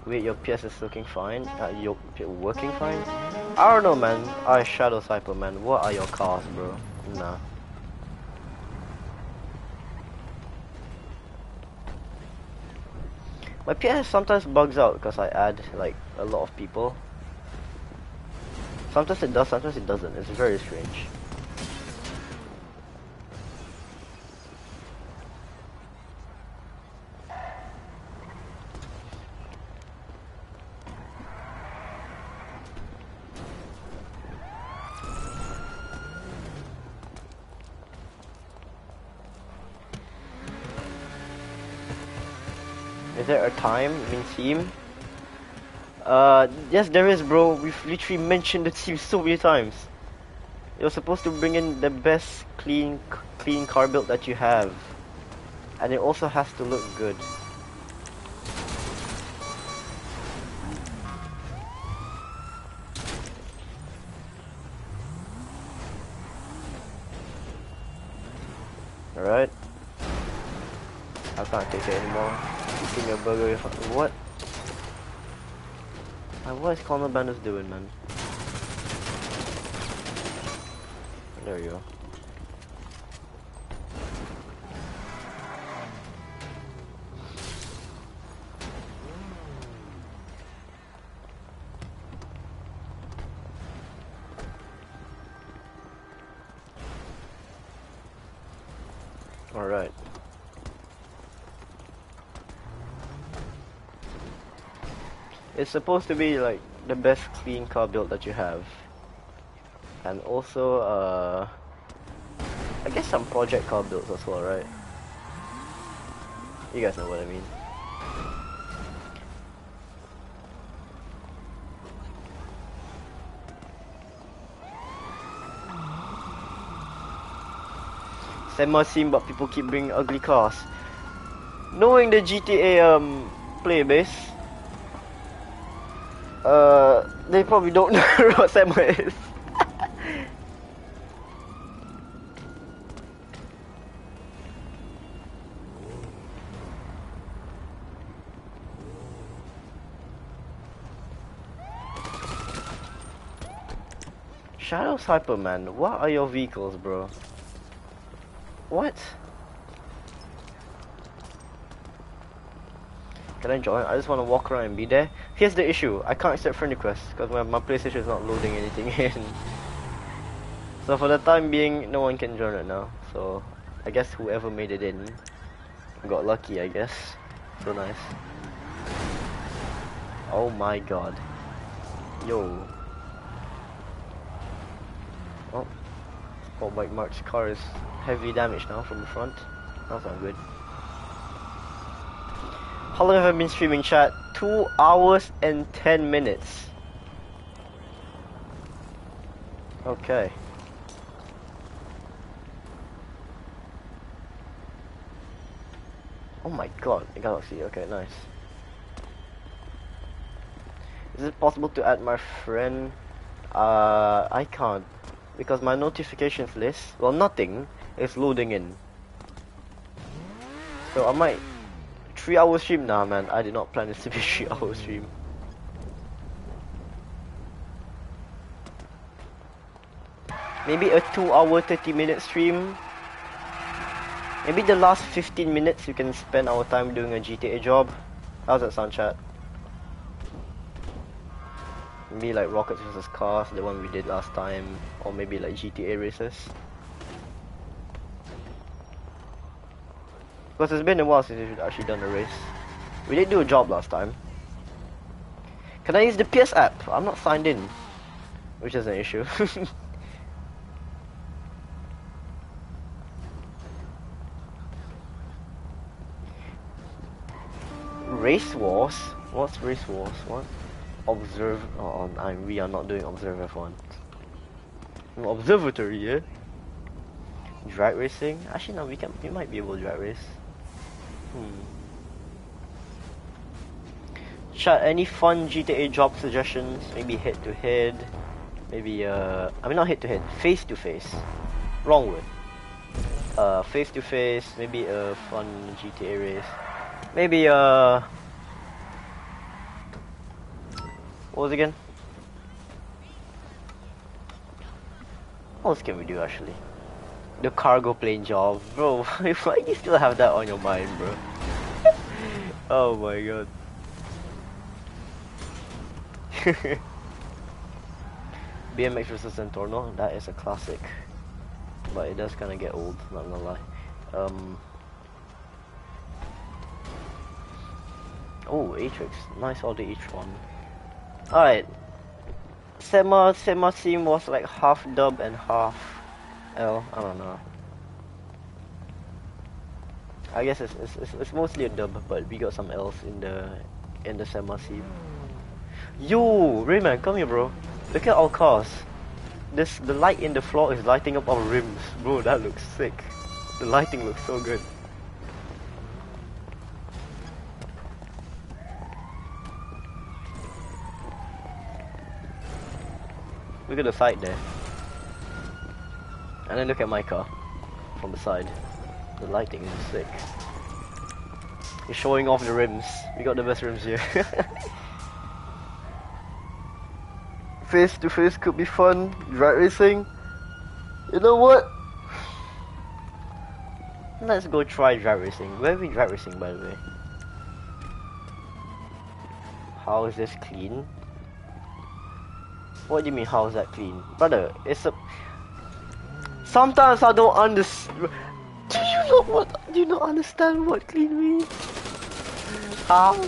Wait, your P S is looking fine. Uh, your working fine. I don't know, man. I Shadows Hyper, man. What are your cars, bro? Nah. My P S sometimes bugs out because I add like a lot of people. Sometimes it does, sometimes it doesn't. It's very strange. Is there a time in team? Uh, yes there is, bro. We've literally mentioned the team so many times. You're supposed to bring in the best clean clean car build that you have. And it also has to look good. Alright. I can't take it anymore. A burger. What? Uh, what is Colonel Banders doing, man? There you go. All right. It's supposed to be like the best clean car build that you have, and also uh, I guess some project car builds as well, right? You guys know what I mean. Semi sim, but people keep bringing ugly cars. Knowing the G T A um play base. Uh, they probably don't know what Sema is. Shadows Hyper, man, what are your vehicles, bro? What? Can I join? I just want to walk around and be there. Here's the issue, I can't accept friend requests because my, my PlayStation is not loading anything in. So for the time being, no one can join right now. So I guess whoever made it in got lucky, I guess. So nice. Oh my god. Yo. Oh. Oh, Mike Mark's car is heavily damaged now from the front. That's not good. How long have I been streaming, chat? two hours and ten minutes. Okay. Oh my god, the galaxy. Okay, nice. Is it possible to add my friend? Uh, I can't. Because my notifications list, well, nothing is loading in. So I might... three hour stream? Nah, man, I did not plan this to be a three hour stream. Maybe a two hour thirty minute stream. Maybe the last fifteen minutes we can spend our time doing a G T A job. How's that sound, chat? Maybe like Rockets versus Cars, the one we did last time. Or maybe like G T A races. Because it's been a while since we've actually done a race. We did do a job last time. Can I use the P S app? I'm not signed in. Which is an issue. Race Wars? What's Race Wars? What? Observe... Oh, I'm, we are not doing Observe F one. Observatory, yeah? Drag racing? Actually, no, we can. We might be able to drag race. Hmm. Chat, any fun G T A job suggestions? Maybe head to head. Maybe uh, I mean not head to head, face to face. Wrong word. Uh, face to face. Maybe a fun G T A race. Maybe uh, what was it again? What else can we do actually? The cargo plane job, bro. Why do you still have that on your mind, bro? Oh my god. B M X versus Entorno, that is a classic, but it does kind of get old, not gonna lie. Um, oh, Atrix, nice Audi each one. Alright, Sema, Sema team was like half dub and half L, I don't know. I guess it's, it's, it's, it's mostly a dub, but we got some L's in the, in the Sema team. Yo, Rayman, come here, bro. Look at our cars. This, the light in the floor is lighting up our rims. Bro, that looks sick. The lighting looks so good. Look at the side there. And then look at my car from the side. The lighting is sick. It's showing off the rims. We got the best rims here. Face to face could be fun. Drag racing. You know what? Let's go try drag racing. Where are we drag racing, by the way? How is this clean? What do you mean? How is that clean, brother? It's a. Sometimes I don't understand. Do you not what? Do you not understand what clean means? How?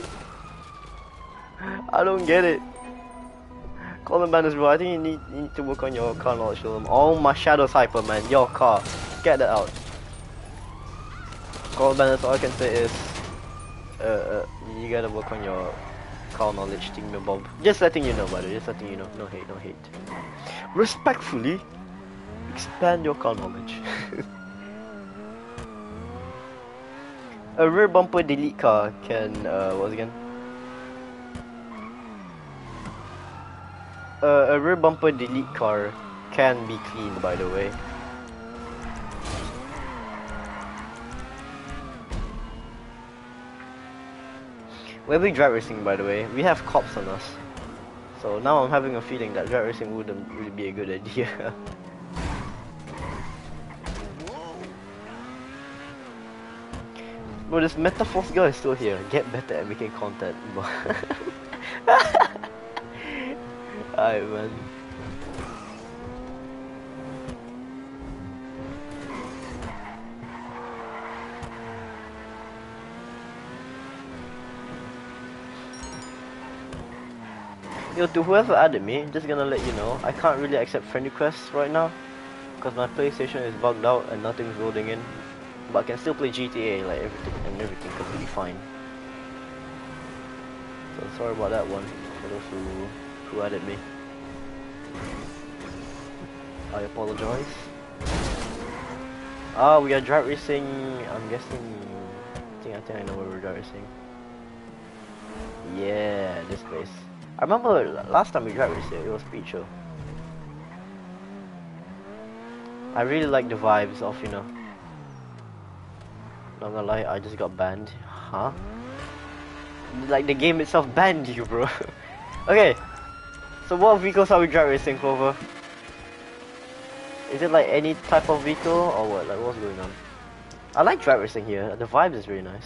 I don't get it. Call them banners, bro. I think you need, you need to work on your car knowledge. Show them. Oh my Shadows Hyper, man. Your car. Get that out. Call them banners, all I can say is uh, uh, you gotta work on your car knowledge, thing, your bob. Just letting you know, brother. Just letting you know. No hate, no hate. Respectfully, expand your car knowledge. A rear bumper delete car can, uh, what was it again? Uh, a rear bumper delete car can be clean, by the way. When we drag racing, by the way, we have cops on us. So now I'm having a feeling that drag racing wouldn't really be a good idea. Bro, this Metaforce girl is still here. Get better at making content. Alright, man. Yo, to whoever added me, just gonna let you know, I can't really accept friend requests right now because my PlayStation is bugged out and nothing's loading in, but I can still play G T A, like everything and everything completely fine. So sorry about that one, for those who... who added me. I apologize. Ah, we are drag racing. I'm guessing. I think I think I know where we're drag racing. Yeah, this place. I remember last time we drag raced it, it was pretty chill. I really like the vibes of, you know. Not gonna lie, I just got banned. Huh? Like the game itself banned you, bro. Okay. So what vehicles are we drag racing, Clover? Is it like any type of vehicle or what? Like what's going on? I like drag racing here. The vibe is really nice.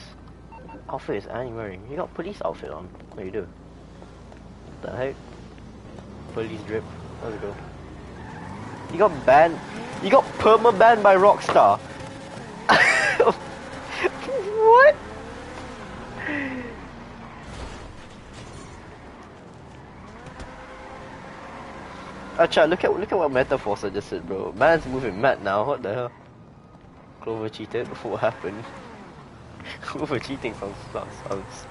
Outfit is Annie wearing? You got police outfit on. What you do? What the heck? Police drip. Let's go. You got banned. You got perma banned by Rockstar. What? Ah, chat, look at look at what Metaforce I just said, bro. Man's moving mad now. What the hell? Clover cheated. What happened? Clover cheating sounds sounds sounds,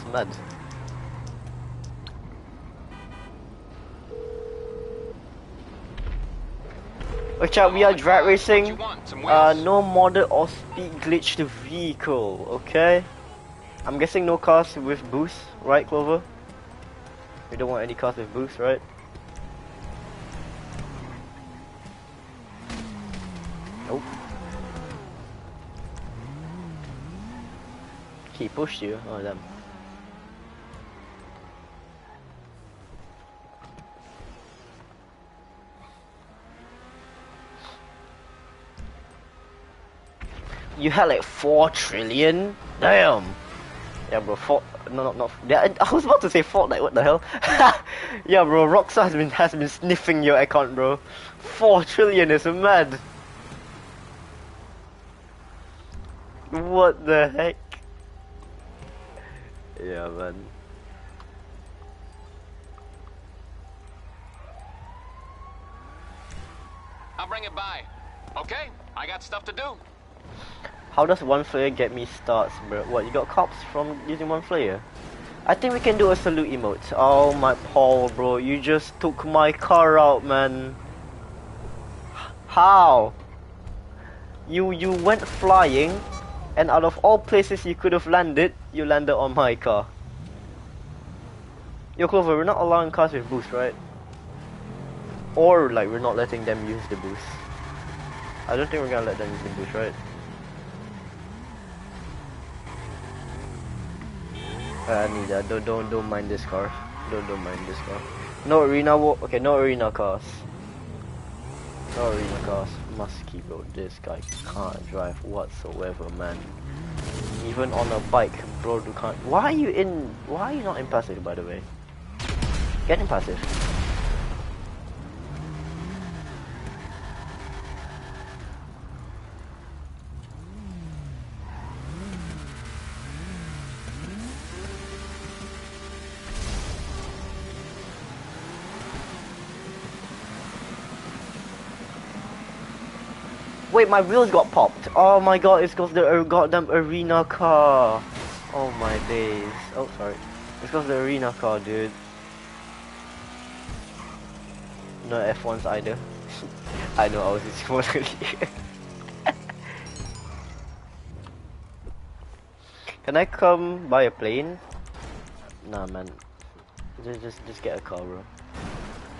sounds mad. Oh, chat, we are drag racing. Uh, no modded or speed glitched vehicle. Okay. I'm guessing no cars with boost, right, Clover? We don't want any cars with boost, right? Nope. He pushed you. Oh, damn. You had like four trillion? Damn! Yeah bro, four no no no yeah, I was about to say four, like what the hell? Yeah bro, Rockstar has been has been sniffing your account bro. Four trillion is mad. What the heck? Yeah man. I'll bring it by. Okay, I got stuff to do. How does one player get me starts, bro? What, you got cops from using one player? I think we can do a salute emote. Oh my Paul, bro, you just took my car out, man. How? You you went flying, and out of all places you could have landed, you landed on my car. Yo Clover, we're not allowing cars with boost, right? Or like we're not letting them use the boost. I don't think we're gonna let them use the boost, right? I need that. Don't don't don't mind this car. Don't don't mind this car. No arena. Okay, no arena cars. No arena cars. Musky bro. This guy can't drive whatsoever, man. Even on a bike, bro. You can't. Why are you in? Why are you not in passive, by the way? Get in passive. Wait, my wheels got popped. Oh my god, it's cause the goddamn arena car. Oh my days. Oh, sorry. It's cause the arena car, dude. No F ones either. I know, I was using one earlier. Can I come by a plane? Nah, man. Just, just, just get a car, bro.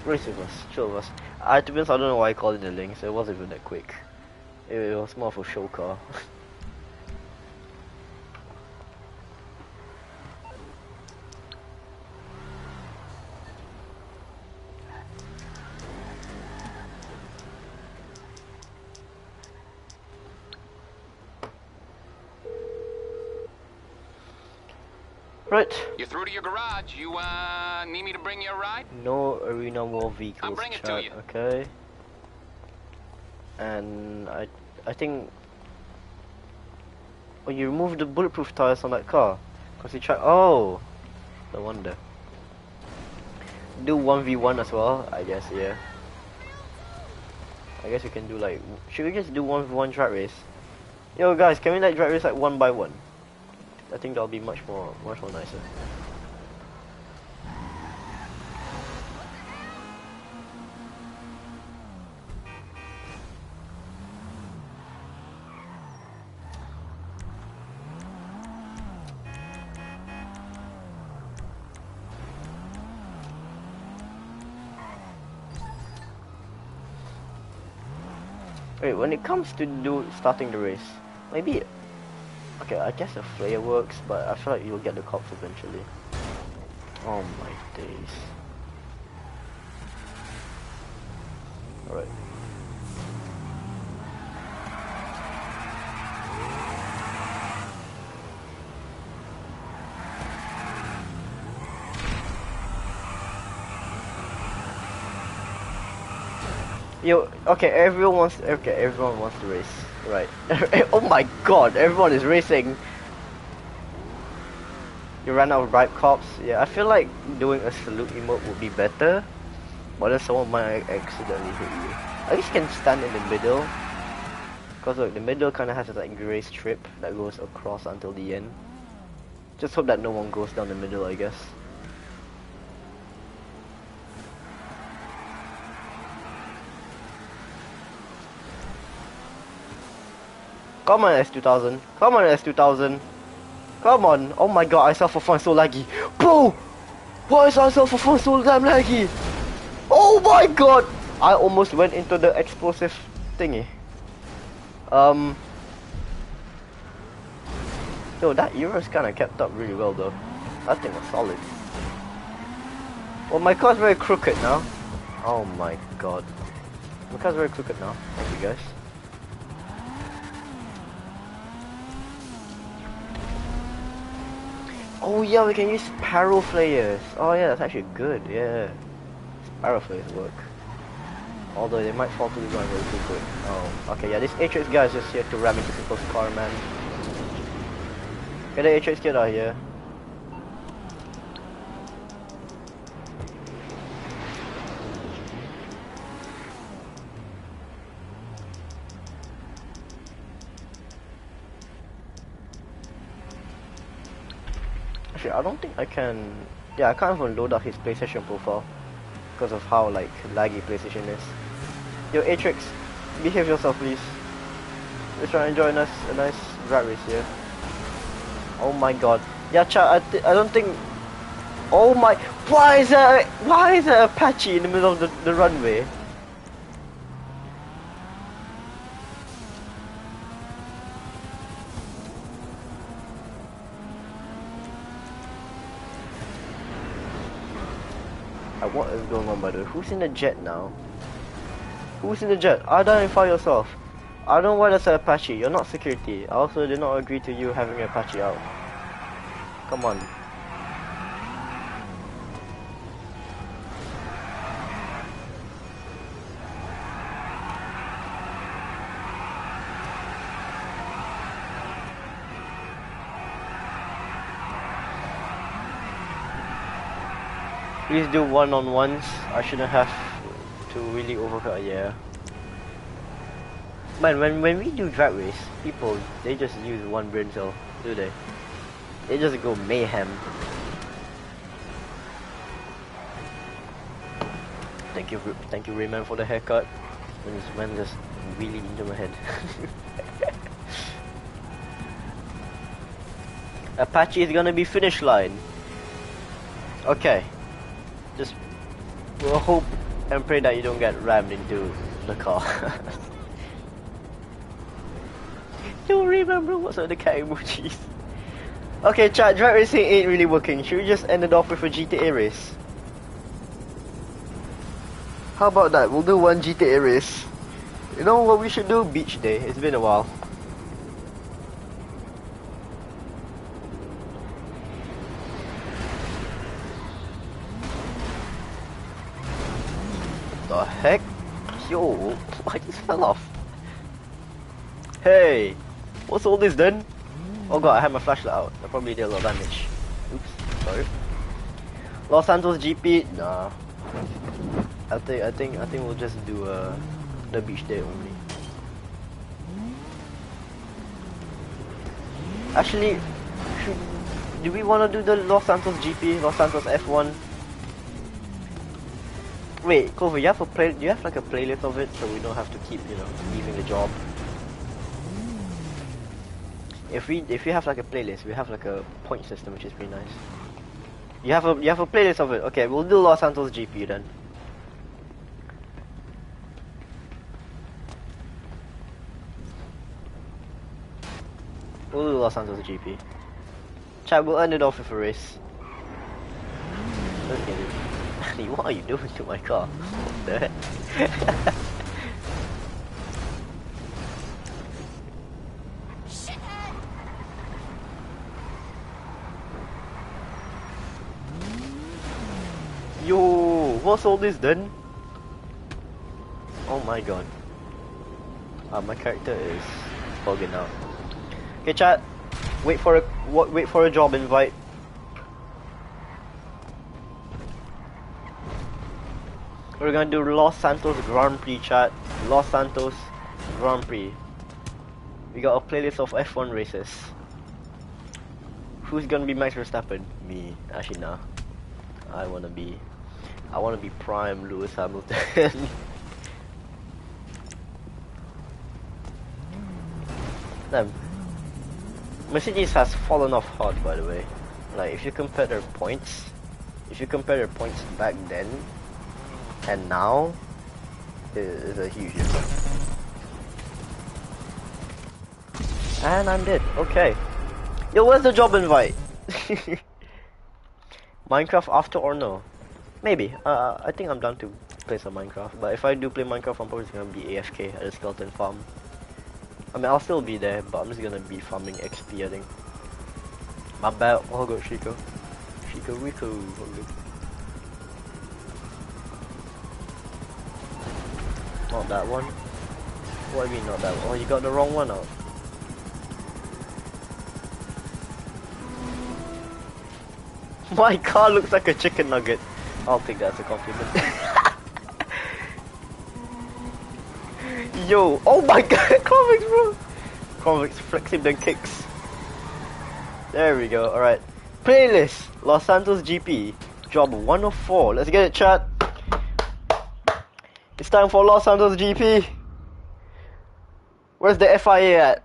Race with us, chill with us. I, to be honest, I don't know why I called it a link, so it wasn't even that quick. It was more of a show car. Right. You're through to your garage. You uh, need me to bring you a ride? No arena war vehicles. I'll bring it to you. Okay. And I, I think. Oh, you removed the bulletproof tires on that car, cause you tried. Oh, no wonder. Do one v one as well, I guess. Yeah. I guess we can do like. Should we just do one v one drag race? Yo, guys, can we like drag race like one by one? I think that'll be much more, much more nicer. Wait, when it comes to do starting the race, maybe, okay, I guess a flare works, but I feel like you'll get the cops eventually. Oh my days. Alright. Yo, okay, everyone wants, okay, everyone wants to race, right? Oh my god, everyone is racing. You ran out of bribe cops. Yeah, I feel like doing a salute emote would be better, but then someone might accidentally hit you. At least you can stand in the middle, cause look, the middle kind of has a like gray strip that goes across until the end. Just hope that no one goes down the middle, I guess. Come on S two thousand, come on S two thousand. Come on. Oh my god, I sell for fun so laggy. Bro! Why is I sell for fun so damn laggy? Oh my god! I almost went into the explosive thingy. Um... Yo, that era's kinda kept up really well though. That thing was solid. Well, my car's very crooked now. Oh my god. My car's very crooked now. Thank you guys. Oh yeah, we can use Sparrow Flayers. Oh yeah, that's actually good, yeah. Sparrow Flayers work. Although they might fall to the ground really too quick. Oh, okay, yeah, this Atrix guy is just here to ram into people's car, man. Okay, the Atrix kid out here. I don't think I can. Yeah, I can't even load up his PlayStation profile because of how like laggy PlayStation is. Yo, Atrix, behave yourself, please. Let's try and enjoy a nice, a nice drag race here. Oh my god. Yeah, chat. I, I don't think. Oh my. Why is there? Why is there a patchy in the middle of the, the runway? What is going on, by the way? Who's in the jet now? Who's in the jet? Identify yourself. I don't want to say Apache. You're not security. I also did not agree to you having Apache out. Come on. Please do one-on-ones. I shouldn't have to really overcut. Yeah, man. When when we do drag race, people they just use one brain cell, do they? They just go mayhem. Thank you, thank you, Rayman, for the haircut. When this man just really into my head. Apache is gonna be finish line. Okay. Just we'll hope and pray that you don't get rammed into the car. Don't remember what's on the cat emojis. Okay, chat, drag racing ain't really working. Should we just end it off with a G T A race? How about that? We'll do one G T A race. You know what we should do? Beach day. It's been a while. Heck, yo, I just fell off. Hey, what's all this then? Oh god, I had my flashlight out. I probably did a lot of damage. Oops, sorry. Los Santos G P, nah. I think, I think, I think we'll just do uh, the beach day only. Actually, should, do we want to do the Los Santos G P, Los Santos F one? Wait, Clover, you have a play. You have like a playlist of it, so we don't have to keep, you know, leaving the job. If we, if we have like a playlist, we have like a point system, which is pretty nice. You have a, you have a playlist of it. Okay, we'll do Los Santos G P then. We'll do Los Santos G P. Chat, we'll end it off with a race. Let's get it. Annie, what are you doing to my car? What the heck? Yo, what's all this then? Oh my god. Uh, my character is bugging out. Okay, chat. Wait for a wait for a job invite. We're gonna do Los Santos Grand Prix, chat. Los Santos Grand Prix. We got a playlist of F one races. Who's gonna be Max Verstappen? Me. Actually, nah. I wanna be. I wanna be prime Lewis Hamilton. Damn. Mercedes has fallen off hard, by the way. Like, if you compare their points, if you compare their points back then and now, it is a huge difference. And I'm dead. Okay. Yo, where's the job invite? Minecraft after or no? Maybe. Uh, I think I'm down to play some Minecraft. But if I do play Minecraft, I'm probably gonna be A F K at a skeleton farm. I mean, I'll still be there, but I'm just gonna be farming X P, I think. My bad. Oh god, Chico. Chico Rico. Oh good. Not that one. What do you mean not that one? Oh, you got the wrong one out. My car looks like a chicken nugget. I'll take that as a compliment. Yo, oh my god, Convex bro! Convex flexing then kicks. There we go, alright. Playlist, Los Santos G P, job one oh four. Let's get it, chat. It's time for Los Santos G P. Where's the F I A at?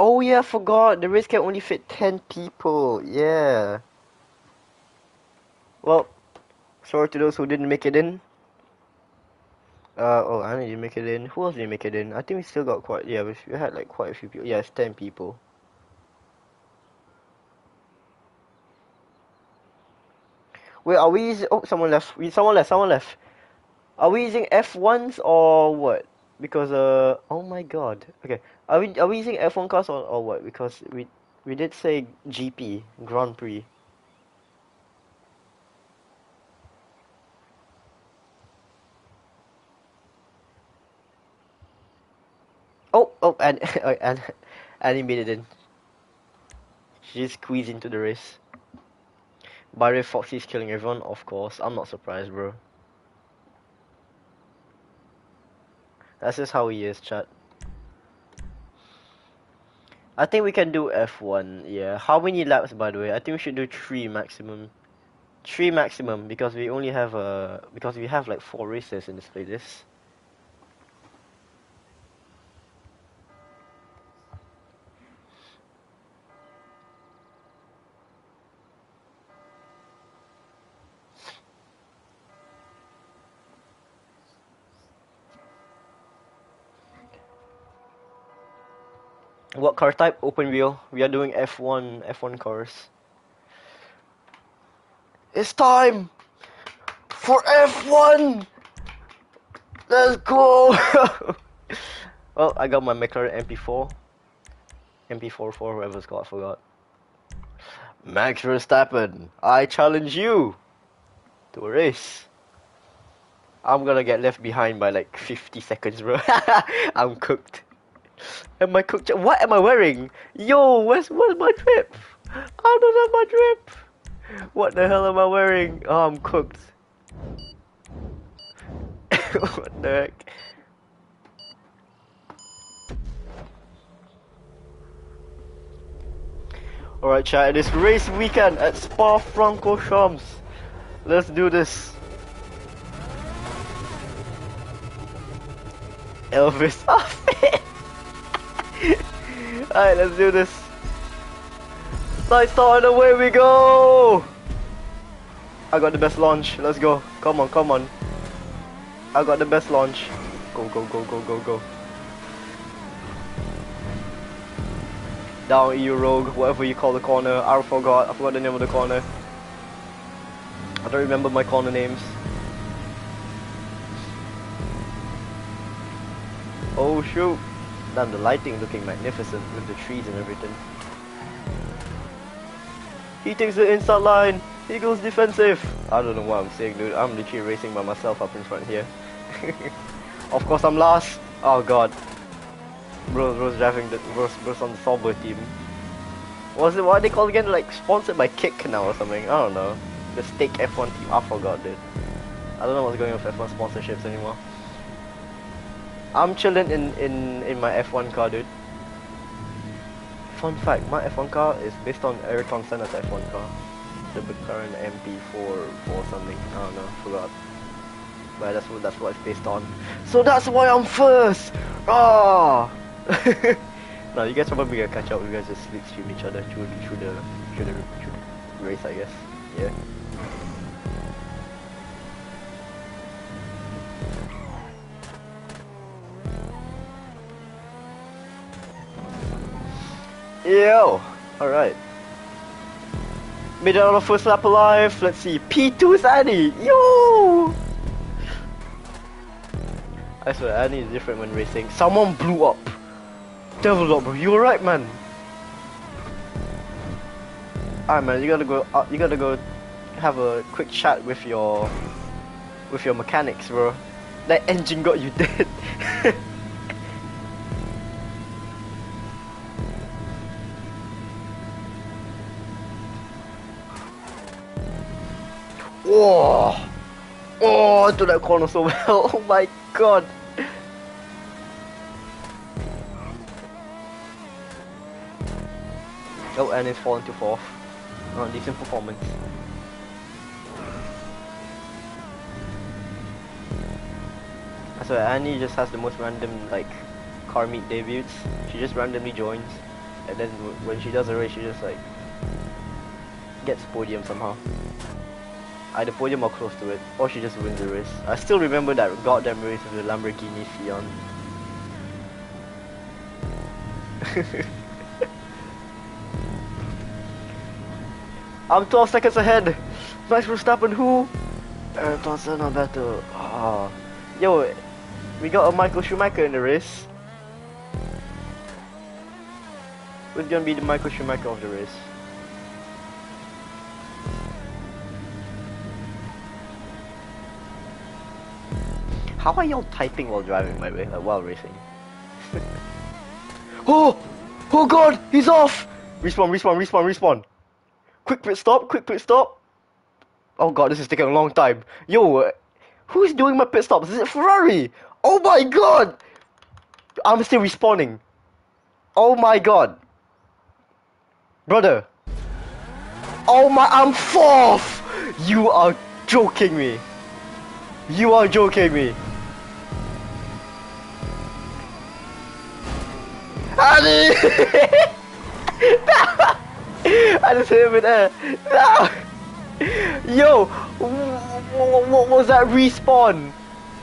Oh yeah, I forgot. The race can only fit ten people. Yeah. Well, sorry to those who didn't make it in. Uh oh, Annie didn't make it in. Who else didn't make it in? I think we still got quite. Yeah, we had like quite a few people. Yeah, it's ten people. Wait, are we using? Oh, someone left. We someone left. Someone left. Are we using F ones or what? Because uh oh my god. Okay. Are we are we using F one cars or, or what? Because we we did say G P, Grand Prix. Oh oh and and Annie made it in. She just squeezed into the race. By the way, Foxy's killing everyone, of course. I'm not surprised, bro. That's just how he is, chat. I think we can do F one, yeah. How many laps, by the way? I think we should do three maximum. Three maximum, because we only have a... Uh, because we have like four races in this playlist. What car type? Open wheel. We are doing F one, F one cars. It's time for F one. Let's go. Well, I got my McLaren M P four, M P forty-four, whoever's got, I forgot. Max Verstappen, I challenge you to a race. I'm gonna get left behind by like fifty seconds, bro. I'm cooked. Am I cooked? What am I wearing? Yo, where's where's my drip? I don't have my drip. What the hell am I wearing? Oh, I'm cooked. What the heck? Alright, chat. It is race weekend at Spa-Francorchamps. Let's do this. Elvis outfit. Alright, let's do this. Lights out and away we go! I got the best launch, let's go. Come on, come on. I got the best launch. Go, go, go, go, go, go. Down E U Rogue, whatever you call the corner. I forgot, I forgot the name of the corner. I don't remember my corner names. Oh shoot. Damn, the lighting looking magnificent with the trees and everything. He takes the inside line. He goes defensive. I don't know what I'm saying, dude. I'm literally racing by myself up in front here. Of course, I'm last. Oh god, bro, bro's driving the bro's, bro's on the Sauber team. Was it what are they called again? Like sponsored by Kick now or something? I don't know. The Steak F one team. I forgot, dude. I don't know what's going on with F one sponsorships anymore. I'm chilling in, in, in my F one car, dude. Fun fact, my F one car is based on Eric Thompson's F one car. The McLaren M P four or something, I don't know, forgot. But that's what, that's what it's based on. So that's why I'm first! Ah! Now you guys probably gonna catch up, you guys just sleep stream each other through, through, the, through, the, through the race, I guess. Yeah. Yo! Alright. Made it on the first lap alive. Let's see. P two's Annie! Yo! I swear, Annie is different when racing. Someone blew up! Devil Dog, bro. You alright, man? Alright, man. You gotta go up. You gotta go have a quick chat with your... with your mechanics, bro. That engine got you dead. Oh, oh, I do that corner so well. Oh my god. Oh, and it's fallen to fourth. Oh, decent performance. I swear, Annie just has the most random, like, car meet debuts. She just randomly joins, and then w when she does a race, she just, like, gets podium somehow. Either podium or close to it, or she just wins the race. I still remember that goddamn race with the Lamborghini Fion. I'm twelve seconds ahead. Max Verstappen who? Eric Thompson on battle. Oh. Yo, we got a Michael Schumacher in the race. Who's gonna be the Michael Schumacher of the race? How are y'all typing while driving, by the way? Like, while racing? Oh! Oh god! He's off! Respawn, respawn, respawn, respawn! Quick pit stop, quick pit stop! Oh god, this is taking a long time. Yo, who's doing my pit stops? Is it Ferrari? Oh my god! I'm still respawning. Oh my god. Brother. Oh my, I'm fourth! You are joking me. You are joking me. Annie! I just hit him in air. No! Yo! What was that respawn?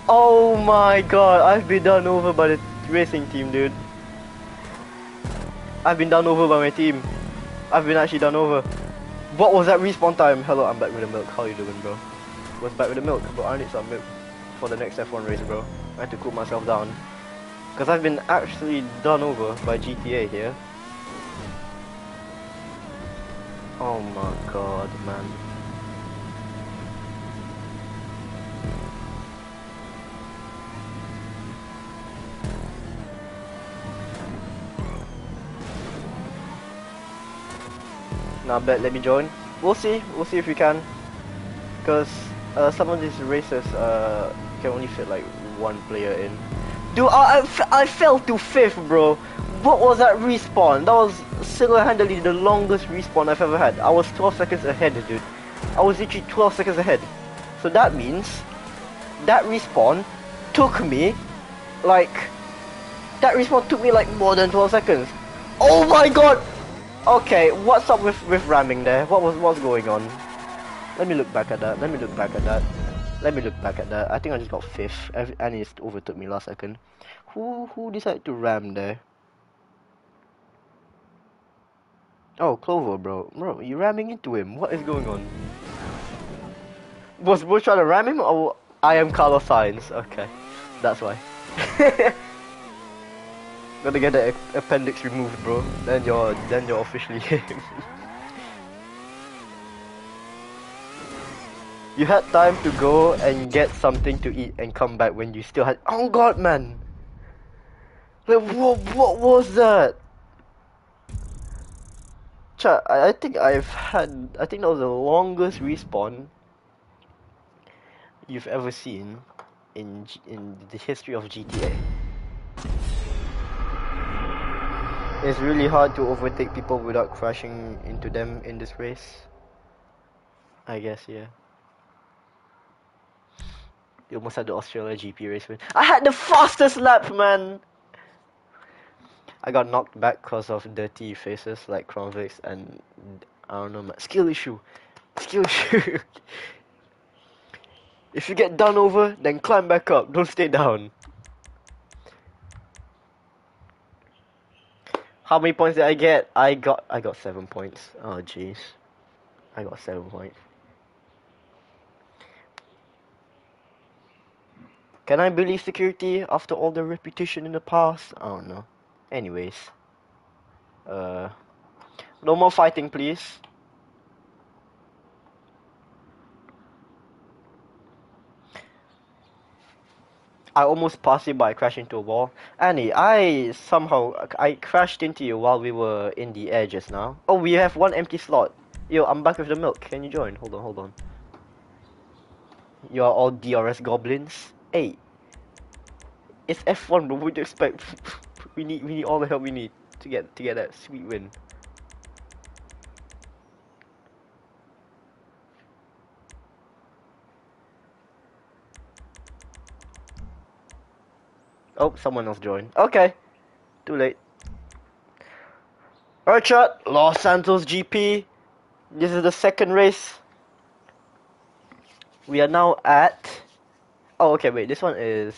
Oh my god, I've been done over by the racing team, dude. I've been done over by my team. I've been actually done over. What was that respawn time? Hello, I'm back with the milk. How you doing, bro? Was back with the milk, but I need some milk for the next F one race, bro. I had to cool myself down. Because I've been actually done over by G T A here. Oh my god, man. Now, bet, let me join. We'll see. We'll see if we can. Because uh, some of these races uh, can only fit like one player in. Dude, I, I, I fell to fifth, bro. What was that respawn? That was single-handedly the longest respawn I've ever had. I was twelve seconds ahead, dude. I was literally twelve seconds ahead. So that means that respawn took me like that respawn took me like more than twelve seconds. Oh my god. Okay, what's up with with ramming there? What was what's going on? Let me look back at that. Let me look back at that. Let me look back at that. I think I just got fifth. Annie just overtook me last second. Who who decided to ram there? Oh, Clover, bro. Bro, you ramming into him. What is going on? Was Bush trying to ram him? Or I am Carlos Sainz. Okay, that's why. Gotta get the appendix removed, bro. Then you're then you're officially him. You had time to go and get something to eat and come back when you still had. Oh god, man! Like, what, what was that? Chat, I, I think I've had. I think that was the longest respawn you've ever seen in in the history of G T A. It's really hard to overtake people without crashing into them in this race, I guess. Yeah. You almost had the Australia G P race win. I had the fastest lap, man! I got knocked back because of dirty faces like Kronvix and I don't know, man. Skill issue. Skill issue. If you get done over, then climb back up. Don't stay down. How many points did I get? I got I got seven points. Oh jeez. I got seven points. Can I believe security after all the repetition in the past? I don't know. Anyways. Uh, no more fighting, please. I almost passed it by crashing into a wall. Annie, I somehow... I crashed into you while we were in the air just now. Oh, we have one empty slot. Yo, I'm back with the milk. Can you join? Hold on, hold on. You are all D R S goblins. Hey, it's F one, but what do you expect? we need we need all the help we need to get to get that sweet win. Oh, someone else joined. Okay, too late. Urchat, Los Santos G P. This is the second race. We are now at. Oh, okay, wait, this one is...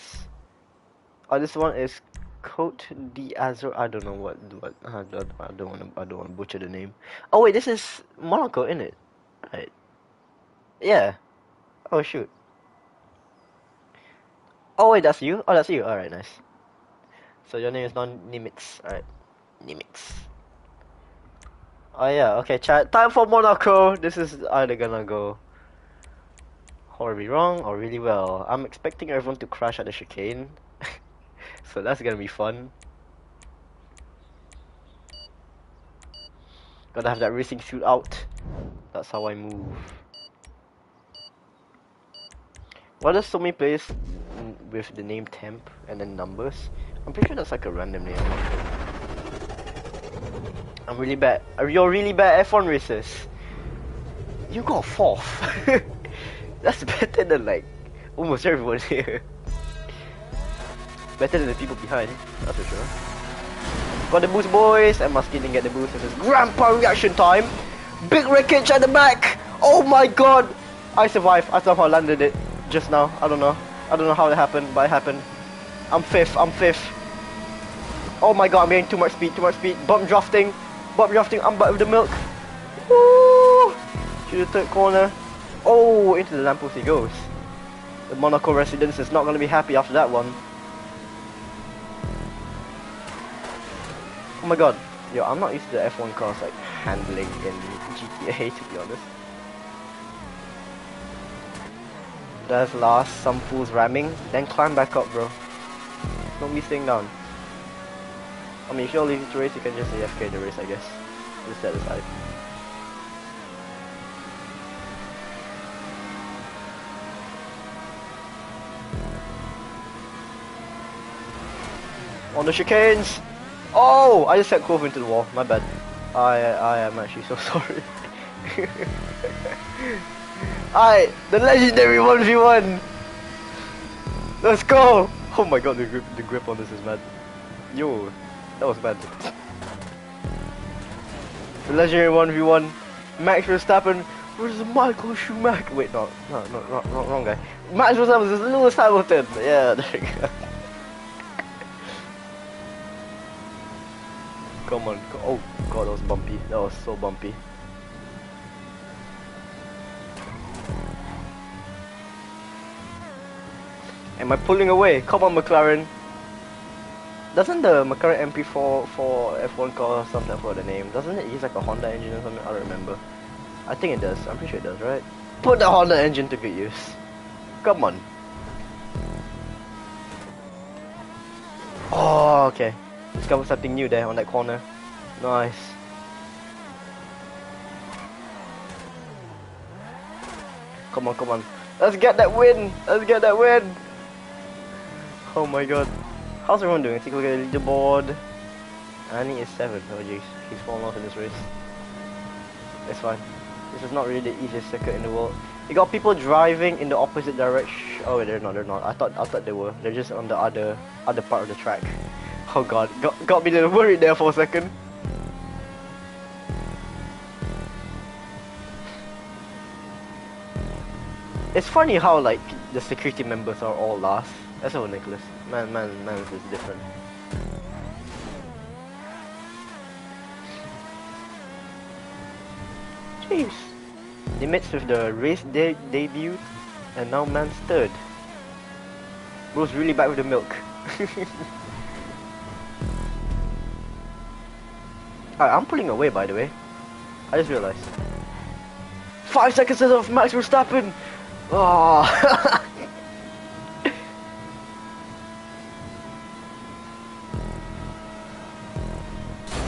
Oh, this one is Cote d'Azur. I don't know what... what I don't, I don't want to I don't want to butcher the name. Oh, wait, this is Monaco, isn't it? Right. Yeah. Oh, shoot. Oh, wait, that's you? Oh, that's you. Alright, nice. So your name is not Nimitz. Alright. Nimitz. Oh, yeah, okay, chat. Time for Monaco. This is either gonna go horribly wrong or really well. I'm expecting everyone to crash at the chicane. So that's gonna be fun. Gotta have that racing suit out. That's how I move. Why there's so many players with the name temp and then numbers? I'm pretty sure that's like a random name. I'm really bad. You're really bad F one racers. You got fourth. That's better than like almost everyone here. Better than the people behind, that's for sure. Got the boost, boys, and Musky didn't get the boost. This is grandpa reaction time. Big wreckage at the back. Oh my god, I survived. I somehow landed it just now. I don't know. I don't know how it happened, but it happened. I'm fifth. I'm fifth. Oh my god, I'm getting too much speed. Too much speed. Bump drafting. Bump drafting. I'm back with the milk. Woo! To the third corner. Oh, into the lamppost he goes. The Monaco residents is not going to be happy after that one. Oh my god. Yo, I'm not used to the F one cars like handling in G T A to be honest. There's last, some fools ramming, then climb back up, bro. Don't be staying down. I mean, if you're leaving the race, you can just A F K the race, I guess. Just set aside. On the chicanes! Oh! I just set Clover into the wall, my bad. I I am actually so sorry. Alright, the legendary one v one! Let's go! Oh my god, the grip, the grip on this is bad. Yo, that was bad. The legendary one v one, Max Verstappen versus Michael Schumacher. Wait, no, no, no, wrong, wrong guy. Max Verstappen versus Lewis Hamilton. Yeah, there you go. Come on, oh god, that was bumpy. That was so bumpy. Am I pulling away? Come on, McLaren. Doesn't the McLaren M P four for F one car or something for the name? Doesn't it use like a Honda engine or something? I don't remember. I think it does. I'm pretty sure it does, right? Put the Honda engine to good use. Come on. Oh, okay. Discovered something new there on that corner. Nice. Come on, come on. Let's get that win. Let's get that win. Oh my god. How's everyone doing? Take a look at the leaderboard. Annie is seven. Oh jeez, he's fallen off in this race. It's fine. This is not really the easiest circuit in the world. You got people driving in the opposite direction. Oh, they're not. They're not. I thought. I thought they were. They're just on the other, other part of the track. Oh god, got got me a little worried there for a second. It's funny how like the security members are all last. That's all Nicholas. Man, man, man, this is different. Jeez. Nimitz with the race de debut, and now man's third. Bro's really bad with the milk. Alright, I'm pulling away by the way. I just realized. Five seconds of Max Verstappen! Oh.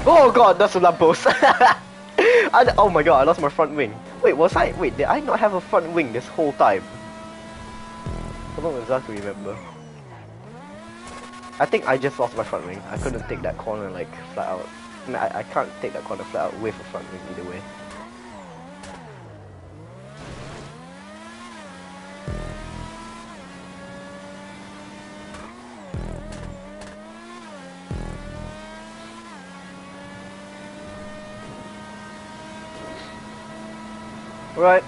Oh god, that's a lamppost. I, oh my god, I lost my front wing. Wait, was I? Wait, did I not have a front wing this whole time? I don't exactly remember. I think I just lost my front wing. I couldn't take that corner like flat out. I mean, I, I can't take that corner flat out with a front wing either way. Right,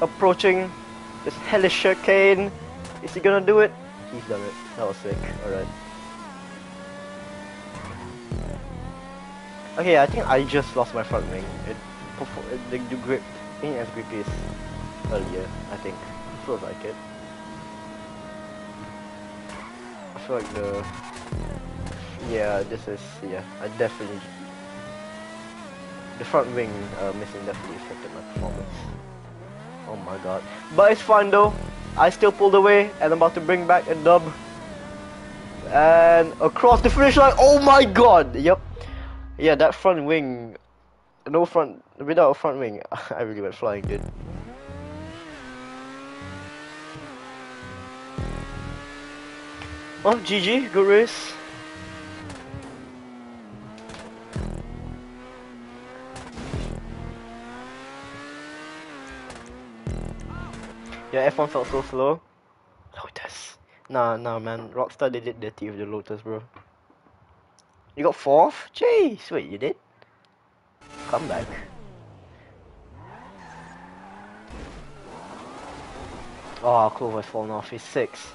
approaching this hellish chicane. Is he gonna do it? He's done it. That was sick. Alright. Okay, I think I just lost my front wing. It, it the, the grip, being as grippy as earlier, I think. It feels like it. I feel like the. Yeah, this is. Yeah, I definitely. The front wing uh, missing definitely affected my performance. Oh my god. But it's fine though. I still pulled away and I'm about to bring back a dub. And across the finish line. Oh my god. Yep. Yeah, that front wing. No front. Without a front wing, I really went flying, dude. Well, G G. Good race. Yeah, F one felt so slow. Lotus. Nah, nah, man. Rockstar, they did dirty with the Lotus, bro. You got fourth? Jeez, wait, you did? Come back. Oh, Clover's fallen off. He's six.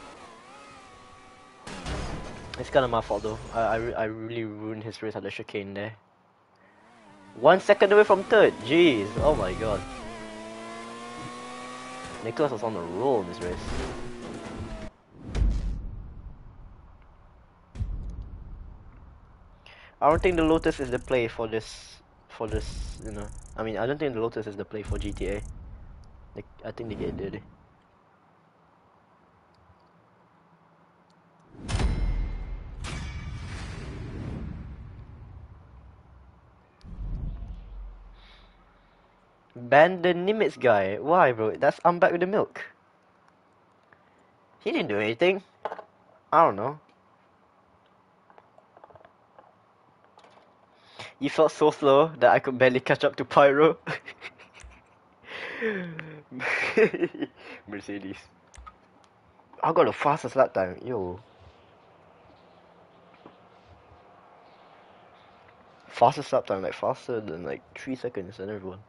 It's kind of my fault, though. I, I, I really ruined his race at the chicane there. One second away from third. Jeez, oh my god. Nicholas was on the roll in this race. I don't think the Lotus is the play for this, for this, you know. I mean, I don't think the Lotus is the play for G T A. Like, I think they get dirty. Ban the Nimitz guy. Why, bro? That's I'm back with the milk. He didn't do anything. I don't know. You felt so slow that I could barely catch up to Pyro. Mercedes. I got the fastest lap time. Yo. Fastest lap time, like faster than like three seconds than everyone.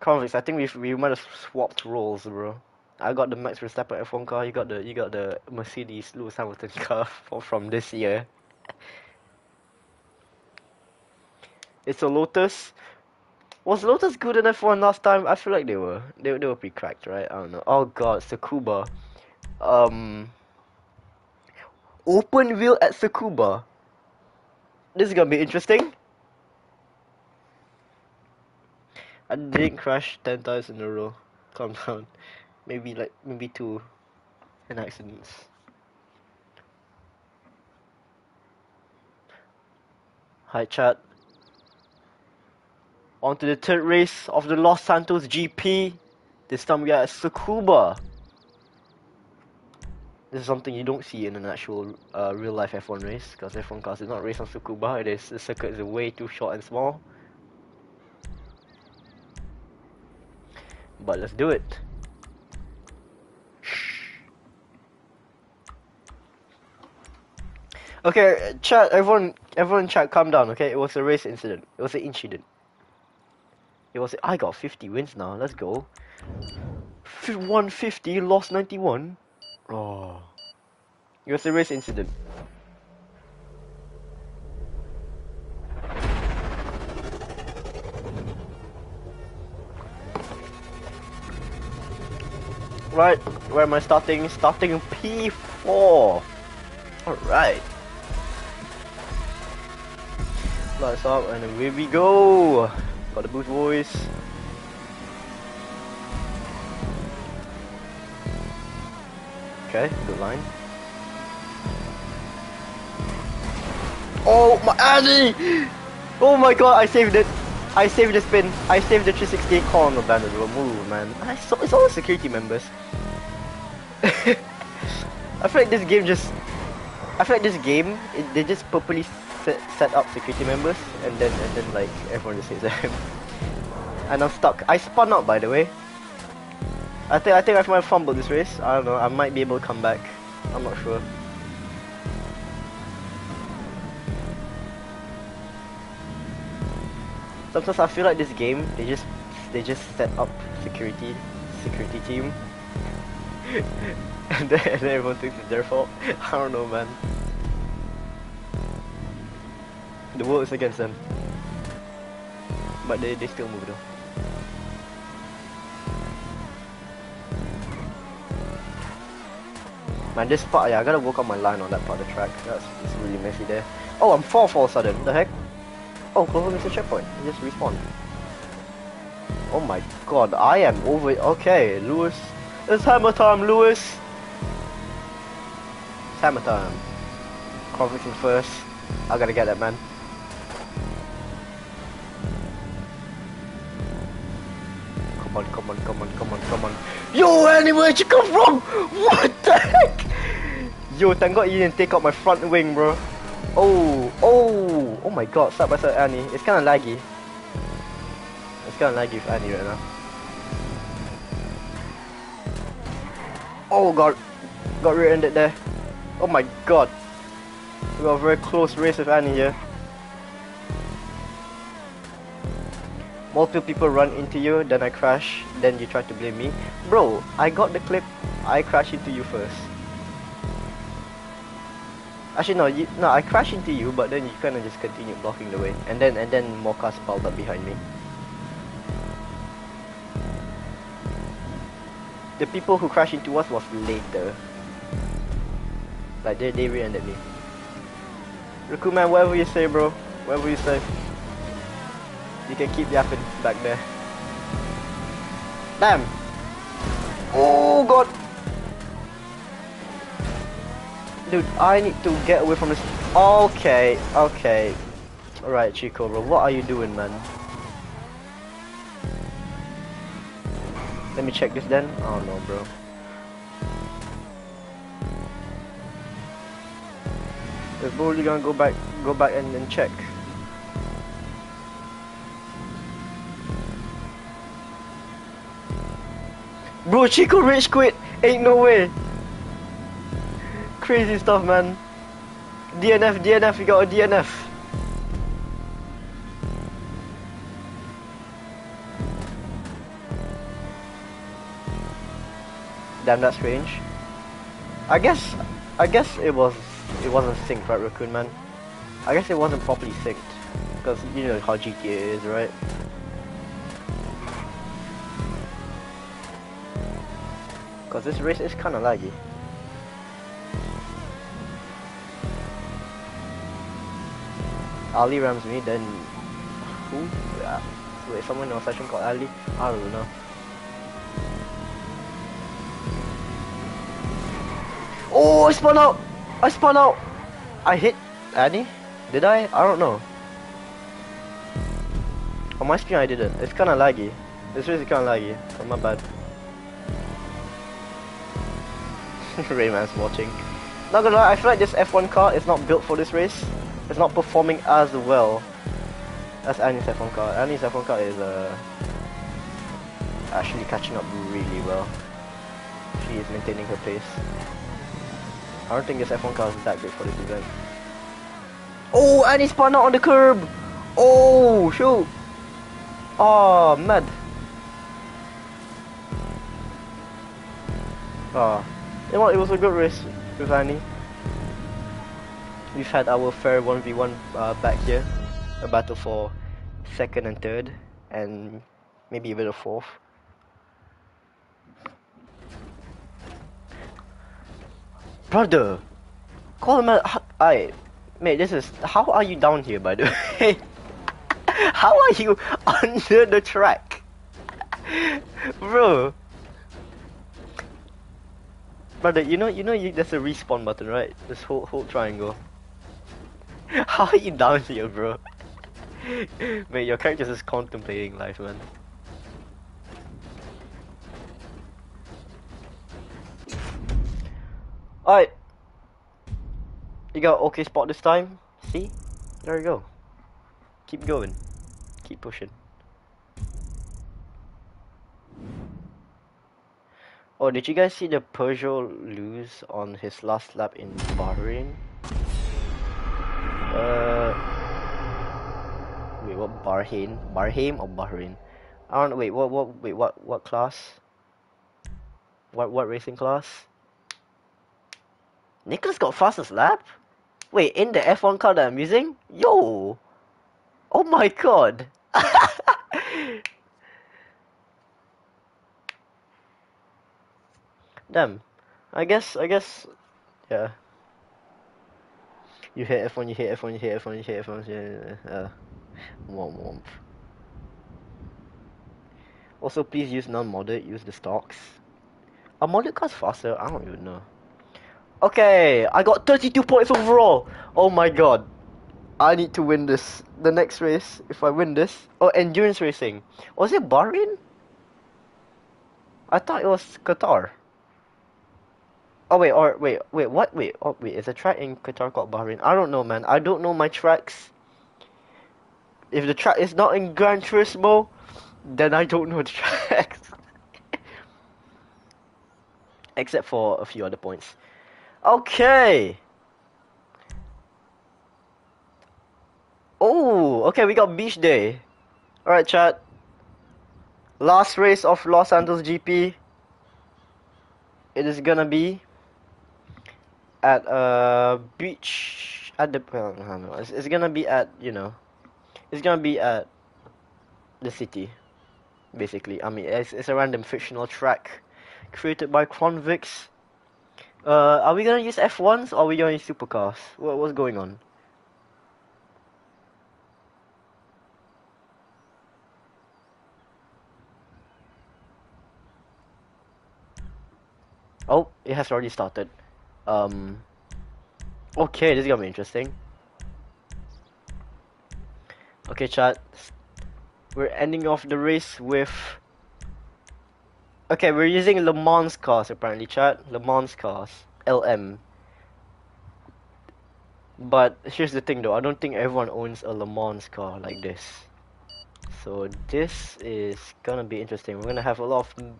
Convex, I think we we might have swapped roles, bro. I got the Max Verstappen F one car. You got the you got the Mercedes Lewis Hamilton car for, from this year. It's a Lotus. Was Lotus good in F one last time? I feel like they were. They they were pretty cracked, right? I don't know. Oh god, Tsukuba. Um. Open wheel at Tsukuba. This is gonna be interesting. I didn't crash ten times in a row. Calm down. Maybe like maybe two, in accidents. Hi chat. On to the third race of the Los Santos G P. This time we are at Tsukuba. This is something you don't see in an actual uh, real-life F one race, because F one cars do not race on Tsukuba. It is, the circuit is way too short and small. But let's do it. Okay, chat, everyone, everyone, chat, calm down. Okay, it was a race incident. It was an incident. It was. A, I got fifty wins now. Let's go. one fifty, lost ninety-one. Oh, it was a race incident. Right, where am I starting? Starting P four. Alright. Lights up and away we go. Got the boost voice. Okay, good line. Oh my Annie! Oh my god, I saved it. I saved the spin. I saved the three sixty. Call on the bandit. Move, man. I saw, it's all the security members. I feel like this game just. I feel like this game, it, they just purposely set, set up security members, and then and then like everyone just hits them. And I'm stuck. I spun out, by the way. I think I think I might fumble this race. I don't know. I might be able to come back. I'm not sure. Sometimes I feel like this game, they just they just set up security security team. And then everyone thinks it's their fault. I don't know, man. The world is against them. But they, they still move though. Man, this part, yeah, I gotta work on my line on that part of the track. That's it's really messy there. Oh, I'm fourth all of a sudden. The heck? Oh, Clover missed a checkpoint. He just respawned. Oh my god, I am over. Okay, Lewis. It's hammer time, Lewis! It's hammer time. Convex in first. I gotta get that, man. Come on, come on, come on, come on, come on. Yo, Annie, where'd you come from? What the heck? Yo, thank god you didn't take out my front wing, bro. Oh, oh, oh my god, side by side Annie. It's kinda laggy. It's kinda laggy with Annie right now. Oh god, got rear-ended there. Oh my god. We got a very close race with Annie here. Multiple people run into you, then I crash, then you try to blame me. Bro, I got the clip, I crashed into you first. Actually no, you, no, I crashed into you, but then you kinda just continued blocking the way. And then and then more cars piled up behind me. The people who crashed into us was later. Like, they, they re-ended me. Raccoon man, whatever you say, bro. Whatever you say. You can keep yapping back there. Damn! Oh god! Dude, I need to get away from this. Okay, okay. Alright, Chico, bro. What are you doing, man? Let me check this then. Oh no, bro. We're probably gonna go back, go back and then check. Bro, Chico rage quit. Ain't no way. Crazy stuff, man. D N F, D N F. We got a D N F. Damn, that's strange. I guess, I guess it was, it wasn't synced, right, Raccoon man? I guess it wasn't properly synced, because you know how G T A is, right? Because this race is kind of laggy. Ali rams me, then who? Yeah. Wait, someone in our session called Ali? I don't know. Oh, I spun out! I spun out! I hit Annie? Did I? I don't know. On my screen I didn't. It's kinda laggy. This race is kinda laggy. Oh, my bad. Rayman's watching. Not gonna lie, I feel like this F one car is not built for this race. It's not performing as well as Annie's F one car. Annie's F one car is uh, actually catching up really well. She is maintaining her pace. I don't think this F one car is that great for this event. Oh, Annie spun out on the curb! Oh, shoot! Oh, mad. Oh, you know what, it was a good race with Annie. We've had our fair one v one uh, back here. A battle for second and third, and maybe even a fourth. Brother! Call him out. I, mate, this is. How are you down here, by the way? How are you under the track? Bro! Brother, you know, you know, you, there's a respawn button, right? Just hold, hold triangle. How are you down here, bro? Man, your character's just contemplating life, man. Alright. You got okay spot this time. See? There you go. Keep going. Keep pushing. Oh, did you guys see the Peugeot lose on his last lap in Bahrain? Uh, wait, what Bahrain? Bahrain or Bahrain? I don't know. Wait, what? What? Wait, what? What class? What? What racing class? Nicholas got fastest lap. Wait, in the F one car that I'm using? Yo! Oh my god! Damn, I guess, I guess, yeah. You hit F one, you hit F one, you hit F one, you hit F one, you hit F one, uh, womp womp. Also, please use non-modded, use the stocks. Are modded cars faster? I don't even know. Okay, I got thirty-two points overall! Oh my god. I need to win this. The next race, if I win this... Oh, endurance racing. Was it Bahrain? I thought it was Qatar. Oh wait, or wait, wait, what? Wait, oh wait, is a track in Qatar called Bahrain? I don't know, man. I don't know my tracks. If the track is not in Gran Turismo, then I don't know the tracks. Except for a few other points. Okay. Oh, okay, we got beach day. Alright, chat. Last race of Los Santos G P. It is gonna be at a beach at the well, I don't know. It's, it's gonna be at you know, it's gonna be at the city, basically. I mean, it's it's a random fictional track created by Kronvix. Uh, are we gonna use F ones or are we gonna use supercars? What what's going on? Oh, it has already started. Um, okay, this is gonna be interesting. Okay, chat. We're ending off the race with... Okay, we're using Le Mans cars apparently, chat. Le Mans cars. L M. But here's the thing though, I don't think everyone owns a Le Mans car like this. So this is gonna be interesting. We're gonna have a lot of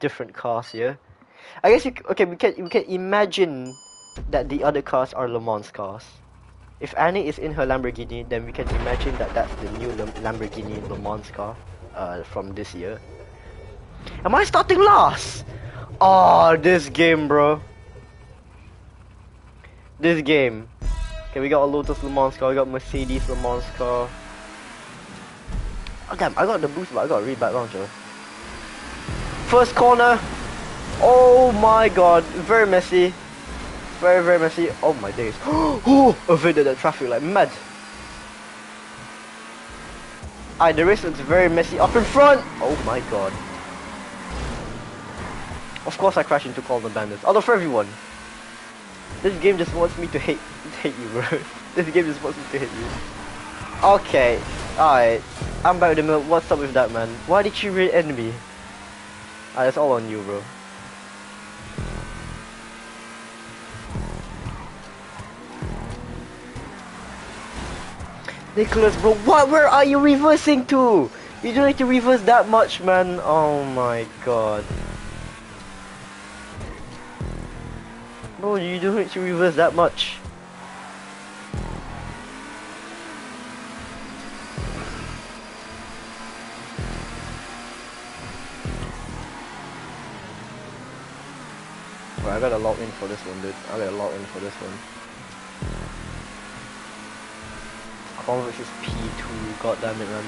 different cars here. I guess you c okay. We can we can imagine that the other cars are Le Mans cars. If Annie is in her Lamborghini, then we can imagine that that's the new Le Lamborghini Le Mans car uh, from this year. Am I starting last? Oh, this game, bro. This game. Okay, we got a Lotus Le Mans car. We got Mercedes Le Mans car. Oh damn! I got the boost, but I got a read back launcher. First corner. Oh my god, very messy. Very, very messy. Oh my days. Oh, avoided the traffic like mad. Alright, the race looks very messy. Up in front! Oh my god. Of course I crashed into Call the Bandits. Although for everyone. This game just wants me to hate, hate you, bro. This game just wants me to hate you. Okay, alright. I'm back in the middle. What's up with that, man? Why did you rear end me? Alright, that's all on you, bro. Nicholas, bro, what? Where are you reversing to? You don't need to reverse that much, man. Oh my god. Bro, you don't need to reverse that much. Well, I gotta log in for this one, dude. I gotta log in for this one. Convex is P two, god damn it, man.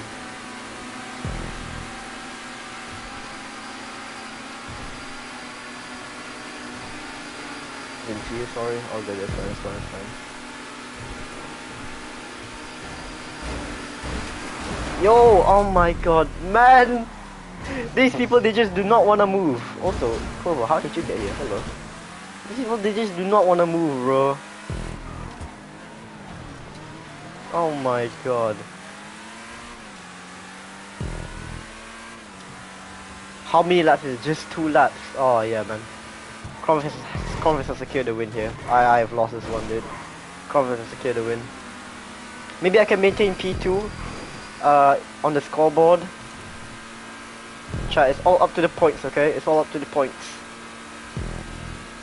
Didn't see you, sorry. Oh, good, it's fine, it's fine, it's fine. Yo, oh my god, man! These people, they just do not wanna move. Also, Clover, how did you get here? Hello. These people, they just do not wanna move, bro. Oh my god. How many laps is it? Just two laps. Oh yeah, man. Convex has secured the win here. I I have lost this one, dude. Convex has secured the win. Maybe I can maintain P two uh, on the scoreboard. Chat, it's all up to the points, okay? It's all up to the points.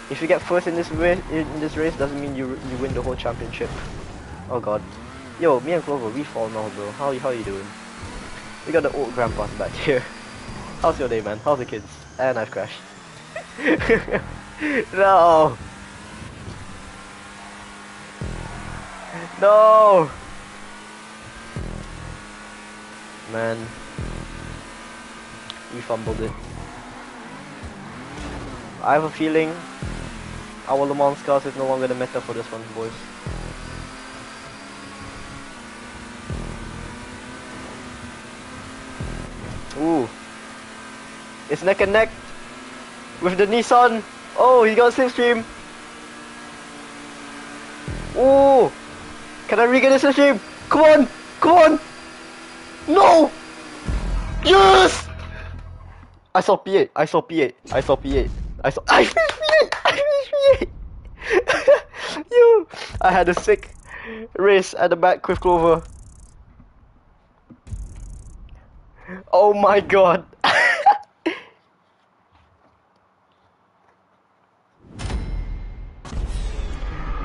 If you get first in this race, in this race doesn't mean you you win the whole championship. Oh god. Yo, me and Clover, we fall now, bro. How, how you doing? We got the old grandpas back here. How's your day, man? How's the kids? And I've crashed. No! No! Man. We fumbled it. I have a feeling our Le Mans cars is no longer the meta for this one, boys. Ooh. It's neck and neck with the Nissan. Oh, he got a slipstream. Ooh. Can I re-get a slipstream? Come on. Come on. No. Yes. I saw P eight. I saw P eight. I saw P eight. I saw. I finished P eight. I finished P eight. Yo. I had a sick race at the back with Clover. Oh my god.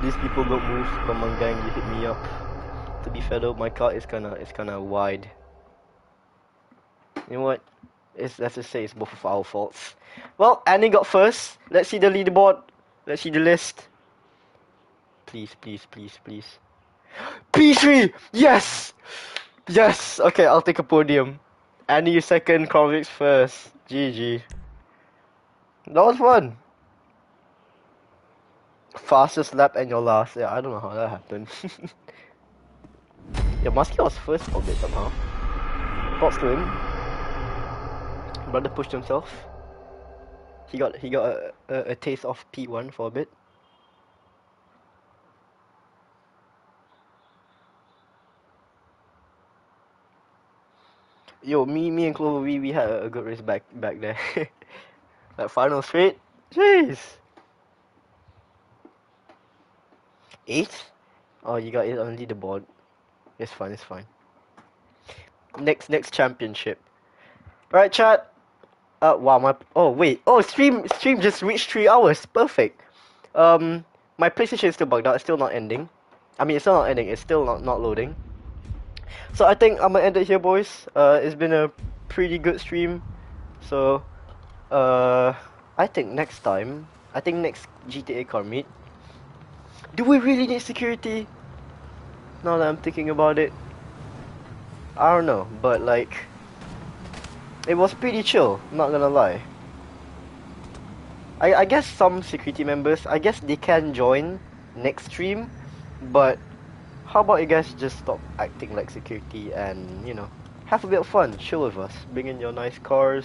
These people don't move. Come on gang, you hit me up. To be fair though, my car is kinda it's kinda wide. You know what? It's, let's just say it's both of our faults. Well, Annie got first. Let's see the leaderboard. Let's see the list. Please, please, please, please. P three! Yes! Yes! Okay, I'll take a podium. Annie second, Convex first. G G. That was fun. Fastest lap and your last. Yeah, I don't know how that happened. Yeah, Musky was first for a bit somehow. Props to him. Brother pushed himself. He got he got a, a, a taste of P one for a bit. Yo, me, me and Clover, we, we had a good race back back there. That final straight, jeez. Eight? Oh, you got it on the leaderboard. It's fine, it's fine. Next, next championship. Alright, chat. Uh, wow, my oh wait, oh stream stream just reached three hours, perfect. Um, my PlayStation is still bugged out. It's still not ending. I mean, it's still not ending. It's still not not loading. So I think I'm gonna end it here, boys. Uh, it's been a pretty good stream. So, uh, I think next time, I think next G T A car meet. Do we really need security? Now that I'm thinking about it, I don't know. But like, it was pretty chill. Not gonna lie. I I guess some security members, I guess they can join next stream, but. How about you guys just stop acting like security and, you know, have a bit of fun, chill with us, bring in your nice cars,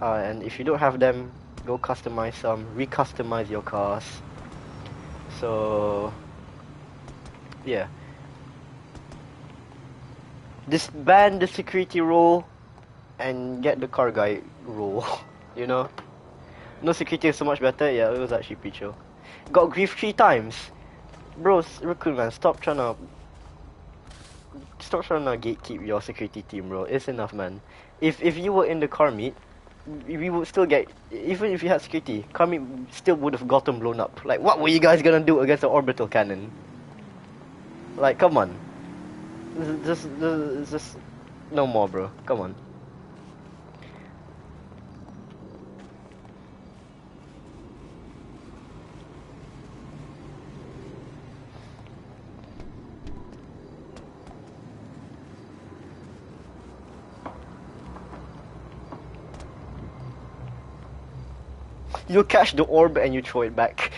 uh, and if you don't have them, go customize some, recustomize your cars. So, yeah. Disband the security role and get the car guy role, you know? No security is so much better, yeah, it was actually pretty chill. Got grief three times. Bro, Raccoon man, stop trying to stop trying to gatekeep your security team, bro. It's enough, man. If if you were in the car meet, we would still get, even if you had security, car meet still would have gotten blown up. Like, what were you guys gonna do against the orbital cannon? Like, come on. Just, just, just no more, bro. Come on. You catch the orb and you throw it back.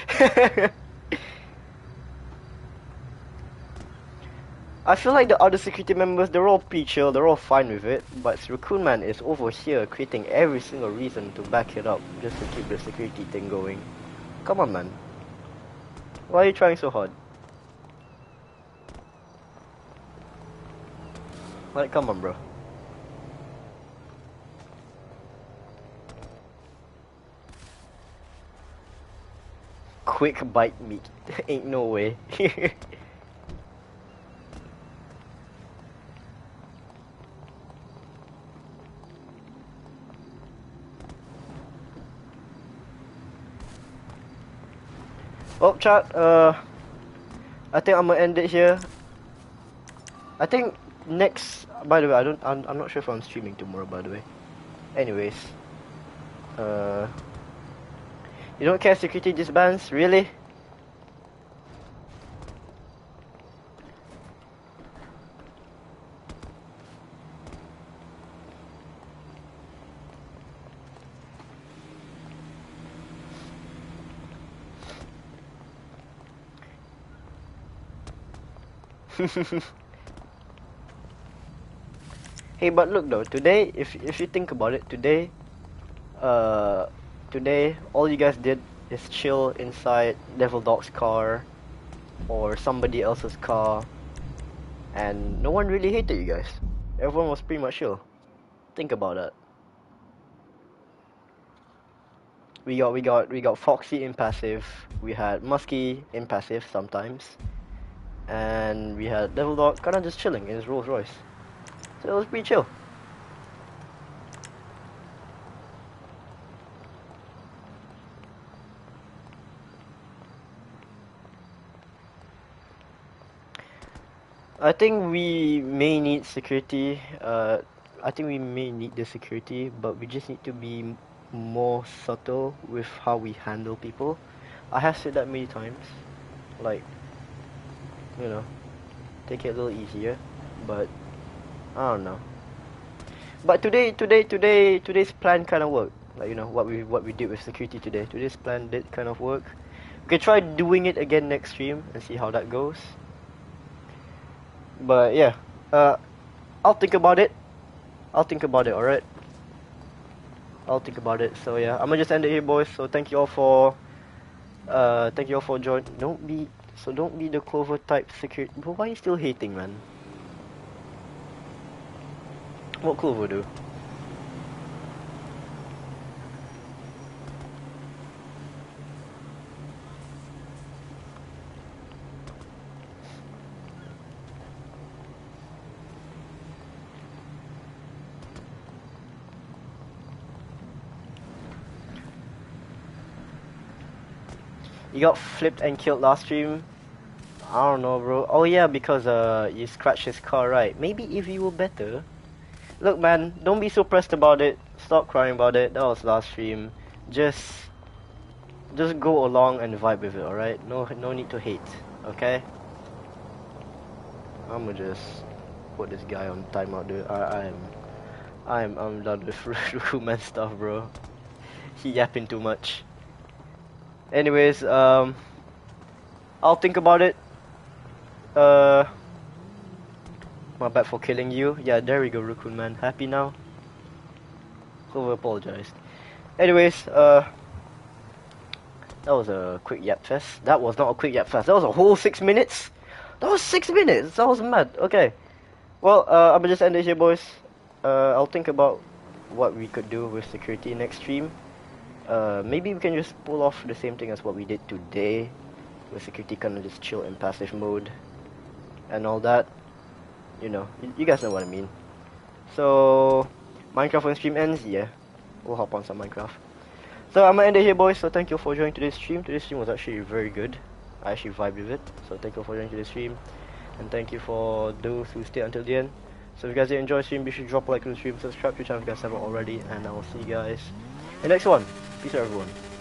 I feel like the other security members, they're all pretty chill, they're all fine with it. But Raccoon Man is over here creating every single reason to back it up just to keep the security thing going. Come on, man. Why are you trying so hard? Like, come on, bro. Quick bite meat. Ain't no way. Oh, chat, uh, I think I'm gonna end it here. I think next, by the way, I don't, I'm, I'm not sure if I'm streaming tomorrow, by the way. Anyways, uh, you don't care security disbands? Really? Hey, but look though, today, if if you think about it, today, uh, Today, all you guys did is chill inside Devil Dog's car or somebody else's car, and no one really hated you guys. Everyone was pretty much chill. Think about that. We got, we got, we got Foxy in passive. We had Musky in passive sometimes, and we had Devil Dog kind of just chilling in his Rolls Royce. So it was pretty chill. I think we may need security, uh, I think we may need the security, but we just need to be more subtle with how we handle people. I have said that many times, like, you know, take it a little easier, but I don't know. But today, today, today, today's plan kind of worked, like, you know, what we, what we did with security today, today's plan did kind of work. We can try doing it again next stream and see how that goes. But yeah, uh, I'll think about it. I'll think about it, alright? I'll think about it. So yeah, I'm gonna just end it here, boys. So thank you all for, uh, thank you all for joining. Don't be, so don't be the Clover type security. But why are you still hating, man? What Clover do? You got flipped and killed last stream? I don't know, bro. Oh yeah, because uh, you scratched his car, right? Maybe if you were better. Look, man, don't be so pressed about it. Stop crying about it. That was last stream. Just, just go along and vibe with it, alright? No, no need to hate, okay? I'm gonna just put this guy on timeout, dude. I, I'm, I'm, I'm done with Rukuman stuff, bro. He yapping too much. Anyways, um, I'll think about it. Uh, my bad for killing you. Yeah, there we go, Raccoon Man. Happy now? Clover apologized. Anyways, uh, that was a quick yap fest. That was not a quick yap fest. That was a whole six minutes. That was six minutes. That was mad. Okay. Well, uh, I'm gonna just end it here, boys. Uh, I'll think about what we could do with security next stream. Uh, maybe we can just pull off the same thing as what we did today, with security kind of just chill in passive mode and all that. you know, you, you guys know what I mean. So, Minecraft when stream ends, yeah, we'll hop on some Minecraft. So I'm gonna end it here, boys. So thank you for joining today's stream. Today's stream was actually very good. I actually vibed with it. So thank you for joining today's stream, and thank you for those who stayed until the end. So if you guys did enjoy the stream, be sure to drop a like on the stream, subscribe to the channel if you guys haven't already, and I will see you guys in the next one. Peace out, everyone.